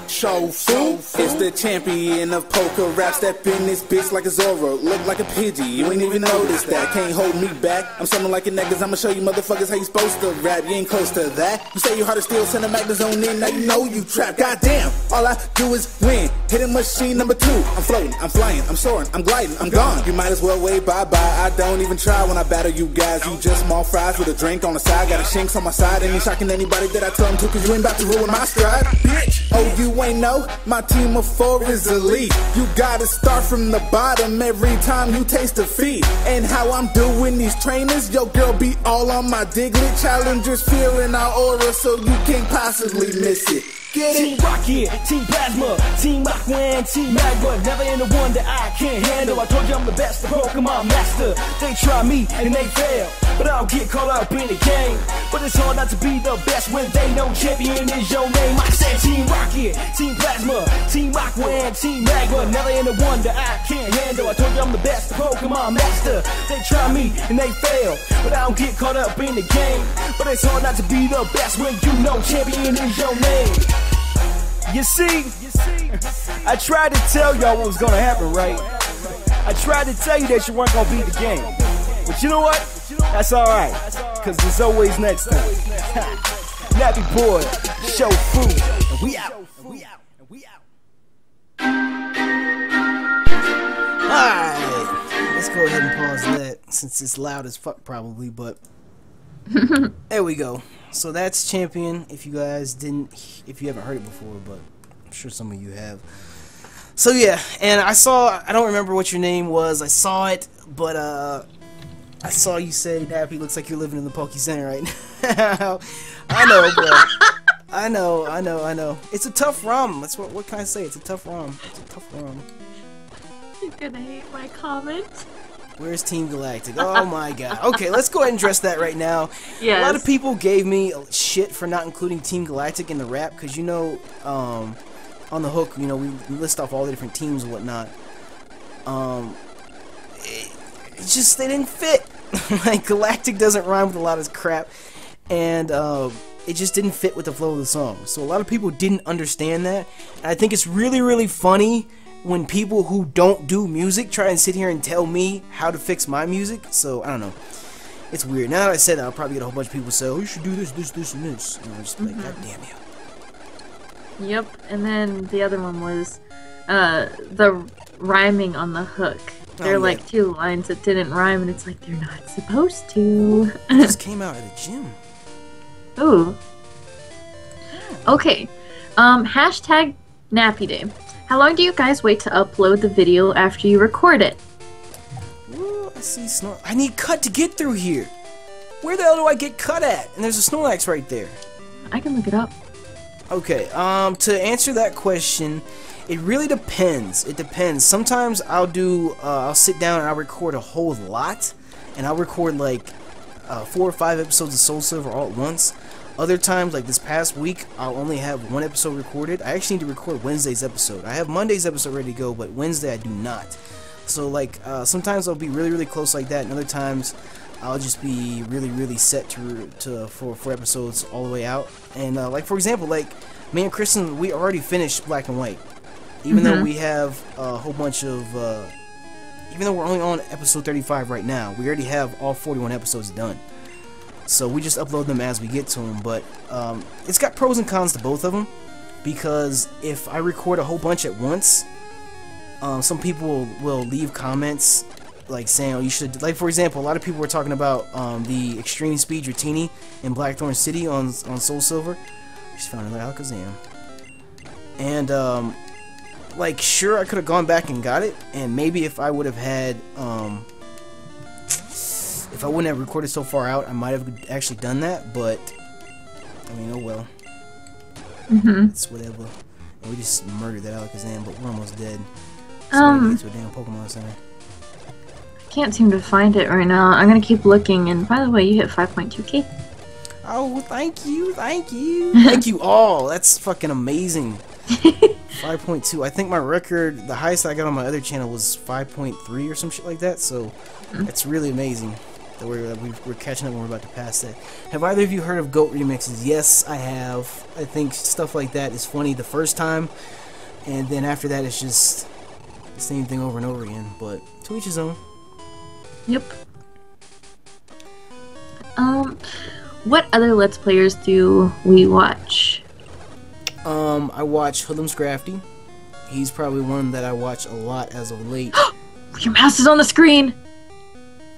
Shofu is the champion of poker rap. Step in this bitch like a Zoro. Look like a Pidgey, you ain't even notice that. Can't hold me back, I'm something like a neck. Cause I'ma show you motherfuckers how you supposed to rap. You ain't close to that. You say your heart is still, send a mag to zone in. Now you know you trapped, goddamn. All I do is win, hitting machine number two. I'm floating, I'm flying, I'm soaring, I'm gliding, I'm gone. You might as well wave bye-bye. I don't even try when I battle you guys. You just small fries with a drink on the side. Got a shanks on my side, and you shocking anybody that I tell them to. Cause you ain't about to ruin my stride, bitch. Oh, you ain't know, my team of four is elite. You gotta start from the bottom every time you taste defeat. And how I'm doing these trainers, yo girl be all on my Diglett. Challengers fearing our aura, so you can't possibly miss it. Team Rocket, Team Plasma, Team Aqua, and Team Magma. Never in the one that I can't handle. I told you I'm the best, the Pokemon master. They try me and they fail, but I don't get caught up in the game. But it's hard not to be the best when they know champion is your name. I said Team Rocket, Team Plasma, Team Aqua, and Team Magma. Never in the one that I can't handle. I told you I'm the best, the Pokemon master. They try me and they fail, but I don't get caught up in the game. But it's hard not to be the best when you know champion is your name. You see, I tried to tell y'all what was gonna happen, right? I tried to tell you that you weren't gonna beat the game. But you know what? That's alright, cause there's always next time. Nappy Boy, Shofu, and we out. And we out. And we out. Alright, let's go ahead and pause that since it's loud as fuck probably, but there we go. So that's Champion, if you guys didn't, if you haven't heard it before, but I'm sure some of you have. So yeah, and I saw, I don't remember what your name was, I saw it, but uh, I saw you say, Nappy, looks like you're living in the Poke Center right now. I know, bro. I know, I know, I know. It's a tough ROM, that's what, what can I say, it's a tough ROM. It's a tough ROM. You're gonna hate my comment. Where's Team Galactic? Oh my god. Okay, let's go ahead and address that right now. Yes. A lot of people gave me shit for not including Team Galactic in the rap, because you know, um, on the hook, you know, we list off all the different teams and whatnot. Um, it, it just, they didn't fit. Like, Galactic doesn't rhyme with a lot of crap, and uh, it just didn't fit with the flow of the song. So a lot of people didn't understand that, and I think it's really, really funny when people who don't do music try and sit here and tell me how to fix my music. So I don't know, it's weird. Now that I said that, I'll probably get a whole bunch of people say, oh, you should do this, this, this, and this, and I'm just like, mm-hmm. God damn you. Yep, and then the other one was uh, the rhyming on the hook. They're oh, like yeah. two lines that didn't rhyme, and it's like, they're not supposed to. It just came out of the gym. Ooh. Okay, um, hashtag Nappy Day. How long do you guys wait to upload the video after you record it? Ooh, I see Snorlax. I need Cut to get through here. Where the hell do I get Cut at? And there's a Snorlax right there. I can look it up. Okay, um, to answer that question, it really depends. It depends. Sometimes I'll do, uh, I'll sit down and I'll record a whole lot. And I'll record like uh, four or five episodes of SoulSilver all at once. Other times, like this past week, I'll only have one episode recorded. I actually need to record Wednesday's episode. I have Monday's episode ready to go, but Wednesday I do not. So, like, uh, sometimes I'll be really, really close like that, and other times I'll just be really, really set to, to for, for episodes all the way out. And, uh, like, for example, like, me and Kristen, we already finished Black and White. Even mm-hmm. though we have a whole bunch of, uh, even though we're only on episode thirty-five right now, we already have all forty-one episodes done. So we just upload them as we get to them, but um, it's got pros and cons to both of them, because if I record a whole bunch at once, um, some people will leave comments like saying, oh, you should, like for example, a lot of people were talking about um, the Extreme Speed Dratini in Blackthorn City on, on SoulSilver. I just found another Alakazam. And um, like, sure, I could have gone back and got it, and maybe if I would have had um, if I wouldn't have recorded so far out, I might have actually done that, but I mean, oh well. Mm-hmm. It's whatever. And we just murdered that Alakazam, but we're almost dead. So um, we get to a damn Pokemon Center. I can't seem to find it right now. I'm gonna keep looking, and by the way, you hit five point two K. Oh, thank you, thank you. Thank you all. That's fucking amazing. five point two. I think my record, the highest I got on my other channel was five point three or some shit like that, so mm-hmm. That's really amazing. That we're, that we're catching up and we're about to pass that. Have either of you heard of GOAT remixes? Yes, I have. I think stuff like that is funny the first time, and then after that it's just the same thing over and over again, but to each his own. Yep. Um, what other Let's Players do we watch? Um, I watch Hoodlum Scrafty. He's probably one that I watch a lot as of late. Your mouse is on the screen!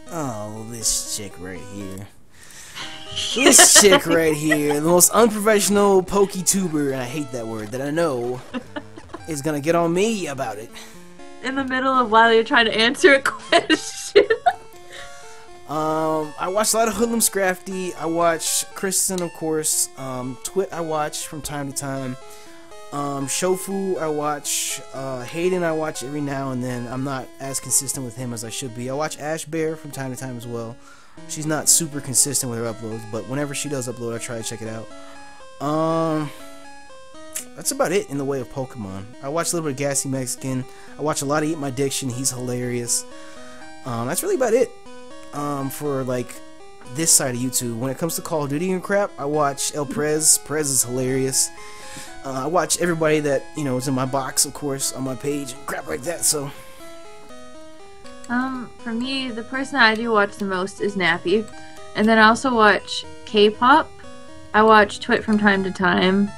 Oh, this chick right here. This chick right here, the most unprofessional PokeTuber, and I hate that word, that I know, is gonna get on me about it. In the middle of while you're trying to answer a question. um, I watch a lot of Hoodlum Scrafty. I watch Kristen, of course. Um, Twit I watch from time to time. Um, Shofu I watch, uh, Hayden I watch every now and then. I'm not as consistent with him as I should be. I watch Ash Bear from time to time as well. She's not super consistent with her uploads, but whenever she does upload, I try to check it out. Um, that's about it in the way of Pokemon. I watch a little bit of Gassy Mexican. I watch a lot of Eat My Diction. He's hilarious. Um, that's really about it. Um, for like this side of YouTube. When it comes to Call of Duty and crap, I watch El Prez. Prez is hilarious. Uh, I watch everybody that, you know, is in my box, of course, on my page, and crap like that, so. Um, for me, the person I do watch the most is Nappy. And then I also watch K-pop. I watch Twit from time to time.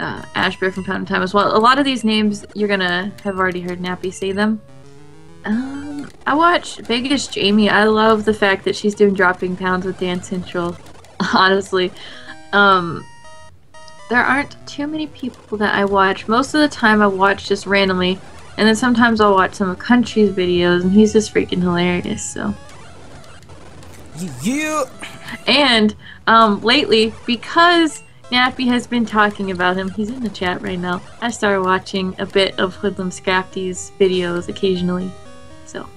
Uh, Ashbear from time to time as well. A lot of these names, you're gonna have already heard Nappy say them. Um, I watch Vegas Jamie. I love the fact that she's doing Dropping Pounds with Dance Central. Honestly. Um, there aren't too many people that I watch. Most of the time I watch just randomly. And then sometimes I'll watch some of Country's videos, and he's just freaking hilarious, so. Yeah. And, um, lately, because Nappy has been talking about him, he's in the chat right now, I started watching a bit of Hoodlum Scrafty's videos occasionally, so.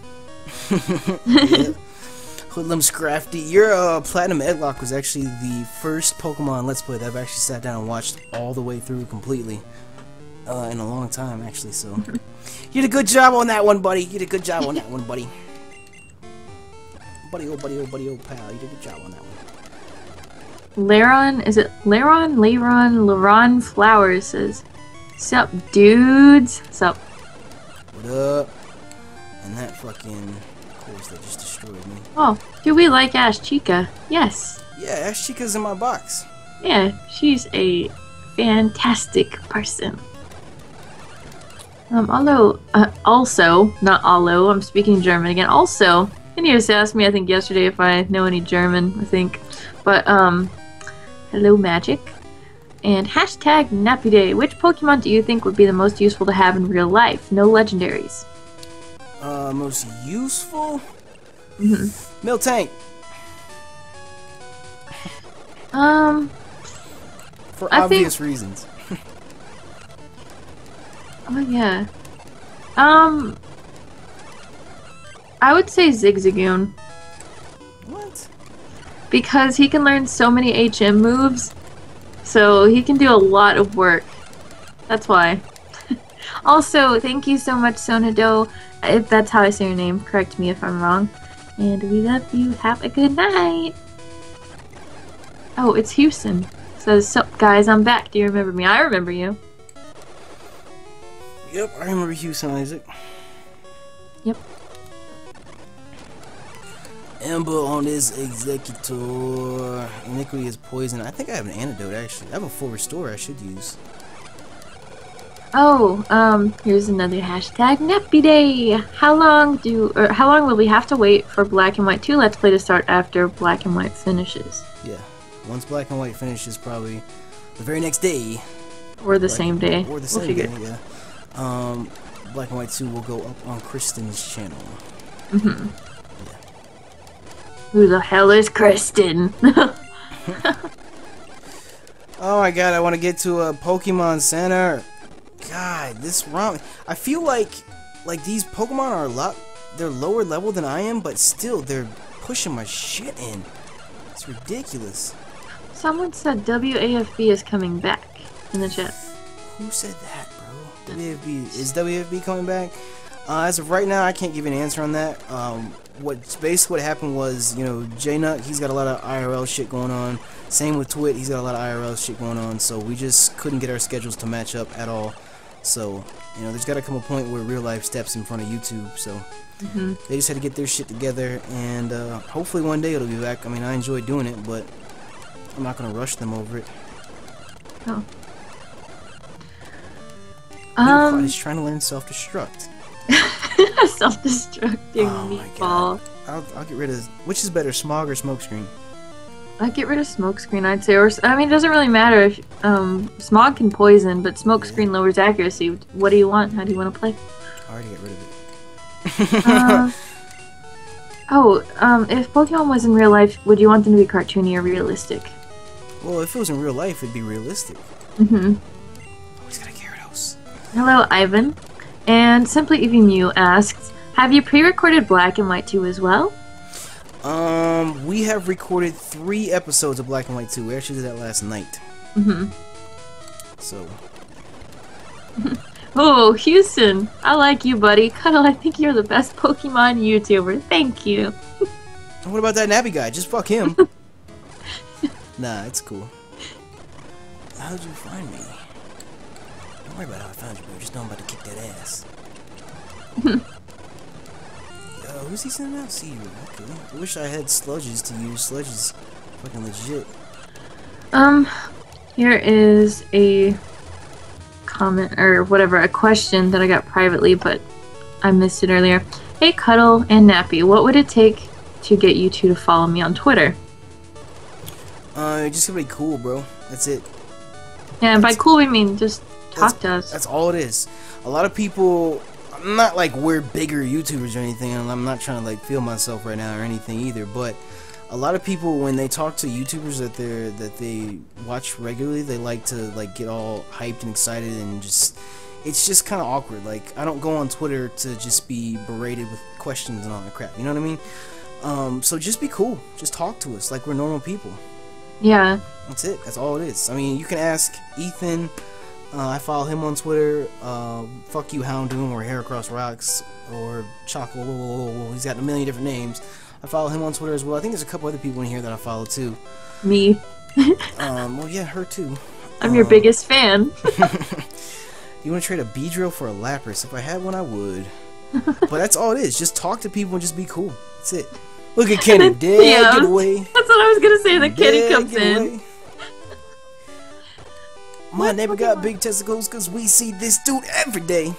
Yeah. Hoodlum Scrafty, your uh, Platinum Egglock was actually the first Pokemon Let's Play that I've actually sat down and watched all the way through completely. Uh, in a long time, actually, so. You did a good job on that one, buddy. You did a good job on that one, buddy. Buddy, oh, buddy, oh, buddy, oh, pal. You did a good job on that one. Laron, is it Laron? Laron, Laron Flowers says, sup, dudes? Sup. What up? And that fucking course that just destroyed me. Oh, do we like Ash Chica? Yes. Yeah, Ash Chica's in my box. Yeah, she's a fantastic person. Um, although, uh, also, not although, I'm speaking German again. Also, and he just asked me, I think, yesterday if I know any German, I think. But, um, hello, Magic. And hashtag Nappy Day. Which Pokemon do you think would be the most useful to have in real life? No legendaries. Uh, most useful? Mm-hmm. Miltank. Um, for I obvious think... reasons. Oh, yeah. Um... I would say Zigzagoon. What? Because he can learn so many H M moves, so he can do a lot of work. That's why. Also, thank you so much, Sonado. If that's how I say your name, correct me if I'm wrong. And we love you. Have a good night! Oh, it's Houston. Says, sup guys, I'm back. Do you remember me? I remember you. Yep, I remember Houston Isaac. Yep. Amber on this Executor. Iniquity is poison. I think I have an antidote, actually. I have a full restore I should use. Oh, um, here's another hashtag Nappy Day. How long do, or how long will we have to wait for Black and White two Let's Play to start after Black and White finishes? Yeah, once Black and White finishes, probably the very next day. Or the Black same day. Or the same we'll day, figure. Yeah. Um, Black and White two will go up on Kristen's channel. Mm-hmm. Yeah. Who the hell is Kristen? Oh my god, I want to get to a Pokemon Center. God, this ROM. I feel like, like these Pokemon are a lot, they're lower level than I am, but still, they're pushing my shit in. It's ridiculous. Someone said W A F B is coming back in the chat. Who said that? W F B, is W F B coming back? Uh, as of right now, I can't give you an answer on that. Um, what basically what happened was, you know, J Nuck, he's got a lot of I R L shit going on. Same with Twit, he's got a lot of I R L shit going on. So we just couldn't get our schedules to match up at all. So, you know, there's got to come a point where real life steps in front of YouTube. So mm-hmm. They just had to get their shit together, and uh, hopefully one day it'll be back. I mean, I enjoy doing it, but I'm not gonna rush them over it. Oh. Um, he's trying to learn self-destruct. Self-destructing oh meatball. I'll, I'll get rid of... Which is better, Smog or Smokescreen? I'd get rid of Smokescreen, I'd say. Or I mean, it doesn't really matter. If um, Smog can poison, but Smokescreen yeah. lowers accuracy. What do you want? How do you want to play? I already get rid of it. uh, oh, um, if Pokemon was in real life, would you want them to be cartoony or realistic? Well, if it was in real life, it'd be realistic. Mm-hmm. Hello, Ivan. And Simply Eevee Mew asks, have you pre-recorded Black and White two as well? Um, we have recorded three episodes of Black and White two. We actually did that last night. Mm-hmm. So. Oh, Houston. I like you, buddy. Cuddle, I think you're the best Pokemon YouTuber. Thank you. What about that Nappy guy? Just fuck him. Nah, it's cool. How'd you find me? Don't worry about how I found you, bro. Just know I'm about to kick that ass. Yo, who's he sending out? See you. Okay. I wish I had sludges to use. Sludges, fucking legit. Um, here is a comment, or whatever, a question that I got privately, but I missed it earlier. Hey Cuddle and Nappy, what would it take to get you two to follow me on Twitter? Uh, just gonna be cool, bro. That's it. Yeah, and by cool we mean just talk to us. That's all it is. A lot of people... I'm not like we're bigger YouTubers or anything, and I'm not trying to like feel myself right now or anything either, but a lot of people, when they talk to YouTubers that they're that they watch regularly, they like to like get all hyped and excited, and just it's just kind of awkward. Like, I don't go on Twitter to just be berated with questions and all that crap, you know what I mean? Um, so just be cool, just talk to us like we're normal people. Yeah, that's it, that's all it is. I mean, you can ask Ethan. Uh, I follow him on Twitter. Uh, fuck you, Houndoom, or Hair Across Rocks, or Choco. He's got a million different names. I follow him on Twitter as well. I think there's a couple other people in here that I follow too. Me. um. Well, yeah, her too. I'm um, your biggest fan. You want to trade a Beedrill for a Lapras? If I had one, I would. But that's all it is. Just talk to people and just be cool. That's it. Look at Kenny. Dead yeah, giveaway. That's what I was gonna say. The Kenny comes giveaway. in. My what neighbor Pokemon? Got big testicles because we see this dude every day.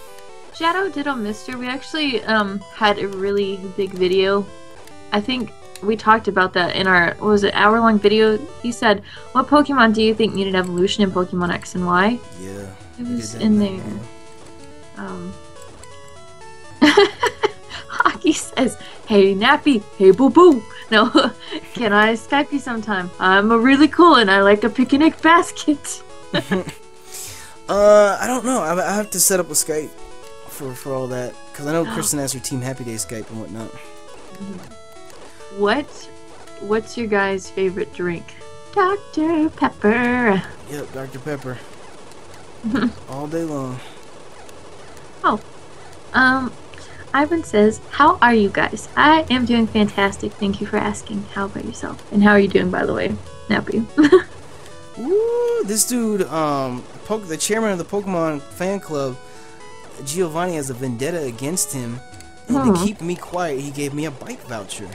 Shadow Diddle Mister, we actually um, had a really big video. I think we talked about that in our, what was it, hour-long video. He said, what Pokemon do you think needed evolution in Pokemon X and Y? Yeah. It was in there. Man. Um. Hockey says, hey Nappy, hey Boo Boo. No, can I Skype you sometime? I'm a really cool and I like a picnic basket. uh, I don't know. I, I have to set up a Skype for for all that, because I know Kristen has her Team Happy Day Skype and whatnot. What? What's your guys' favorite drink? Doctor Pepper. Yep, Doctor Pepper. All day long. Oh, um, Ivan says, "How are you guys? I am doing fantastic. Thank you for asking. How about yourself? And how are you doing, by the way, Nappy?" Ooh, this dude, um, Poke, the chairman of the Pokemon fan club, Giovanni, has a vendetta against him. And hmm. to keep me quiet, he gave me a bike voucher.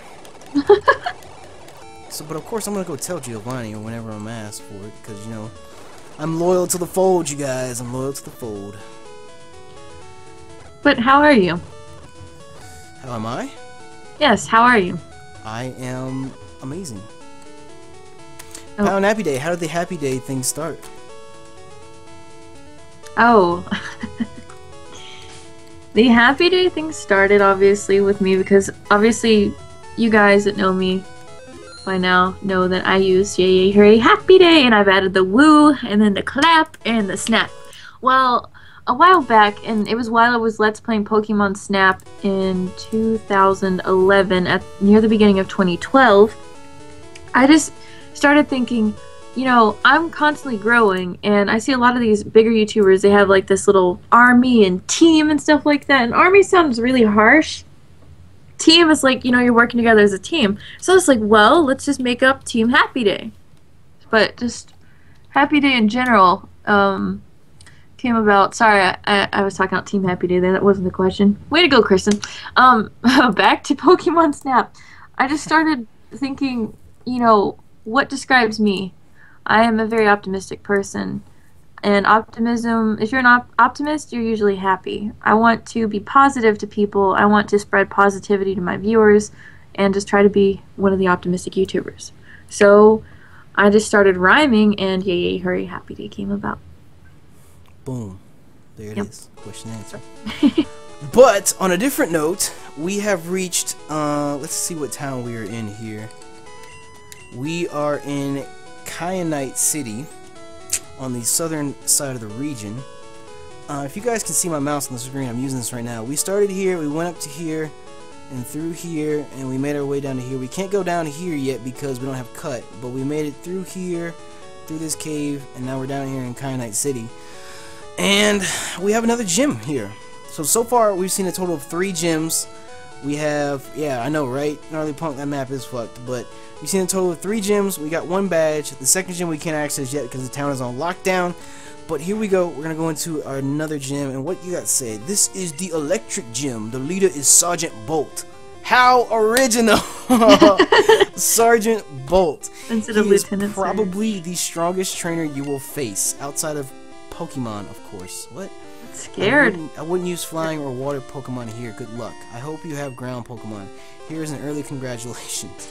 So, but of course, I'm gonna go tell Giovanni whenever I'm asked for it, because, you know, I'm loyal to the fold, you guys. I'm loyal to the fold. But how are you? How am I? Yes, how are you? I am amazing. Oh. How on Happy Day? How did the Happy Day thing start? Oh. The Happy Day thing started, obviously, with me, because obviously you guys that know me by now know that I use Yay Yay Hooray Happy Day, and I've added the woo, and then the clap, and the snap. Well, a while back, and it was while I was Let's Playing Pokemon Snap in two thousand eleven, at near the beginning of twenty twelve, I just... started thinking, you know, I'm constantly growing, and I see a lot of these bigger YouTubers, they have like this little army and team and stuff like that, and army sounds really harsh. Team is like, you know, you're working together as a team. So it's like, well, let's just make up Team Happy Day. But just Happy Day in general um, came about. Sorry, I, I, I was talking about Team Happy Day there. That wasn't the question. Way to go, Kristen. Um, back to Pokemon Snap. I just started thinking, you know, what describes me? I am a very optimistic person, and optimism, if you're an op optimist, you're usually happy. I want to be positive to people. I want to spread positivity to my viewers and just try to be one of the optimistic YouTubers. So I just started rhyming, and Yay Yay Hurry Happy Day came about. Boom. There it yep. is. Question and answer. But on a different note, we have reached, uh, let's see what town we are in here. We are in Kyanite City, on the southern side of the region. Uh, if you guys can see my mouse on the screen, I'm using this right now. We started here, we went up to here, and through here, and we made our way down to here. We can't go down here yet because we don't have cut, but we made it through here, through this cave, and now we're down here in Kyanite City. And we have another gym here. So, so far, we've seen a total of three gyms. We have, yeah, I know, right? Gnarly Punk, that map is fucked, but we've seen a total of three gyms. We got one badge. The second gym we can't access yet because the town is on lockdown. But here we go. We're going to go into our another gym. And what you got to say? This is the Electric Gym. The leader is Sergeant Bolt. How original. Sergeant Bolt. Instead of Lieutenant, probably the strongest trainer you will face, outside of Pokemon, of course. What? Scared. I wouldn't, I wouldn't use flying or water Pokemon here. Good luck. I hope you have ground Pokemon. Here's an early congratulations.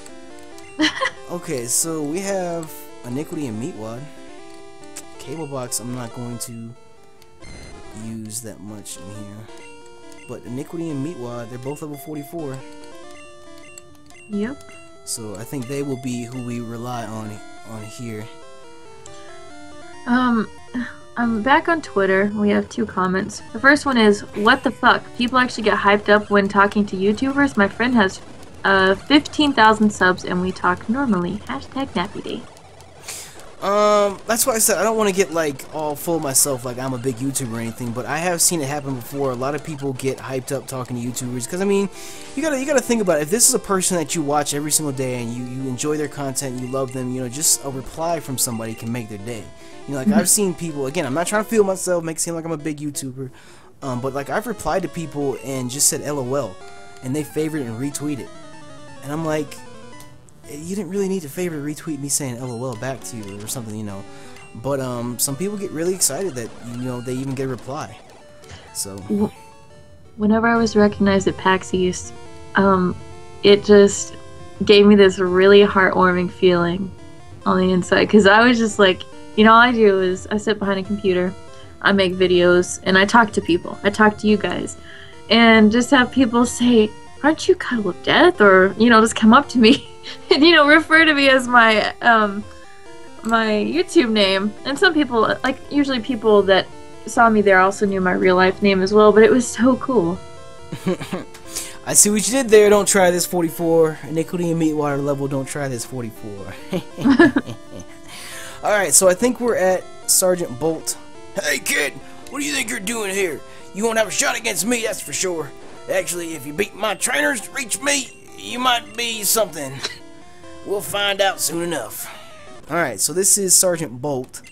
Okay, so we have Iniquity and Meatwad. Cable Box, I'm not going to use that much in here. But Iniquity and Meatwad, they're both level forty-four. Yep. So I think they will be who we rely on on here. Um, I'm back on Twitter. We have two comments. The first one is, what the fuck? People actually get hyped up when talking to YouTubers. My friend has uh, fifteen thousand subs and we talk normally. Hashtag Nappy Day. Um, that's why I said I don't want to get like all full of myself like I'm a big YouTuber or anything, but I have seen it happen before. A lot of people get hyped up talking to YouTubers because I mean, you gotta you gotta think about it. If this is a person that you watch every single day and you you enjoy their content, you love them, you know, just a reply from somebody can make their day. You know, like mm-hmm. I've seen people. Again, I'm not trying to feel myself, make it seem like I'm a big YouTuber, um, but like I've replied to people and just said L O L, and they favorite and retweet it, and I'm like, you didn't really need to favorite retweet me saying L O L back to you or something, you know. But um, some people get really excited that, you know, they even get a reply. So whenever I was recognized at PAX East, um, it just gave me this really heartwarming feeling on the inside, because I was just like, you know, all I do is I sit behind a computer, I make videos, and I talk to people. I talk to you guys, and just have people say, aren't you Cuddle of Death? Or, you know, just come up to me and, you know, refer to me as my, um, my YouTube name. And some people, like, usually people that saw me there also knew my real-life name as well, but it was so cool. I see what you did there. Don't try this forty-four. Iniquity and Meatwater level, don't try this forty-four. Alright, so I think we're at Sergeant Bolt. Hey, kid! What do you think you're doing here? You won't have a shot against me, that's for sure. Actually, if you beat my trainers, reach me, you might be something. We'll find out soon enough. Alright, so this is Sergeant Bolt.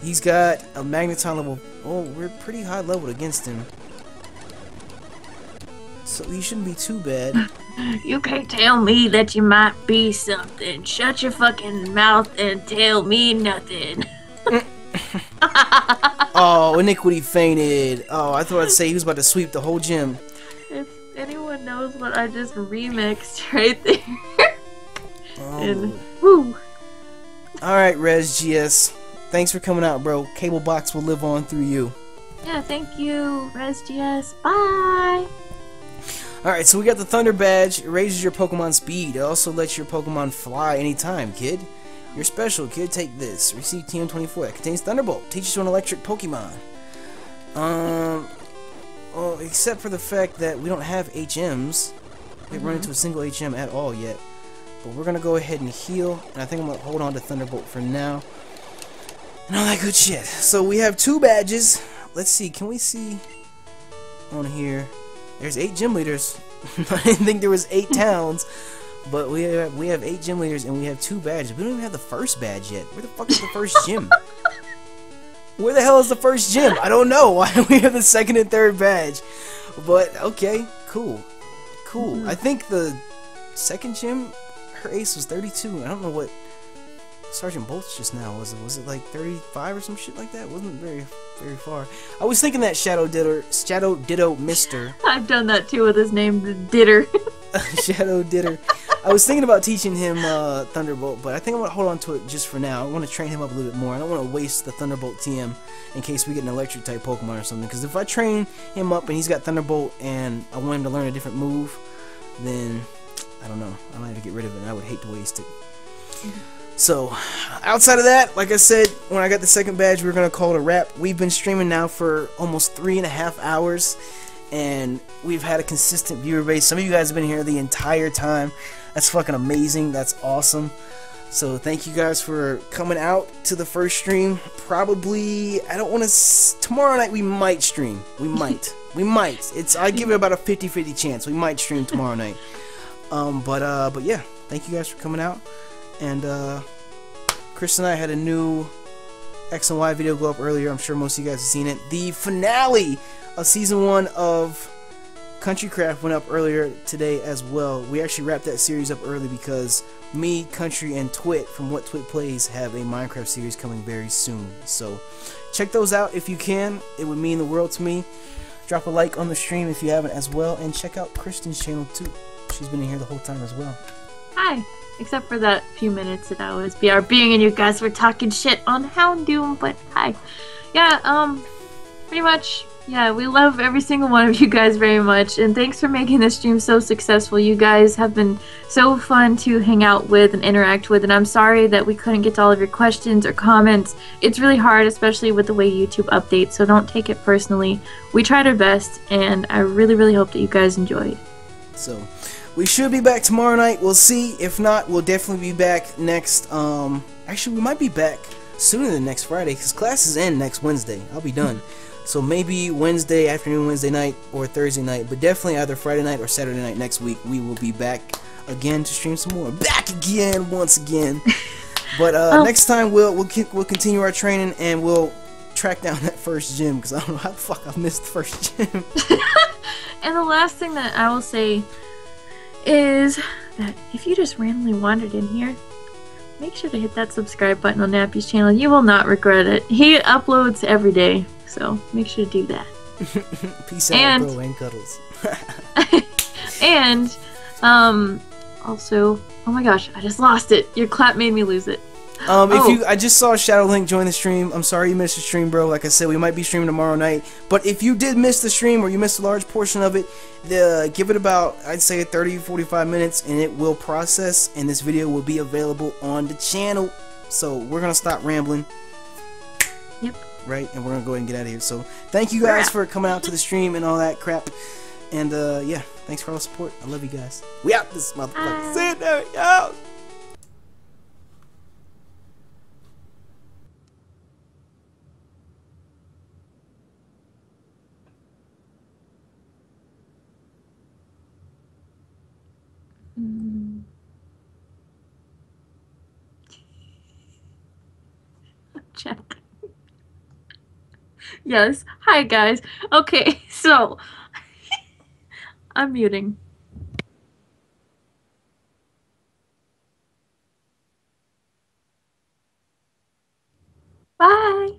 He's got a Magneton level. Oh, we're pretty high leveled against him. So he shouldn't be too bad. You can't tell me that you might be something. Shut your fucking mouth and tell me nothing. Oh, Iniquity fainted. Oh, I thought I'd say he was about to sweep the whole gym. If anyone knows what I just remixed right there. Oh. And woo. Alright, ResGS. Thanks for coming out, bro. Cable Box will live on through you. Yeah, thank you, ResGS. Bye. Alright, so we got the Thunder Badge. It raises your Pokemon speed. It also lets your Pokemon fly anytime, kid. You're special, kid. Take this. Receive T M twenty-four. It contains Thunderbolt. Teaches you an electric Pokemon. Um... Well, except for the fact that we don't have H Ms. We haven't run into a single H M at all yet. But we're gonna go ahead and heal, and I think I'm gonna hold on to Thunderbolt for now. And all that good shit. So we have two badges. Let's see, can we see on here? There's eight gym leaders. I didn't think there was eight towns. But we have, we have eight gym leaders and we have two badges. We don't even have the first badge yet. Where the fuck is the first gym? Where the hell is the first gym? I don't know. Why we have the second and third badge. But, okay. Cool. Cool. Mm-hmm. I think the second gym, her ace was thirty-two. I don't know what Sergeant Bolt's just now was. It? Was it like thirty-five or some shit like that? It wasn't very, very far. I was thinking that Shadow Ditto, Shadow Ditto Mister. I've done that too with his name, Ditter. Shadow Ditter. I was thinking about teaching him uh, Thunderbolt, but I think I'm going to hold on to it just for now. I want to train him up a little bit more. I don't want to waste the Thunderbolt T M in case we get an Electric-type Pokemon or something. Because if I train him up and he's got Thunderbolt and I want him to learn a different move, then I don't know. I might have to get rid of it, and I would hate to waste it. So, outside of that, like I said, when I got the second badge, we were going to call it a wrap. We've been streaming now for almost three and a half hours, and we've had a consistent viewer base. Some of you guys have been here the entire time. That's fucking amazing. That's awesome. So thank you guys for coming out to the first stream. Probably, I don't want to... Tomorrow night we might stream. We might. We might. It's I give it about a fifty fifty chance. We might stream tomorrow night. Um, but, uh, but yeah. Thank you guys for coming out. And uh, Chris and I had a new X and Y video go up earlier. I'm sure most of you guys have seen it. The finale of Season one of... Country Craft went up earlier today as well. We actually wrapped that series up early because me, Country, and Twit from What Twit Plays have a Minecraft series coming very soon. So check those out if you can. It would mean the world to me. Drop a like on the stream if you haven't as well, and check out Kristen's channel too. She's been in here the whole time as well. Hi! Except for that few minutes that I was BRBing and you guys were talking shit on Houndoom, but hi. Yeah, um, pretty much, yeah, we love every single one of you guys very much, and thanks for making this stream so successful. You guys have been so fun to hang out with and interact with, and I'm sorry that we couldn't get to all of your questions or comments. It's really hard, especially with the way YouTube updates, so don't take it personally. We tried our best, and I really, really hope that you guys enjoyed. So... we should be back tomorrow night. We'll see. If not, we'll definitely be back next. Um, actually, we might be back sooner than next Friday because classes end next Wednesday. I'll be done. So maybe Wednesday afternoon, Wednesday night, or Thursday night. But definitely either Friday night or Saturday night next week, we will be back again to stream some more. Back again, once again. But uh, oh. next time we'll we'll keep, we'll continue our training and we'll track down that first gym because I don't know how the fuck I missed the first gym. And the last thing that I will say is that if you just randomly wandered in here, make sure to hit that subscribe button on Nappy's channel. You will not regret it. He uploads every day, so make sure to do that. Peace and, out, bro, and cuddles. And, um, also, oh my gosh, I just lost it. Your clap made me lose it. Um, oh. if you, I just saw Shadow Link join the stream. I'm sorry you missed the stream, bro. Like I said, we might be streaming tomorrow night. But if you did miss the stream or you missed a large portion of it, the give it about, I'd say, thirty, forty-five minutes, and it will process, and this video will be available on the channel. So we're gonna stop rambling. Yep. Right, and we're gonna go ahead and get out of here. So thank you guys for coming out to the stream and all that crap. And uh, yeah, thanks for all the support. I love you guys. We out this motherfucker. See you there, yo. Check. Yes. Hi, guys. Okay, so I'm muting. Bye.